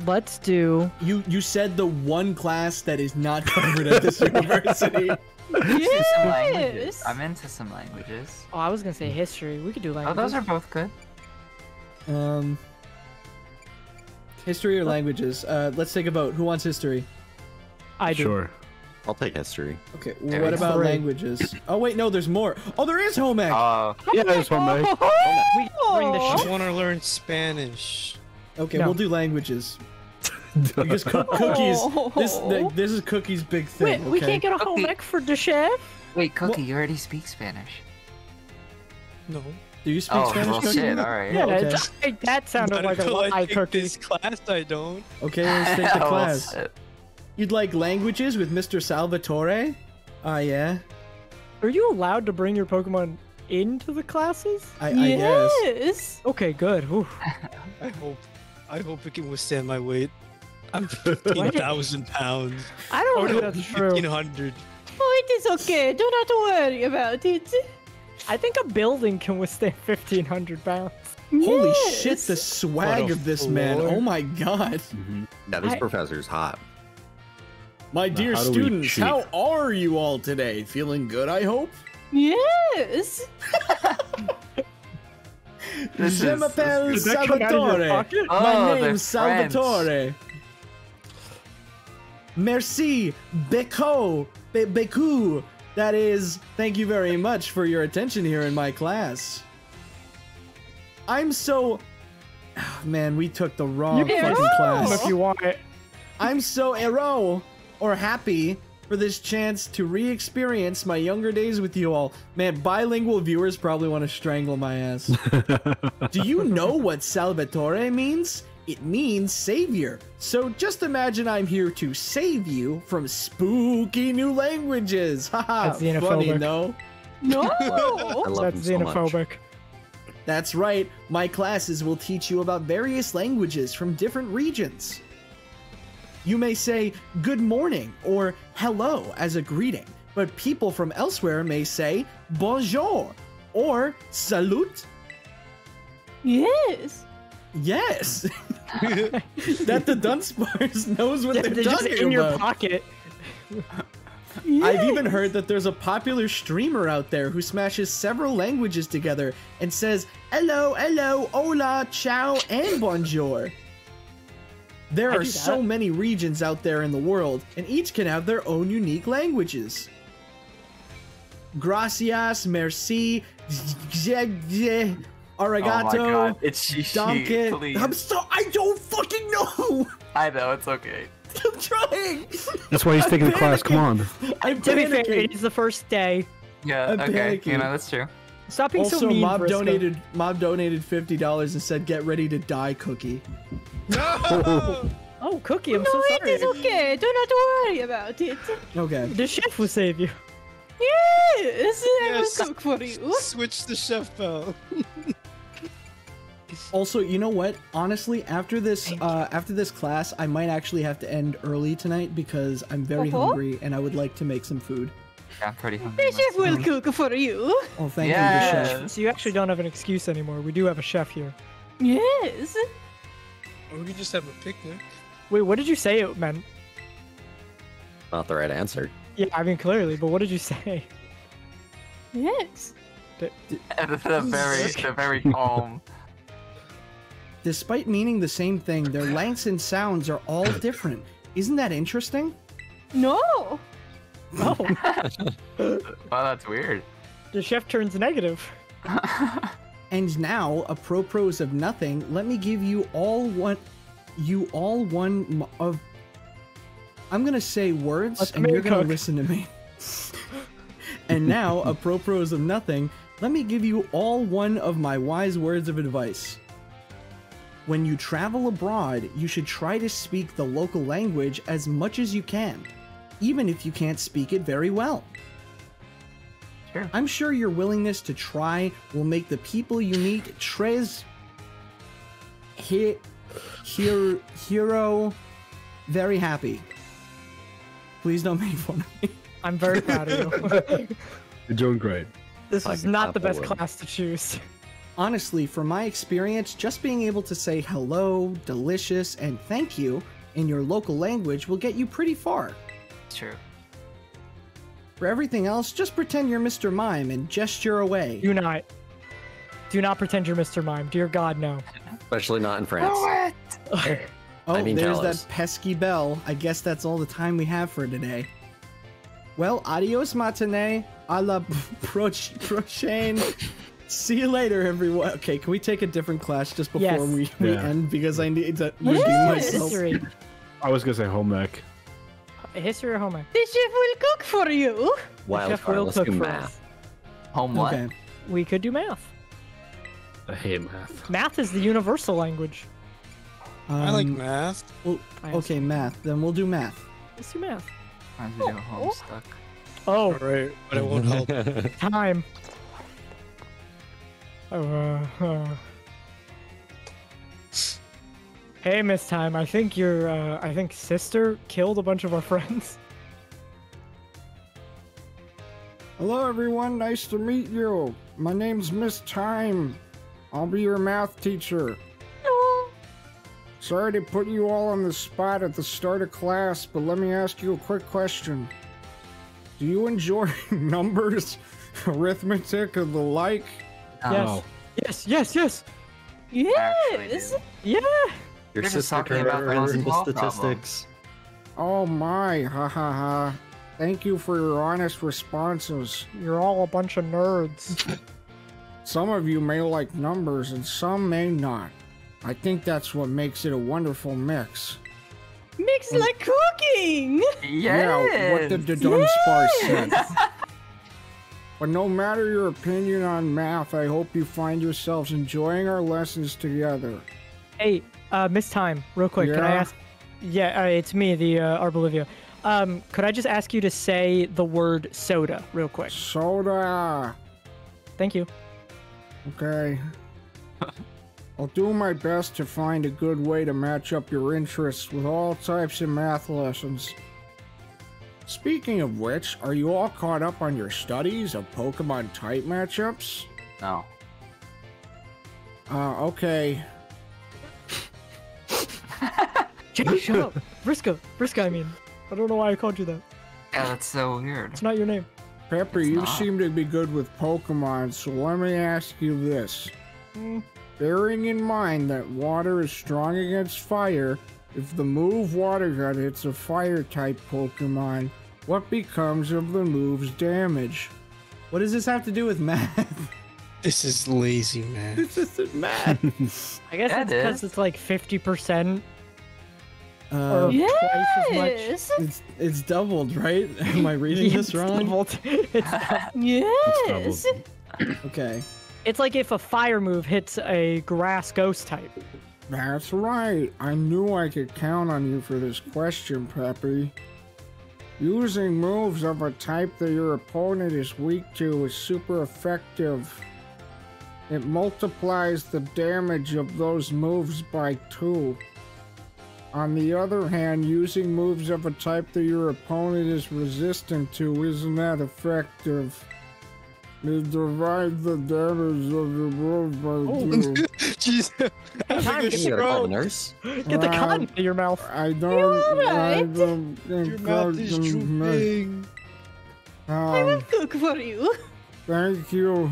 Let's do. You you said the one class that is not covered at this university. Yes. I'm into some languages. Oh, I was gonna say history. We could do languages. Oh, those are both good. Um. History or languages? Uh, let's take a vote. Who wants history? I do. Sure. I'll take history. Okay, well, what about languages? Oh, wait, no, there's more. Oh, there is home ec! Uh, yeah, there's home ec. I want to learn Spanish. Okay, no. We'll do languages. Because co cookies, this, the, this is Cookie's big thing. Wait, okay? We can't get a home ec for the chef? Wait, Cookie, well, you already speak Spanish. No. Do you speak oh, Spanish? Oh, well, shit, alright. Yeah, okay. That, that sounded like a lie, Cookie. This class, I don't. Okay, let's take the class. You'd like languages with Mister Salvatore? Ah, uh, yeah. Are you allowed to bring your Pokemon into the classes? I, I yes. Guess. Okay, good. I hope, I hope it can withstand my weight. I'm fifteen thousand pounds. I don't know if that's true. fifteen hundred. Oh, it is okay. Do not worry about it. I think a building can withstand fifteen hundred pounds. Holy yes. shit, the swag of this floor. man. Oh my god. Mm-hmm. Yeah, this I... professor's hot. My now, dear how students, how are you all today? Feeling good, I hope? Yes. This Je m'appelle Salvatore. Oh, my name's Salvatore. French. Merci, Beko, Be Beku. That is, thank you very much for your attention here in my class. I'm so... Oh, man, we took the wrong you fucking class. If you want it. I'm so ero, or happy, for this chance to re-experience my younger days with you all. Man, bilingual viewers probably want to strangle my ass. Do you know what Salvatore means? It means savior. So just imagine I'm here to save you from spooky new languages. Haha, that's xenophobic. Funny, no? No! I love that's xenophobic. So that's right. My classes will teach you about various languages from different regions. You may say good morning or hello as a greeting, but people from elsewhere may say bonjour or salut. Yes. Yes. That the Dunsparce knows what they're, they're talking just in about. Your pocket. Yes. I've even heard that there's a popular streamer out there who smashes several languages together and says hello, hello, hola, ciao, and bonjour. There are so many regions out there in the world, and each can have their own unique languages. Gracias, merci, Arigato, oh my God. It's she, she, please. I'm so I don't fucking know. I know it's okay. I'm trying. That's why he's I'm taking panicking. the class. Come on. I'm to be fair, it is the first day. Yeah. I'm okay. Panicking. You know that's true. Stop being also, so mean. Mob donated. Mob donated fifty dollars and said, "Get ready to die, Cookie." No! Oh, Cookie, I'm no, so sorry. No, it is okay. Do not worry about it. Okay. The chef will save you. Yes, I yes. will cook for you. Switch the chef bell. Also, you know what? Honestly, after this uh, after this class, I might actually have to end early tonight because I'm very uh-huh. hungry and I would like to make some food. I'm pretty hungry. The chef will cook for you. Oh, thank yes. you, the chef. So you actually don't have an excuse anymore. We do have a chef here. Yes. Or we could just have a picnic. Wait, what did you say it meant? Not the right answer. Yeah, I mean, clearly, but what did you say? Yes. D they're very, they're very calm. Despite meaning the same thing, their lengths and sounds are all different. Isn't that interesting? No. Oh. Wow, that's weird. The chef turns negative. And now, a pro pros of nothing. Let me give you all one, you all one of. I'm gonna say words, Let's and you're gonna cook. listen to me. And now, a pro pros of nothing. Let me give you all one of my wise words of advice. When you travel abroad, you should try to speak the local language as much as you can, even if you can't speak it very well. Sure. I'm sure your willingness to try will make the people you meet tres he, he, hero very happy. Please don't make fun of me. I'm very proud of you. You're doing great. This was not the best class to choose. Honestly, from my experience, just being able to say hello, delicious, and thank you in your local language will get you pretty far. True. For everything else, just pretend you're Mister Mime and gesture away. Do not. Do not pretend you're Mister Mime. Dear God, no. Especially not in France. What? Oh, I mean, there's that pesky bell. I guess that's all the time we have for today. Well, adios matinee, a la pro prochaine. See you later, everyone. Okay, can we take a different class just before yes. we, we yeah. end? Because I need to redeem myself. History. I was going to say home ec. History or home ec? The chef will cook for you. Wild the chef will let's cook do for math. Us. Home what? Okay. We could do math. I hate math. Math is the universal language. Um, I like math. Well, okay, math. Then we'll do math. Let's do math. I'm oh. home stuck. Oh. Right, but it won't help. Time. Uh, uh. Hey, Miss Time. I think your, uh, I think sister killed a bunch of our friends. Hello, everyone. Nice to meet you. My name's Miss Time. I'll be your math teacher. Sorry to put you all on the spot at the start of class, but let me ask you a quick question. Do you enjoy numbers, arithmetic, and the like? No. Yes. Yes, yes, yes. Yes. Yeah. Your You're sister talking about principal statistics. Oh my, ha ha ha. Thank you for your honest responses. You're all a bunch of nerds. Some of you may like numbers and some may not. I think that's what makes it a wonderful mix. Mix and, like cooking! Yes. Yeah, what did the Dunsparce said. But no matter your opinion on math, I hope you find yourselves enjoying our lessons together. Hey, uh, Miss Time, real quick, yeah? Can I ask? Yeah, uh, it's me, the uh, Arbolivia. Um, could I just ask you to say the word soda real quick? Soda. Thank you. Okay. I'll do my best to find a good way to match up your interests with all types of math lessons. Speaking of which, are you all caught up on your studies of Pokemon type matchups? No. Uh, okay. Shut up. Brisco. Brisco, I mean. I don't know why I called you that. Yeah, that's so weird. It's not your name. Pepper, you seem to be good with Pokemon, so let me ask you this. Mm. Bearing in mind that water is strong against fire, if the move Water Gun hits a Fire-type Pokemon, what becomes of the move's damage? What does this have to do with math? This is lazy math. This isn't math. I guess that's because it's like fifty percent uh, or yes! twice as much. It's, it's doubled, right? Am I reading this wrong? Doubled. It's yes! It's okay. It's like if a fire move hits a grass ghost type. That's right. I knew I could count on you for this question, Peppy. Using moves of a type that your opponent is weak to is super effective. It multiplies the damage of those moves by two. On the other hand, using moves of a type that your opponent is resistant to isn't that effective. You divide the damage of your move by two. Jeez. Time, get, the nurse. get the cotton uh, in your mouth. I don't. You I don't your mouth is drooping. Um, I will cook for you. Thank you.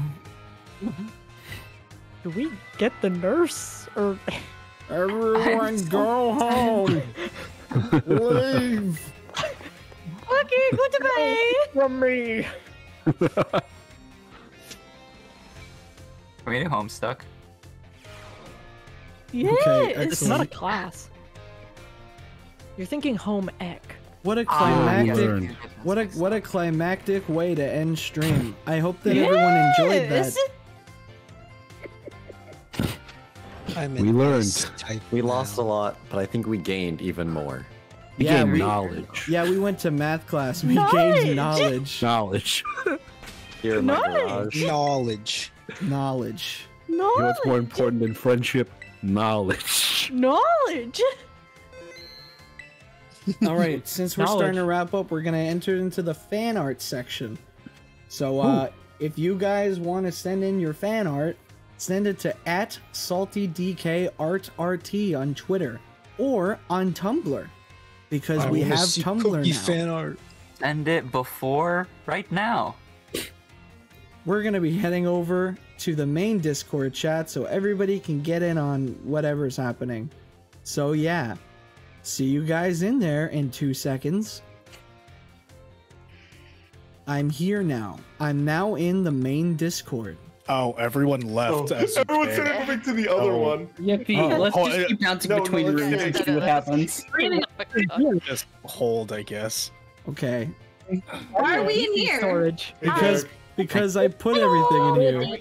Do we get the nurse or? Everyone, so go home. Leave. What Lucky, goodbye. From me. Can we do Homestuck? Yeah, okay, it's not a class. You're thinking home ec. What a climactic, oh, what a what a climactic way to end stream. I hope that yeah, everyone enjoyed that. Is... I'm we learned. I, we lost a lot, but I think we gained even more. We yeah, gained we, knowledge. Yeah, we went to math class. We knowledge. gained knowledge. Knowledge. Here in knowledge. My garage. Knowledge. Knowledge. Knowledge. You know what's more important than friendship? Knowledge. Knowledge. All right, since we're knowledge. starting to wrap up, we're going to enter into the fan art section. So uh, if you guys want to send in your fan art, send it to at Salty D K Art R T on Twitter or on Tumblr, because I we have Tumblr Cookie now. Fan art. Send it before right now. We're going to be heading over to the main Discord chat so everybody can get in on whatever's happening. So yeah. See you guys in there in two seconds. I'm here now. I'm now in the main Discord. Oh, everyone left. Oh. Everyone's okay. moving to the other oh. one. Yeah, Pete, oh. let's oh, just I, keep bouncing no, between no, rooms no, and see no, what no, happens. No. Just hold, I guess. Okay. Why are we in here? Storage. Because Hi. because I put Hello. everything in here.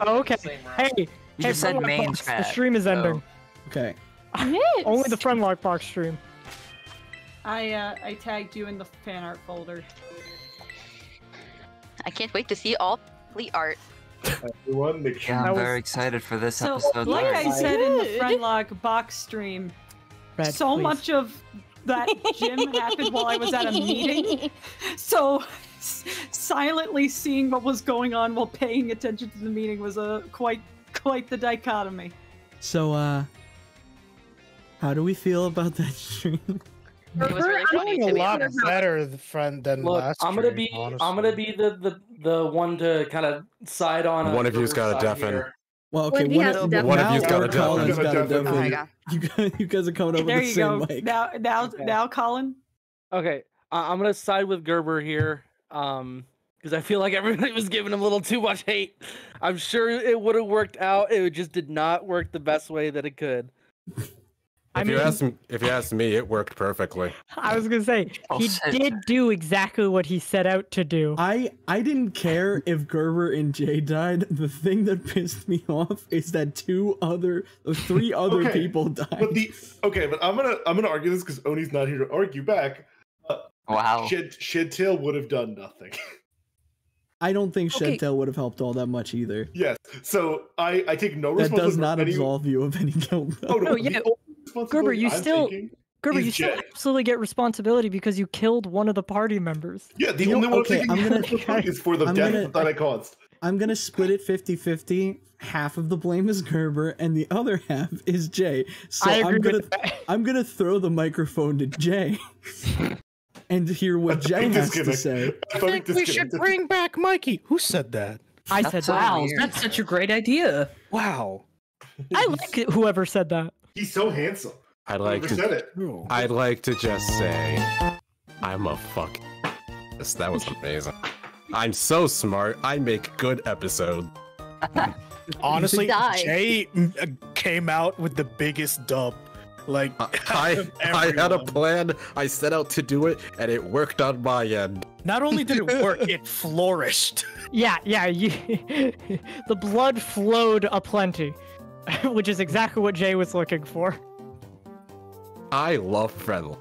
Oh, okay. Hey, you hey, just said main chat. The stream is ending. Oh. Okay. Yes. Only the Friendlocke box stream. I uh, I tagged you in the fan art folder. I can't wait to see all the art. Everyone, the yeah, I'm very was... excited for this so, episode. Like I said in the Friendlocke box stream, Red, so please. much of that gym happened while I was at a meeting. So silently seeing what was going on while paying attention to the meeting was a quite quite the dichotomy. So uh. How do we feel about that stream? It was really funny to me. A lot better friend than Look, last. I'm gonna stream, be, honestly. I'm gonna be the, the the one to kind of side on. One of you's got a deafen. Well, okay, one, one, deafen. one of you's got a deafen. Oh my god! You guys, you guys are coming over there the you same go. mic. Now, now, okay. now, Colin. Okay, uh, I'm gonna side with Gerber here, um, because I feel like everybody was giving him a little too much hate. I'm sure it would have worked out. It just did not work the best way that it could. If I mean, you ask, if you ask me, it worked perfectly. I was gonna say he did do exactly what he set out to do. I I didn't care if Gerber and Jay died. The thing that pissed me off is that two other, three other okay, people died. But the okay, but I'm gonna I'm gonna argue this because Oni's not here to argue back. Uh, wow. Shed Shedtail would have done nothing. I don't think okay. Shedtail would have helped all that much either. Yes. So I I take no responsibility. That does not absolve you of any guilt. Oh no. Yeah. Gerber, you I'm still, Gerber, you still Jay. absolutely get responsibility because you killed one of the party members. Yeah, the you only know, one okay, I'm gonna is for the I'm death gonna, that I caused. I'm gonna split it fifty fifty. Half of the blame is Gerber, and the other half is Jay. So I I'm gonna, I'm gonna throw the microphone to Jay and hear what Jay has to say. I think we should bring back Mikey. Who said that? I that's said so wow. Weird. That's such a great idea. Wow. I like it, whoever said that. He's so handsome. I'd like to. It. I'd like to just say, I'm a fuck. That was amazing. I'm so smart. I make good episodes. Honestly, Jay came out with the biggest dub. Like I, I had a plan. I set out to do it, and it worked on my end. Not only did it work, it flourished. Yeah, yeah. You, the blood flowed aplenty. Which is exactly what Jay was looking for. I love Friendlocke.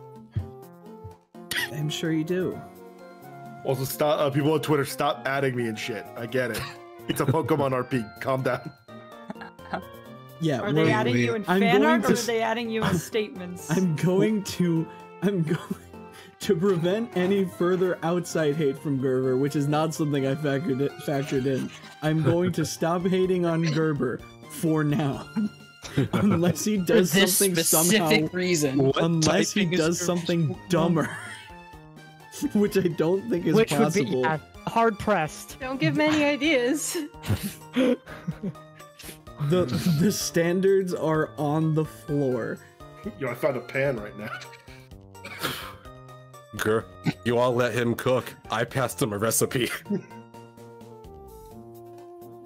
I'm sure you do. Also, stop uh, people on Twitter, stop adding me and shit. I get it. It's a Pokemon R P. Calm down. Yeah. Are they adding you in fan art, or are they adding you in statements? I'm going to. I'm going to prevent any further outside hate from Gerber, which is not something I factored factored in. I'm going to stop hating on Gerber. For now, unless he does something somehow, reason. unless he does something dumber, which I don't think is which possible. Would be, yeah, hard pressed. Don't give him any ideas. the the standards are on the floor. Yo, I found a pan right now. Girl, you all let him cook. I passed him a recipe.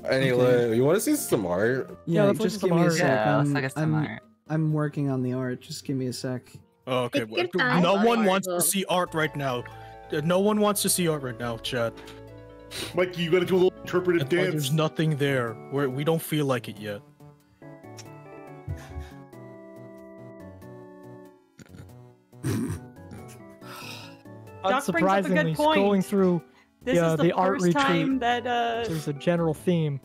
Anyway, okay. You want to see some art? Yeah, yeah just give me art. a sec. Yeah, I'm, like I'm, art. I'm working on the art. Just give me a sec. Oh, okay. Well, no one art. wants to see art right now. No one wants to see art right now, Chad. Mikey, you gotta do a little interpretive dance. There's nothing there. We're, we don't feel like it yet. Doc brings up a good point. Going through this yeah, is the, the art first retreat, time that uh, there's a general theme.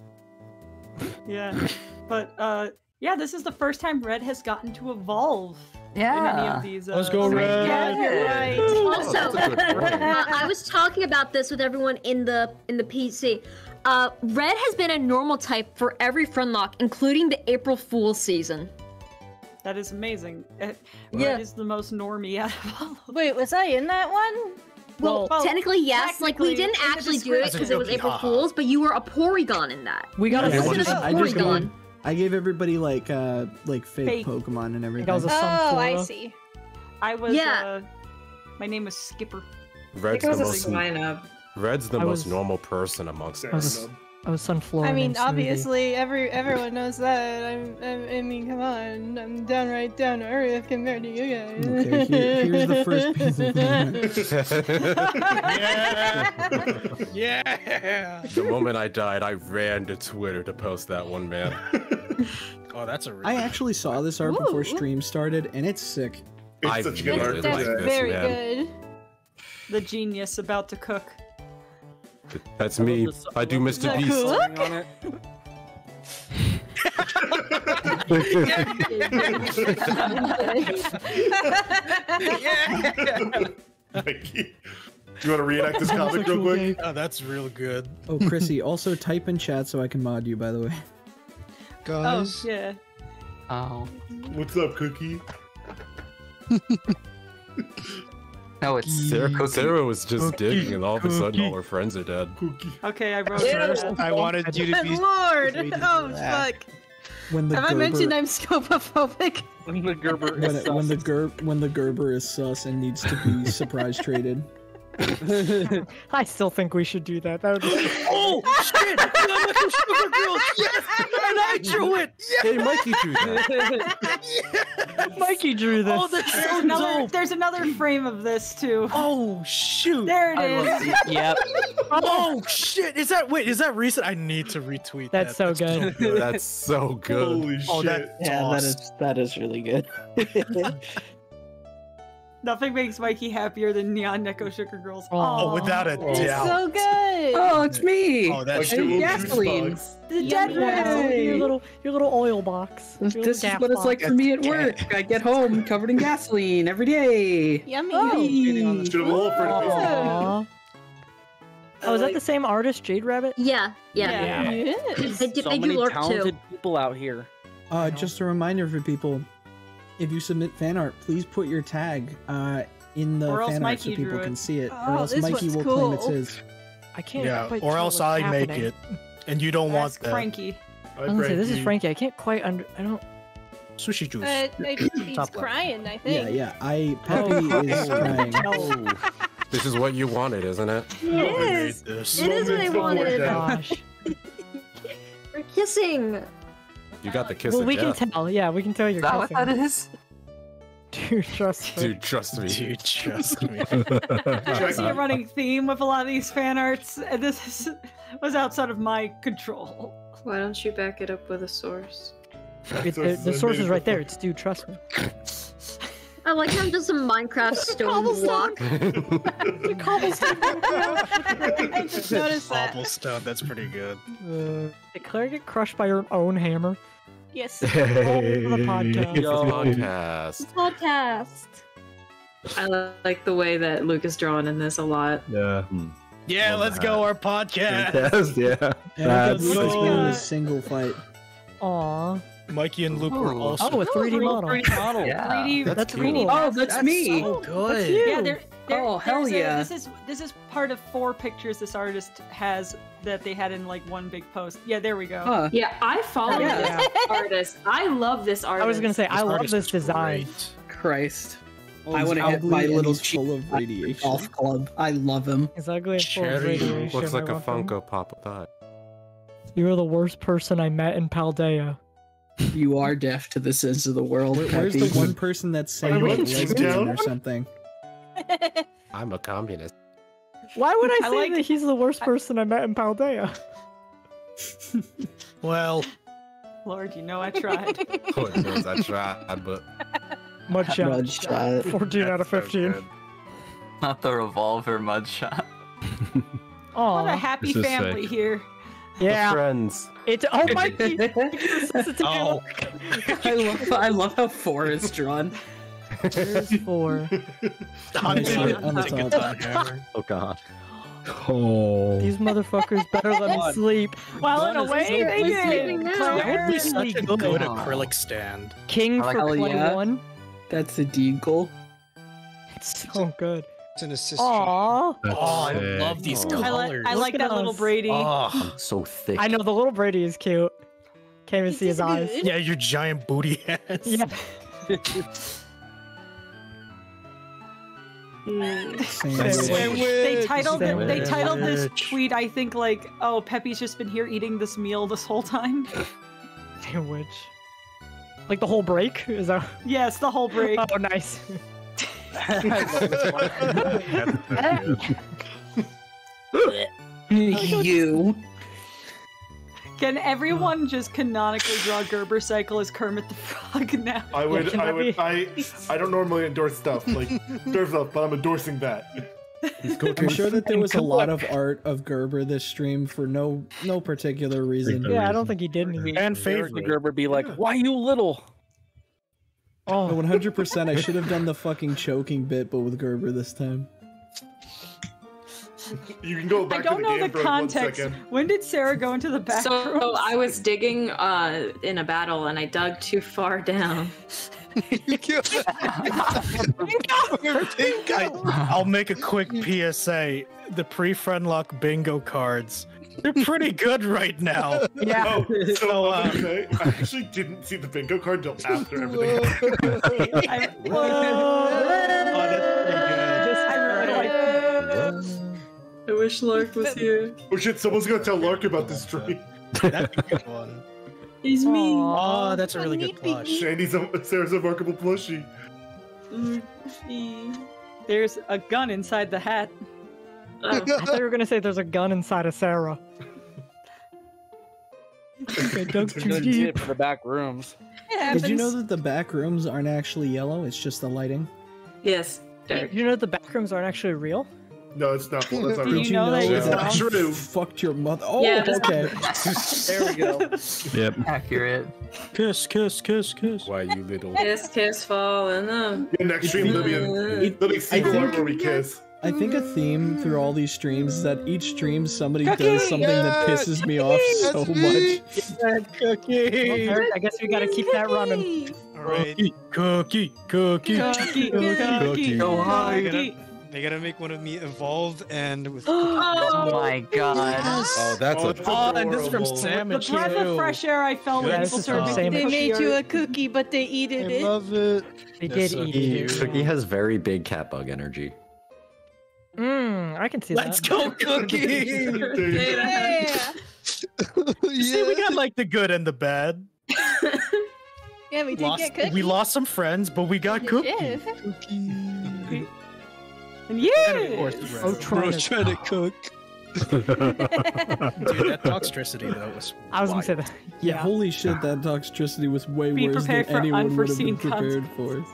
Yeah, but uh, yeah, this is the first time Red has gotten to evolve. Yeah. In any of these, uh, Let's go, Red. Yeah, right. Also, uh, I was talking about this with everyone in the in the P C. Uh, Red has been a normal type for every Friendlocke, including the April Fool season. That is amazing. It yeah. is the most normie out of all of them. Wait, was I in that one? Well, well technically, yes. Technically, like, we didn't actually do it because it was April Fool's, but you were a Porygon in that. We got yeah, a Porygon. I, I gave everybody, like, uh, like fake, fake Pokemon and everything. Was a oh, I see. I was, yeah. uh, my name was Skipper. Red's the most, lineup. Red's the was, most normal person amongst us. I was Sunflora. I mean, obviously, every everyone knows that. I'm, I'm, I mean, come on, I'm downright down to earth compared to you guys. Okay, here, here's the first piece of that. Yeah. Yeah. The moment I died, I ran to Twitter to post that one, man. Oh, that's a. Really I actually saw this art Ooh. before stream started, and it's sick. It's I such good art. It's like this, very man. good. The genius about to cook. That's me. I do Mister Beast. Do you want to reenact this comic real quick? Oh, that's real good. Oh, Chrissy, also type in chat so I can mod you, by the way. Guys. Oh, yeah. Oh. What's up, Cookie? No, it's Sarah. Sarah was just Cookie. digging, and all of a sudden, Cookie. all her friends are dead. Cookie. Okay, I wrote first. I wanted you to be. Lord, oh fuck! When the Have Gerber... I mentioned I'm scopophobic? When the Gerber is when, it, when the Ger when the Gerber is sus and needs to be surprise traded. I still think we should do that. That would be. Oh shit! Sugar Girls, yes! And I drew it. Yes! Hey, Mikey drew that. Yes! Mikey drew this. Oh, that's so dope. Another, there's another frame of this too. Oh shoot! There it I is. Yep. Oh shit! Is that wait? Is that recent? I need to retweet. That's that. so that's good. So, that's so good. Holy oh, shit! That, yeah, awesome. that is that is really good. Nothing makes Mikey happier than Neon Neko Sugar Girls. Oh, oh without a doubt. It's so good. Oh, it's me. Oh, that's true. Gasoline. The dead one. Your little, your little oil box. This is what it's like for me at work. I get home covered in gasoline every day. Yummy. Oh, is that the same artist, Jade Rabbit? Yeah. Yeah. Yeah. I do lore too. So many talented people out here. Uh, just a reminder for people. If you submit fan art, please put your tag uh, in the fan art so people can see it, or else Mikey will claim it's his. I can't. Yeah, or else I make it, and you don't want that. Frankie. This is Frankie. I can't quite under. I don't. Sushi juice. Uh, he's crying. I think. Yeah, yeah. I Peppy is crying. No. This is what you wanted, isn't it? It is. It is what I wanted. Gosh. We're kissing. You got the kiss well, of we death. can tell. Yeah, we can tell you're kissing. Is that what that is? Dude, trust me. Dude, trust me. Dude, trust me. I see a running theme with a lot of these fan arts. And this is, was outside of my control. Why don't you back it up with a source? It, so it, the source is right there. It's dude, trust me. I like how just a Minecraft stone block. The cobblestone. I just noticed that. Cobblestone, that's pretty good. Uh, did Claire get crushed by her own hammer? Yes. Hey. Oh, the podcast. Yo. Podcast. Podcast. I like the way that Luke is drawn in this a lot. Yeah. Mm. Yeah, Love let's that. go, our podcast. podcast yeah. yeah that's a single fight. Aww. Mikey and Luke were also. Oh, a three D model. three D model. Yeah. three D, that's that's cool. three D. Oh, that's, that's me. So good. That's yeah, they're, they're, oh, hell yeah. A, this is this is part of four pictures this artist has that they had in like one big post. Yeah, there we go. Huh. Yeah, I follow yeah. this yeah. artist. I love this artist. I was gonna say this I love this design. Great. Christ. I want to hit my little full of radiation golf club. I love him. His ugly and full of radiation. Looks like a weapon. Funko Pop of that. You are the worst person I met in Paldea. You are deaf to the sins of the world. Where, where's the one person that's saying lesbian or something? I'm a communist. Why would I say I like, that he's the worst person I, I met in Paldea? Well, Lord, you know I tried. Lord knows I tried, but mudshot. Mud fourteen that's out of fifteen. So not the revolver mudshot. What a happy family sick. Here. Yeah, the friends. It's oh my. It's oh, I love I love how four is drawn. There's four. On the oh god. Oh. These motherfuckers better let me sleep. Well, in a way, they did. That would be such a good acrylic stand. King for twenty-one. That's a deagle. It's so good. It's an assist. Aww. Oh, I love these colors. I like that little Brady. Oh, so thick. I know the little Brady is cute. Can't even see his eyes. Yeah, your giant booty ass. Yeah. They titled it, they titled this tweet I think like, oh, Peppy's just been here eating this meal this whole time. Sandwich. Like the whole break? Is that? Yes, the whole break. Oh, nice. You. Can everyone just canonically draw Gerbicycle as Kermit the Frog now? I would, yeah, I would, be... I, I don't normally endorse stuff like stuff, but I'm endorsing that. I'm sure that there was a lot of art of Gerber this stream for no, no particular reason. Yeah, I don't think he did anything. And favorite Gerber be like, why you little? Oh, one hundred percent. I should have done the fucking choking bit, but with Gerber this time. You can go back I don't to the know game the for context. One second. When did Sarah go into the back So room? I was digging uh, in a battle and I dug too far down. You killed it. I'll make a quick P S A. The pre-Friendlock bingo cards, they're pretty good right now. Yeah. Oh, so uh, okay. I actually didn't see the bingo card till after everything happened. I, oh, that's I wish Lark was here. Oh shit, someone's gonna tell Lark about this dream. That's a good one. He's me. Oh, that's a really good plush. Shandy's a, Sarah's a remarkable plushie. There's a gun inside the hat. Oh. I thought you were gonna say there's a gun inside of Sarah. Okay, dug too deep for the back rooms. Did you know that the back rooms aren't actually yellow? It's just the lighting. Yes. Derek. You know that the back rooms aren't actually real. No, it's not. That's not Do real. You know that it's not true. Fucked your mother. Oh, yeah, okay. There we go. Yep. Accurate. Kiss, kiss, kiss, kiss. Why you little? Kiss, kiss, fall in love. Yeah, next stream, there'll be a there'll be a single one where we kiss. I think a theme through all these streams is that each stream somebody Cookie! does something yeah! that pisses me off so me! much. Yeah, Cookie. Well, I guess we gotta keep that running. All right. Cookie, Cookie, Cookie, Cookie, Cookie. Go high. They gotta make one of me evolved and with. Oh my god! Yes. Oh, that's oh, a. Oh, and this is from Sam and The breath of fresh air I felt when people served me. They made you a cookie, but they eat it. I love it. They did eat it. Cookie has very big catbug energy. Mmm, I can see that. Let's go, Cookie! Yeah. See, we got like the good and the bad. Yeah, we did lost, get Cookie. We lost some friends, but we got we Cookie. Cookie. And yeah! Oh, trying to cook. Dude, that toxicity though was. I was wild. Gonna say that. Yeah, yeah. Holy shit, that toxicity was way be worse than anyone would have been prepared for.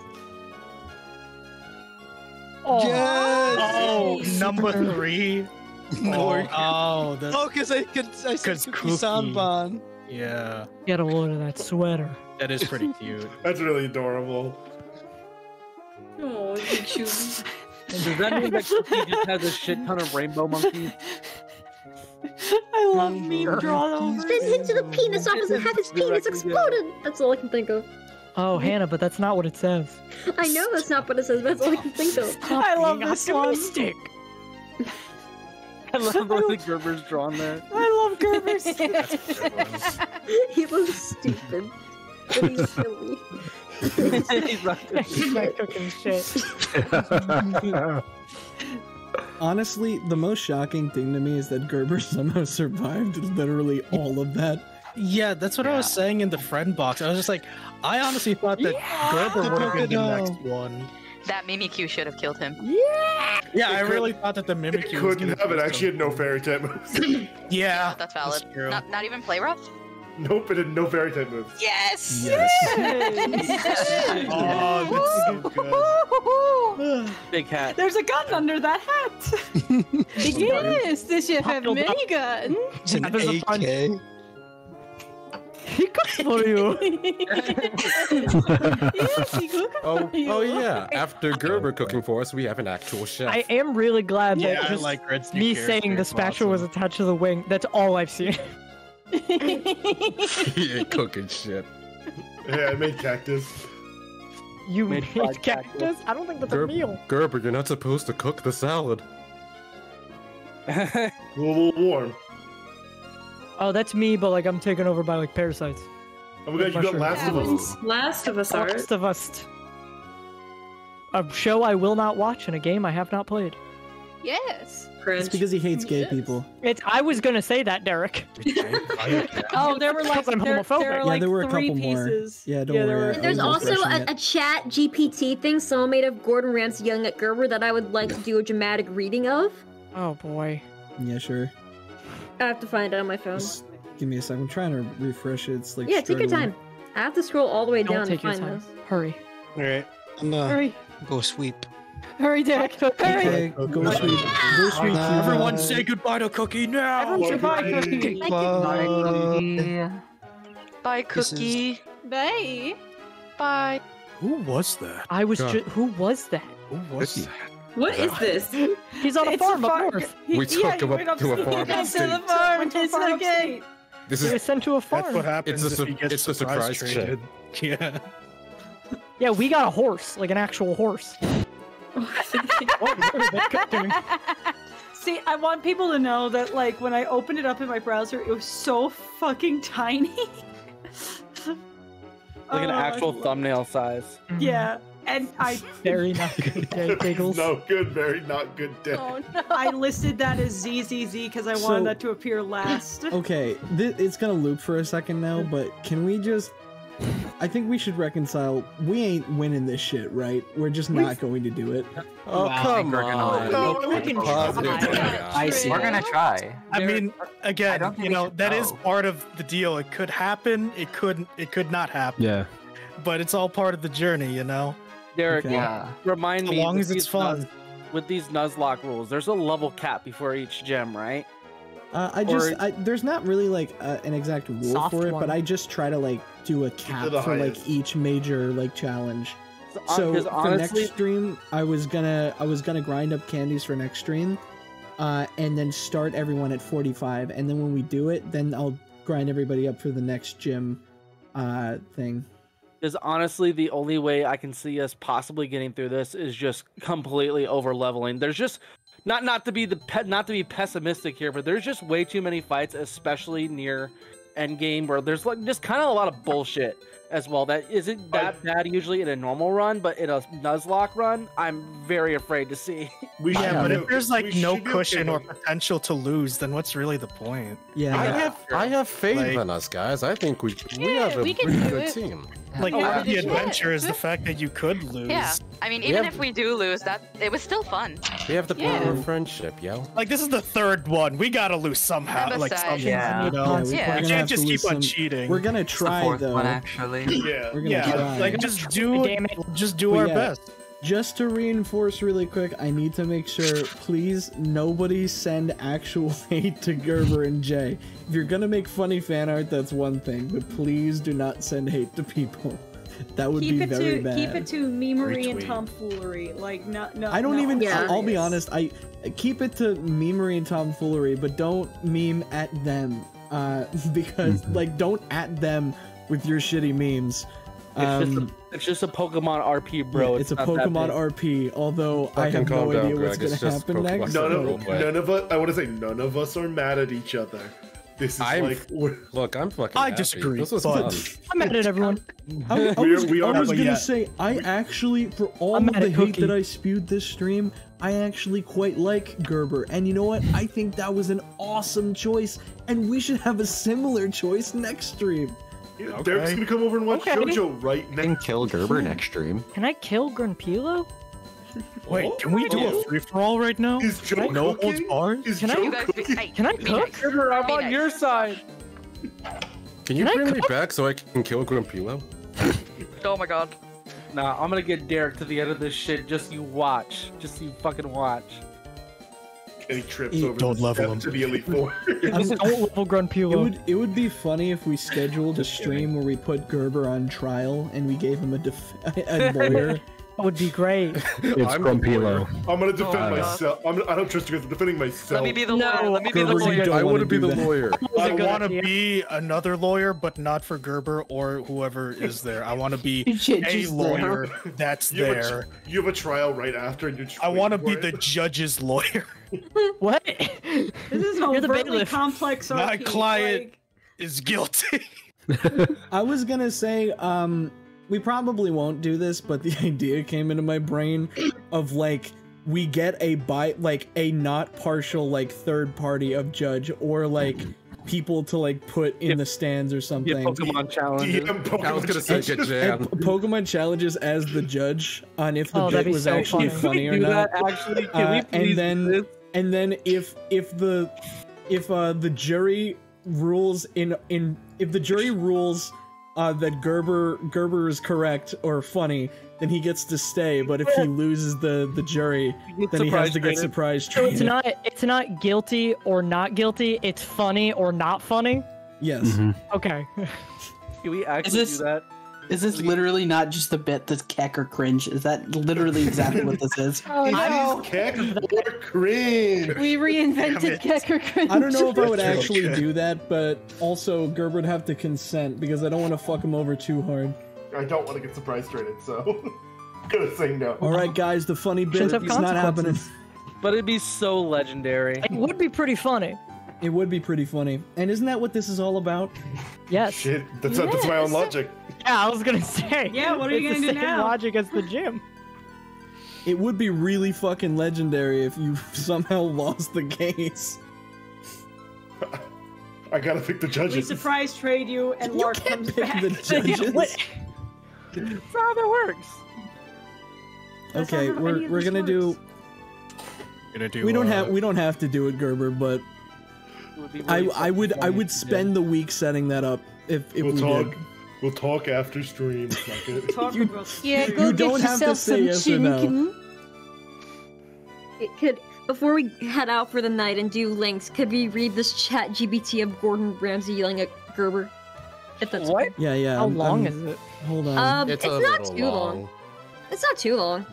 Oh, yes! Oh, number three. Oh, oh, that's. Oh, because I could. I said Cookie, Cookie. Sanban. Yeah. Get a load of that sweater. That is pretty cute. That's really adorable. Oh, did you? And does that mean that Cookie just has a shit ton of rainbow monkeys? I love meme drawing. He's been hit to the penis office and had his penis exploded! That's all I can think of. Oh, Hannah, but that's not what it says. I know that's not what it says, but that's all I can think of. Stop I love this optimistic. One. I love both the Gerber's drawn there. I love Gerber's. That's what it was. He looks stupid, but he's silly. He's not cooking, He's not cooking shit. Honestly, the most shocking thing to me is that Gerber somehow survived literally all of that. Yeah, that's what yeah. I was saying in the friend box. I was just like, I honestly thought that yeah! Gerber would have been the next one. That Mimikyu should have killed him. Yeah! Yeah, it I could, really thought that the Mimikyu it couldn't was have it. Actually had no fairy type moves. Yeah. No, that's valid. That's not, not even play rough? Nope, it had no fairy type moves. Yes! Yes! yes. Oh, that's good. Big hat. There's a gun under that hat. Yes, this should have a minigun. It's an A K. He cooks for you. Yes, he cooks oh, for you. Oh yeah, after Gerber cooking for us, we have an actual chef. I am really glad that yeah, just like me saying the spatula awesome. was attached to the wing, that's all I've seen. Yeah, cooking shit. Yeah, I made cactus. You made, made cactus? cactus? I don't think that's Ger a meal. Gerber, you're not supposed to cook the salad. A little warm. Oh, that's me, but like I'm taken over by like parasites. Oh my god, you got Last of Us. Last of Us art. Last of Us. A show I will not watch and a game I have not played. Yes. Cringe. It's because he hates gay yes. people. It's. I was gonna say that, Derek. Oh, there were like there, there, like yeah, there were a couple pieces. more. Yeah, don't yeah, worry. Were, and there's also a, a chat G P T thing someone made of Gordon Ramsay yelling at Gerber that I would like to do a dramatic reading of. Oh boy. Yeah, sure. I have to find it on my phone. Just give me a second. I'm trying to refresh it. It's like yeah, struggling. Take your time. I have to scroll all the way Don't down take to find your time. Those. Hurry. All right. I'm uh, Hurry. Go sweep. Hurry, Derek. Hurry. Okay, go sweep. Go sweep. Go sweep. Bye. Everyone say goodbye to Cookie now. Everyone say bye, Cookie. Bye, Cookie. Bye, Cookie. Bye. Bye. Who was that? I was. Ju who was that? Who was that? What is this? He's on a farm, a farm up north. We took yeah, him up to a farm. He to the farm. It's okay. This is sent to a farm. That's what happens. It's a, if he gets it's surprise a surprise trade. Yeah. Yeah, we got a horse, like an actual horse. See, I want people to know that, like, when I opened it up in my browser, it was so fucking tiny. Like oh, an actual thumbnail it. size. Yeah. And I very not good day giggles. No good, very not good day. Oh, no. I listed that as Z Z Z because I so, wanted that to appear last. Okay, this, it's gonna loop for a second now, but can we just? I think we should reconcile. We ain't winning this shit, right? We're just not We've... going to do it. Oh wow, come we're on! Gonna oh, we can try. I see. We're gonna try. I mean, again, I you know, that go. is part of the deal. It could happen. It couldn't. It could not happen. Yeah. But it's all part of the journey, you know. Derek, okay. yeah. remind me, as long as it's fun. With these Nuzlocke rules, there's a level cap before each gem, right? Uh, I just, I, there's not really like uh, an exact rule Soft for it, one. but I just try to like do a cap for highest. like each major like challenge. So, so honestly, for next stream, I was gonna, I was gonna grind up candies for next stream, uh, and then start everyone at forty-five, and then when we do it, then I'll grind everybody up for the next gym, uh, thing. Is honestly the only way I can see us possibly getting through this is just completely over leveling. There's just not not to be the pe not to be pessimistic here, but there's just way too many fights, especially near end game, where there's like just kind of a lot of bullshit as well. That isn't that bad usually in a normal run, but in a Nuzlocke run, I'm very afraid to see. We yeah, have, but if there's like no cushion or potential to lose, then what's really the point? Yeah, I have I have faith like, in us guys. I think we yeah, we have a we pretty good it. team. Like oh, part of the adventure is the fact that you could lose. Yeah, I mean, even have, if we do lose, that it was still fun. We have the power yeah. of friendship, yo. Like this is the third one. We gotta lose somehow. Like somehow, yeah. you know, yeah, we, yeah. we can't just keep some... on cheating. We're gonna try it's the fourth though. One, actually, yeah, We're gonna yeah. Try. Like just do, just do but our yeah, best. Just to reinforce really quick, I need to make sure, please, nobody send actual hate to Gerber and Jay. If you're gonna make funny fan art, that's one thing, but please do not send hate to people. That would keep be very to, bad. Keep it to memery and tomfoolery. Like, no, no, I don't no, even, yeah. I'll be honest, I keep it to memery and tomfoolery, but don't meme at them. Uh, because, mm-hmm. like, don't at them with your shitty memes. It's, um, just a, it's just a Pokemon R P, bro. Yeah, it's, it's a Pokemon R P, although I, I have no idea down, what's going to happen Pokemon next. None of, none of us, I want to say none of us are mad at each other. This is I'm, like look, I'm fucking. I happy. disagree. This was fun. I'm mad at everyone. I, I was, we are, I was gonna yet. say I actually, for all I'm of the hate that I spewed this stream, I actually quite like Gerber, and you know what? I think that was an awesome choice, and we should have a similar choice next stream. Yeah, okay. Derek's gonna come over and watch okay. JoJo right now. Can kill Gerber next stream. Can I kill Granpilo? Wait, can we do a free for all right now? Is Joe no holds bars? Can I cook? Can I cook? Gerber, I'm on your side. Can you bring me back so I can kill Grumpilo? Oh my god. Nah, I'm gonna get Derek to the end of this shit. Just you watch. Just you fucking watch. And he trips over don't level him. To the Elite Four. Just don't level Grumpilo. It would, it would be funny if we scheduled a stream where we put Gerber on trial and we gave him a, def a lawyer. That would be great. It's I'm Grumpilo. I'm gonna defend oh, myself. I'm, I don't trust you guys. I'm defending myself. Let me be the lawyer. No, Let me be Gerber, the lawyer. I want to be the that. lawyer. I want to be another lawyer, but not for Gerber or whoever is there. I want to be a lawyer that's you there. A, you have a trial right after, and you're. I want to be it. the judge's lawyer. What? This is overly complex. My client like... is guilty. I was gonna say, um. we probably won't do this, but the idea came into my brain of like we get a by like a not partial like third party of judge or like people to like put in yeah. the stands or something. Yeah, Pokemon challenges. Yeah, Pokemon I was gonna say get jammed. Pokemon challenges as the judge on if the oh, judge was so actually funny, funny or not. Actually, can uh, we and then this? and then if if the if uh the jury rules in in if the jury rules. Uh, that Gerber Gerber is correct or funny, then he gets to stay. But if he loses the the jury, then he has to get surprise treated. So it's not it's not guilty or not guilty. It's funny or not funny. Yes. Mm-hmm. Okay. Can we actually do that? Is this literally not just a bit that's keck or cringe? Is that literally exactly what this is? Oh, no. Is keck or cringe. We reinvented keck or cringe. I don't know if I would actually do that, but also Gerber would have to consent because I don't want to fuck him over too hard. I don't want to get surprise traded, so I'm gonna say no. All right, guys, the funny bit is not happening. But it'd be so legendary. It would be pretty funny. It would be pretty funny. And isn't that what this is all about? Yes. Shit, that's, yes. that's my own logic. Yeah, I was gonna say. Yeah, what are it's you gonna the do same now? Logic as the gym. It would be really fucking legendary if you somehow lost the case. I gotta pick the judges. We surprise trade you, and you Lark comes pick back. The judges. That's how that works. That's okay, we're we're gonna do, gonna do. We don't uh, have we don't have to do it, Gerber, but. Would really I I would I would spend the week setting that up if, if we'll we talk, did. We'll talk after stream. Talk you, yeah, go you get don't yourself have to say yes or no. It could before we head out for the night and do links. Could we read this chat G B T of Gordon Ramsay yelling at Gerber? If that's what? Cool. Yeah, yeah. How I'm, long I'm, is it? Hold on. Um, it's, it's not too long. long. It's not too long.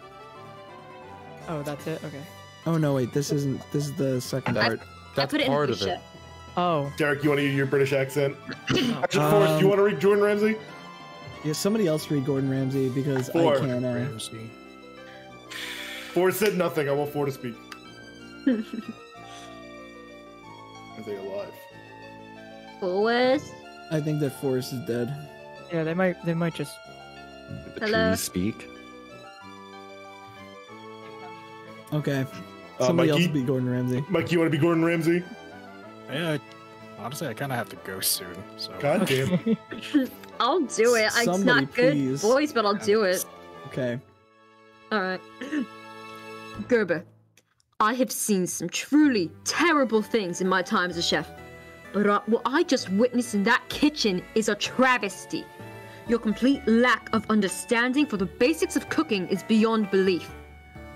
Oh, that's it. Okay. Oh no, wait. This isn't. This is the second part. That's part of it. Oh. Derek, you want to use your British accent? Action um, Force, do you want to read Gordon Ramsay? Yeah, somebody else read Gordon Ramsay because four. I can't. Uh... Ramsay. Four said nothing. I want four to speak. Are they alive? Forrest? I think that Forrest is dead. Yeah, they might. They might just. Did the Hello? Trees speak. Okay. Somebody uh, Mikey, else be Gordon Ramsay. Mike, you want to be Gordon Ramsay? Yeah, honestly, I kind of have to go soon. So. God damn. I'll do it. Somebody, it's not please. good voice, but I'll do it. Okay. All right. Gerber, I have seen some truly terrible things in my time as a chef, but uh, what I just witnessed in that kitchen is a travesty. Your complete lack of understanding for the basics of cooking is beyond belief.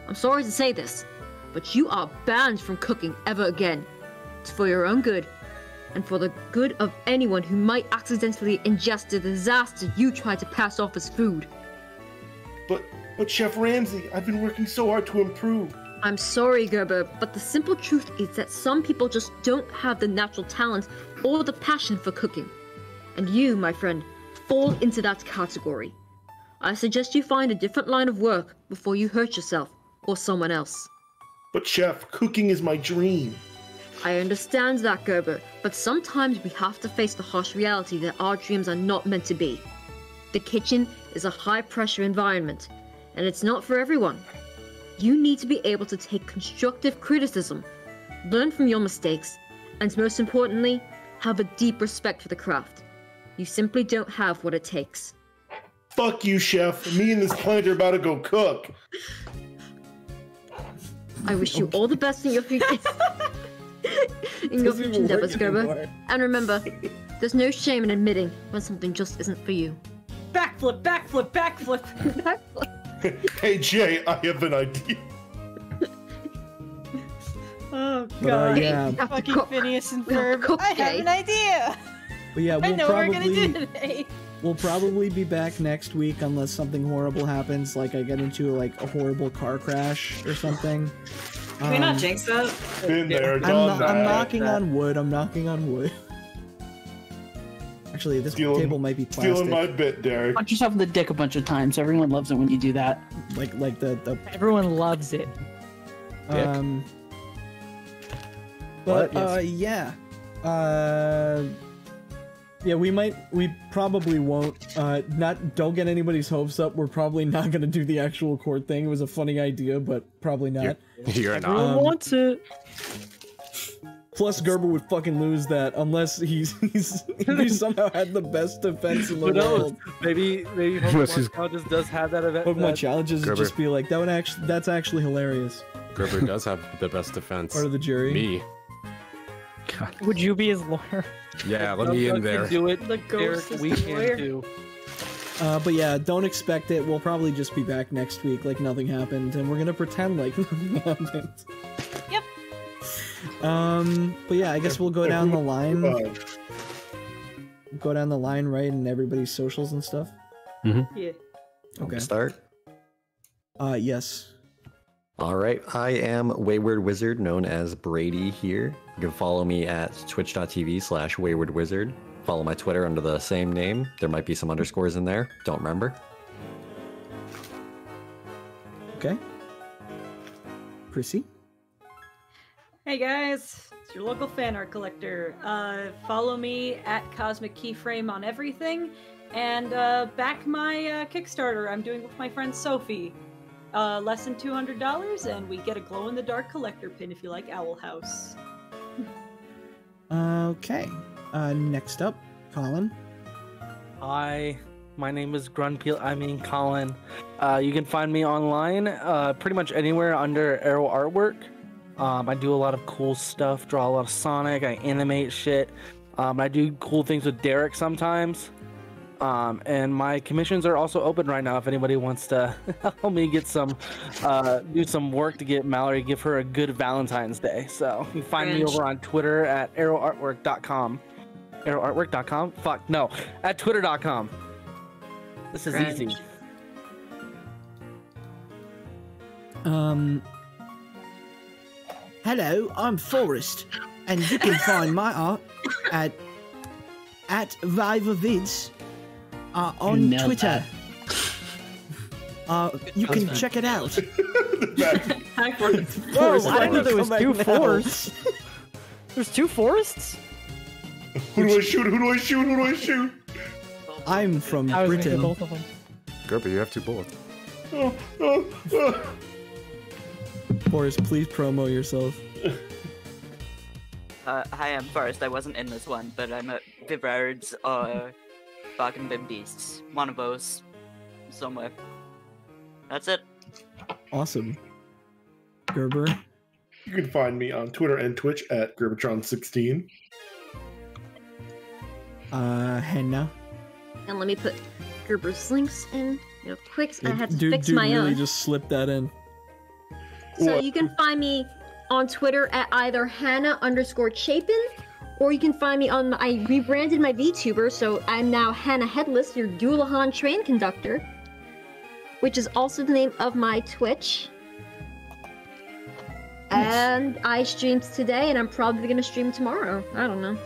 I'm sorry to say this, but you are banned from cooking ever again. It's for your own good, and for the good of anyone who might accidentally ingest the disaster you try to pass off as food. But, but Chef Ramsay, I've been working so hard to improve. I'm sorry, Gerber, but the simple truth is that some people just don't have the natural talent or the passion for cooking. And you, my friend, fall into that category. I suggest you find a different line of work before you hurt yourself or someone else. But Chef, cooking is my dream. I understand that, Gerber, but sometimes we have to face the harsh reality that our dreams are not meant to be. The kitchen is a high-pressure environment, and it's not for everyone. You need to be able to take constructive criticism, learn from your mistakes, and most importantly, have a deep respect for the craft. You simply don't have what it takes. Fuck you, chef. Me and this plant are about to go cook. I wish you all the best in your future in your future endeavors, Gerber. And remember, there's no shame in admitting when something just isn't for you. Backflip, backflip, backflip, backflip. Hey Jay, I have an idea. Oh god, uh, yeah. Fucking cook. Phineas and Ferb. Cook, I have an idea. But yeah, we'll I know probably, what we're gonna do today. We'll probably be back next week unless something horrible happens, like I get into like a horrible car crash or something. Can um, we not jinx that? Been there, I'm, done no that. I'm knocking on wood. I'm knocking on wood. Actually, this stealing, table might be plastic. Stealing my bit, Derek. Punch yourself in the dick a bunch of times. Everyone loves it when you do that. Like, like the, the... Everyone loves it. Um. Dick. But uh, yeah, uh, yeah, we might, we probably won't. Uh, not don't get anybody's hopes up. We're probably not gonna do the actual chord thing. It was a funny idea, but probably not. You're, you're not. Everyone um, wants it. Plus, Gerber would fucking lose that unless he's he's he somehow had the best defense in the world. Maybe maybe Pokemon Challenges does have that event. Pokemon that. Challenges Gerber. Just be like that would actually that's actually hilarious. Gerber does have the best defense. Part of the jury. Me. God. Would you be his lawyer? Yeah, let me in there. Do it, the ghost Derek, we can do. Uh, but yeah, don't expect it. We'll probably just be back next week like nothing happened, and we're gonna pretend like nothing happened. Yep. Um, but yeah, I guess we'll go down the line. Go down the line, right, and everybody's socials and stuff. Mm-hmm. Yeah. Okay. Start. Uh, yes. All right, I am Wayward Wizard, known as Brady here. You can follow me at twitch.tv slash waywardwizard. Follow my Twitter under the same name. There might be some underscores in there. Don't remember. Okay. Prissy? Hey guys, it's your local fan art collector. Uh, follow me at Cosmic Keyframe on everything. And uh, back my uh, Kickstarter I'm doing with my friend Sophie. Uh, less than two hundred dollars, and we get a glow-in-the-dark collector pin if you like Owl House. Okay. Uh, next up, Colin. Hi. My name is Grunpeel. I mean Colin. Uh, you can find me online uh, pretty much anywhere under Arrow Artwork. Um, I do a lot of cool stuff, draw a lot of Sonic, I animate shit. Um, I do cool things with Derek sometimes. Um, and my commissions are also open right now if anybody wants to help me get some, uh, do some work to get Mallory, give her a good Valentine's Day. So you can find Ranch. me over on Twitter at arrow artwork dot com. arrow artwork dot com? Fuck, no. At twitter dot com. This is Ranch. easy. Um, hello, I'm Forrest, and you can find my art at, at Vivavids. Uh, on Never. Twitter. Uh, you can check it out. Whoa, I thought there was two forests. There's two forests? Who do I shoot? Who do I shoot? Who do I shoot? I'm from Britain. Both of them. Gerber, you have two bullets. Oh, oh, oh. Forrest, please promo yourself. Uh, hi, I'm Forrest. I wasn't in this one, but I'm at Vibrard's, uh... Bark and Bimbeasts. One of those. Somewhere. That's it. Awesome. Gerber? You can find me on Twitter and Twitch at Gerbertron sixteen. Uh, Hannah? And let me put Gerber's links in real quick. I had to dude, fix dude my really own. just slipped that in. So what? You can find me on Twitter at either Hannah underscore Chapin, or you can find me on, I rebranded my VTuber, so I'm now Hannah Headless, your Doulahan train conductor, which is also the name of my Twitch. Nice. And I streamed today, and I'm probably going to stream tomorrow. I don't know.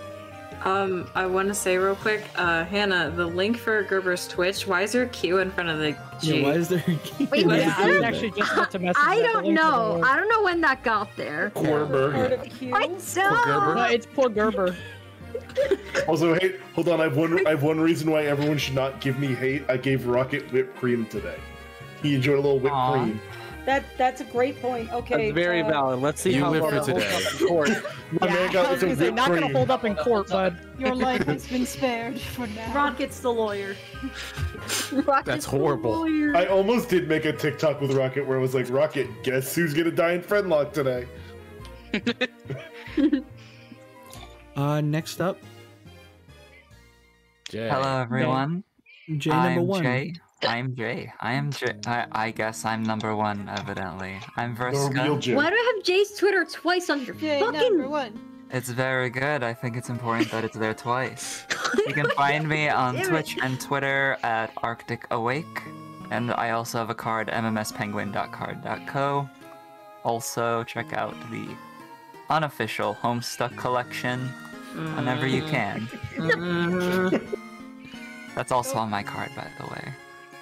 Um, I want to say real quick, uh, Hannah, the link for Gerber's Twitch, why is there a Q in front of the G? Yeah, why is there a Q? Wait, why yeah, is there? I actually just got to message I don't know. I don't know when that got there. Gerber. What's up? Gerber? No, it's poor Gerber. Also, hey, hold on, I have one I have one reason why everyone should not give me hate. I gave Rocket whipped cream today. He enjoyed a little whipped Aww. cream. That that's a great point. Okay, that's very uh, valid. Let's see you how well it holds up in court. Yeah, I was gonna say, not gonna hold up in court, bud. Your life has been spared for now. Rocket's the lawyer. Rocket's that's horrible. The lawyer. I almost did make a TikTok with Rocket where I was like, Rocket, guess who's gonna die in Friendlocke today? uh, next up, Jay. Hello everyone. Jay number one. Jay. I'm Jay. I am Jay. I, I guess I'm number one, evidently. I'm Verska. Why do I have Jay's Twitter twice on your Jay, fucking... number one? It's very good. I think it's important that it's there twice. You can find me on Damn Twitch it. and Twitter at Arctic Awake. And I also have a card, m m s penguin dot card dot co. Also, check out the unofficial Homestuck collection whenever you can. That's also on my card, by the way.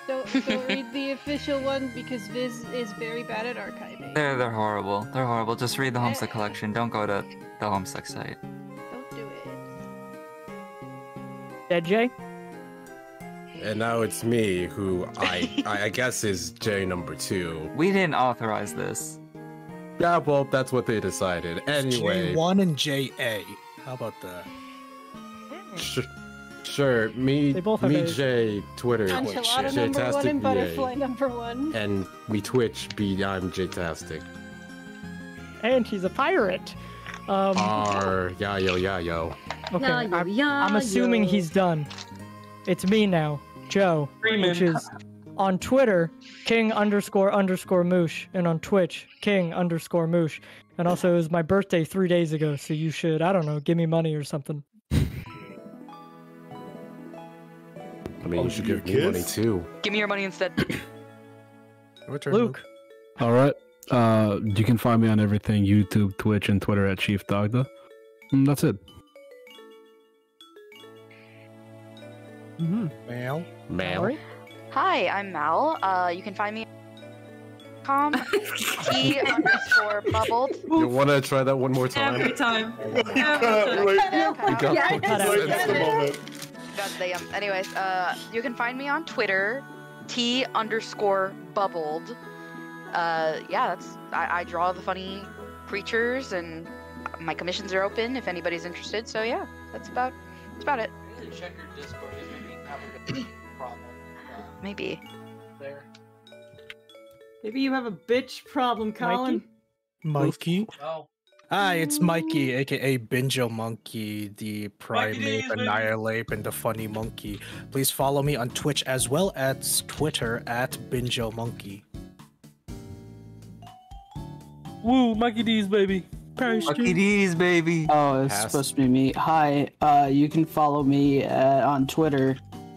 Don't, don't read the official one because Viz is very bad at archiving. They're, they're horrible. They're horrible. Just read the Homestuck collection. Don't go to the Homestuck site. Don't do it. Dead Jay? And now it's me, who I, I guess is Jay number two. We didn't authorize this. Yeah, well, that's what they decided. Anyway. J one and J A. How about that? Sure. Sure, me, me, Jay, Twitter, Jaytastic, number one and Butterfly number one. And we Twitch, B, I'm Jaytastic. And he's a pirate. Um, R, yeah, yo, yeah, yo. Okay, yeah, yo, I'm, yeah, I'm assuming yo. he's done. It's me now, Joe, Freeman. Which is on Twitter, king underscore underscore moosh, and on Twitch, king underscore moosh. And also, it was my birthday three days ago, so you should, I don't know, give me money or something. I mean, oh, you should give me money too. Give me your money instead. Luke. All right. Uh, you can find me on everything: YouTube, Twitch, and Twitter at Chief Dagda. And that's it. Mm-hmm. Mal. Mal. Hi, I'm Mal. Uh, you can find me. Com. T underscore bubbled. You want to try that one more time? Every time. Every time. Wait, you got yeah, yeah. the moment. God damn. Anyways, uh, you can find me on Twitter, T underscore bubbled. Uh, yeah, that's I, I draw the funny creatures, and my commissions are open if anybody's interested. So yeah, that's about that's about it. You need to check your Discord. Maybe problem. Uh, maybe. There. Maybe you have a bitch problem, Colin. Mikey. Mikey? Oh. Hi, it's Mikey, aka BinjoMonkey, the primate, annihilate, and the funny monkey. Please follow me on Twitch as well as Twitter at BinjoMonkey. Woo, Mikey D's baby. Mikey D's baby. Oh, it's Pass. supposed to be me. Hi, uh, you can follow me uh, on Twitter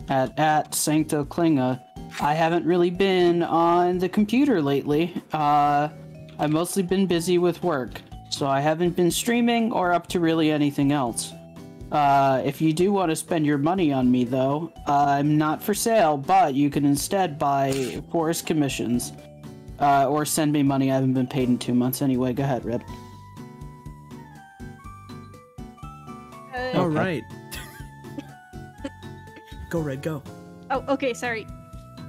at at SanctoKlinge. I haven't really been on the computer lately. Uh, I've mostly been busy with work. So I haven't been streaming or up to really anything else. Uh, if you do want to spend your money on me, though, uh, I'm not for sale, but you can instead buy forest commissions. Uh, or send me money. I haven't been paid in two months anyway. Go ahead, Rip. Uh, All right. Go, Red, go. Oh, okay, sorry.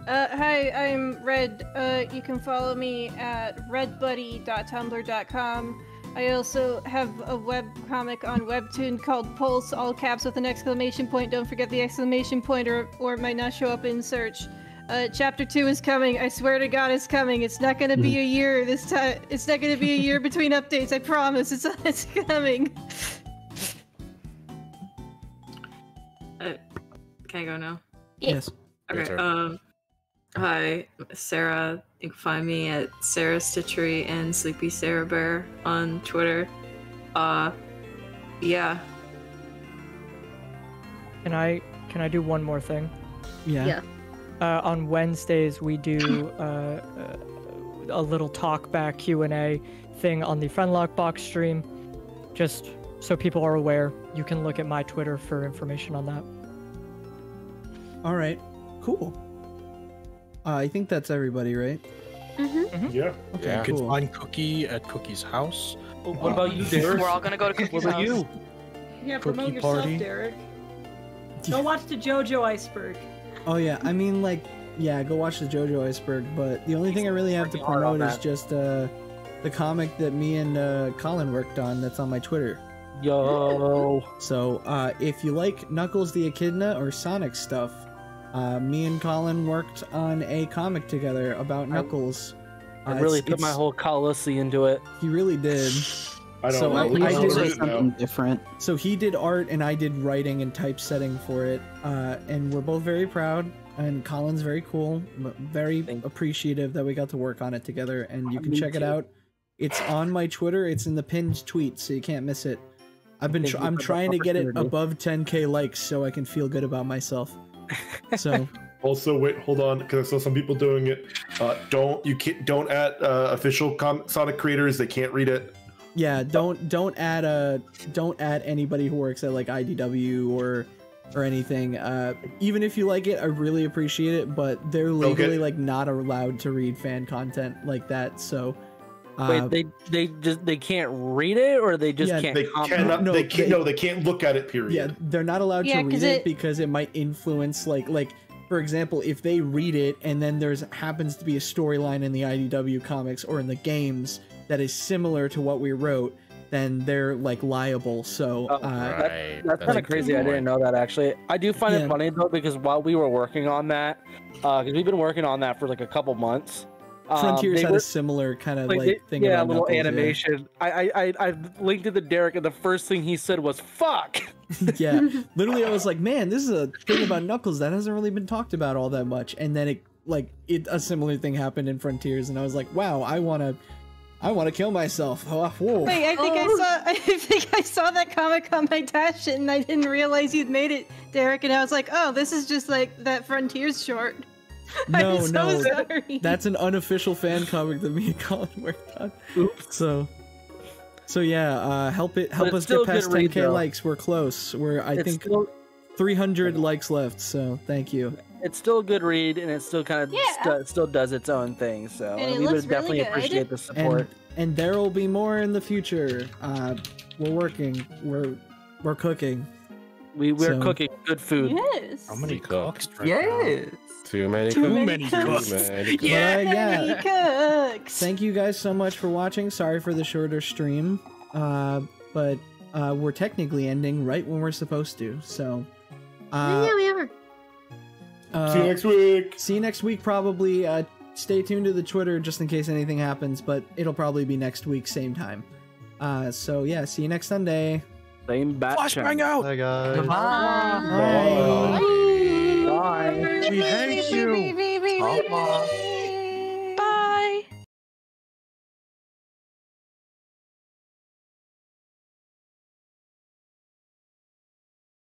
Uh, hi, I'm Red. Uh, you can follow me at red buddy dot tumblr dot com. I also have a webcomic on Webtoon called Pulse, all caps with an exclamation point. Don't forget the exclamation point or, or it might not show up in search. Uh, chapter two is coming. I swear to God it's coming. It's not going to be a year this time. It's not going to be a year between updates. I promise. It's, it's coming. Uh, can I go now? Yes. Yes. Okay. Um, hi, Sarah. You can find me at Sarah Stitchery and Sleepy Sarah Bear on Twitter. Uh, yeah. Can I can I do one more thing? Yeah. Yeah. Uh, on Wednesdays we do uh, a little talk back Q and A thing on the Friendlocke box stream. Just so people are aware. You can look at my Twitter for information on that. All right, cool. Uh, I think that's everybody, right? Mm-hmm. Mm-hmm. Yeah. Okay. Yeah. Cool. You can find Cookie at Cookie's house. Well, what about you, Derek? We're all gonna go to Cookie's house. What about you? Yeah, Cookie promote yourself, party. Derek. Go watch the JoJo Iceberg. Oh yeah, I mean like, yeah, go watch the JoJo Iceberg. But the only He's thing I really have to promote is just uh, the comic that me and uh, Colin worked on. That's on my Twitter. Yo. So uh, if you like Knuckles the Echidna or Sonic stuff, uh, me and Colin worked on a comic together about Knuckles. I, I really uh, it's, put it's, my whole Colossi into it. He really did. I don't so know. I, I did something now. different. So he did art and I did writing and typesetting for it. Uh, and we're both very proud. And Colin's very cool. Very appreciative that we got to work on it together. And you can Me check too. it out. It's on my Twitter. It's in the pinned tweet, so you can't miss it. I've been. Tr I'm trying to get it above ten K likes so I can feel good about myself. So. Also, wait, hold on, because I saw some people doing it. Uh, don't you can't don't add uh, official com Sonic creators. They can't read it. Yeah, don't don't add a don't add anybody who works at like I D W or or anything. Uh, even if you like it, I really appreciate it. But they're legally okay. like not allowed to read fan content like that. So uh, wait, they they just they can't read it, or they just yeah, can't. They cannot. No, they can't. They, no, they can't look at it. Period. Yeah, they're not allowed yeah, to read it, it because it might influence like like. For example, if they read it and then there's happens to be a storyline in the I D W comics or in the games that is similar to what we wrote, then they're like liable. So uh, right. that, that's, that's kind of crazy. I didn't know that actually. I do find yeah. it funny though, because while we were working on that, because uh, we've been working on that for like a couple months. Frontiers um, had were, a similar kind of like, like they, thing. Yeah, a little Knuckles, animation. Yeah. I, I I linked it to Derek, and the first thing he said was "fuck." Yeah, literally, I was like, "Man, this is a thing about Knuckles that hasn't really been talked about all that much." And then it like it a similar thing happened in Frontiers, and I was like, "Wow, I wanna, I wanna kill myself." Oh, whoa. Wait, I think oh. I saw I think I saw that comic on my dash and I didn't realize you'd made it, Derek. And I was like, "Oh, this is just like that Frontiers short." No, I'm so no, sorry. That's an unofficial fan comic that me and Colin worked on. Oops. So, so yeah, uh, help it, help us get past ten K though. likes. We're close. We're I it's think still... three hundred likes left. So thank you. It's still a good read, and it still kind of yeah. st still does its own thing. So and it we would definitely really appreciate the support. And, and there will be more in the future. Uh, we're working. We're we're cooking. We we're so. cooking good food. Yes. How many cooks? Right yes. Now? Too many Too cooks. Many cooks. Too many cooks. Yeah, uh, yeah. Many cooks. Thank you guys so much for watching. Sorry for the shorter stream, uh, but uh, we're technically ending right when we're supposed to. So uh, yeah, we are. Uh, see you next week. See you next week, probably. Uh, stay tuned to the Twitter just in case anything happens, but it'll probably be next week, same time. Uh, so yeah, see you next Sunday. Same bat. Flashbang out. Hey guys. Bye. Bye. Bye. Bye. Bye. Bye. We hate you. Bye.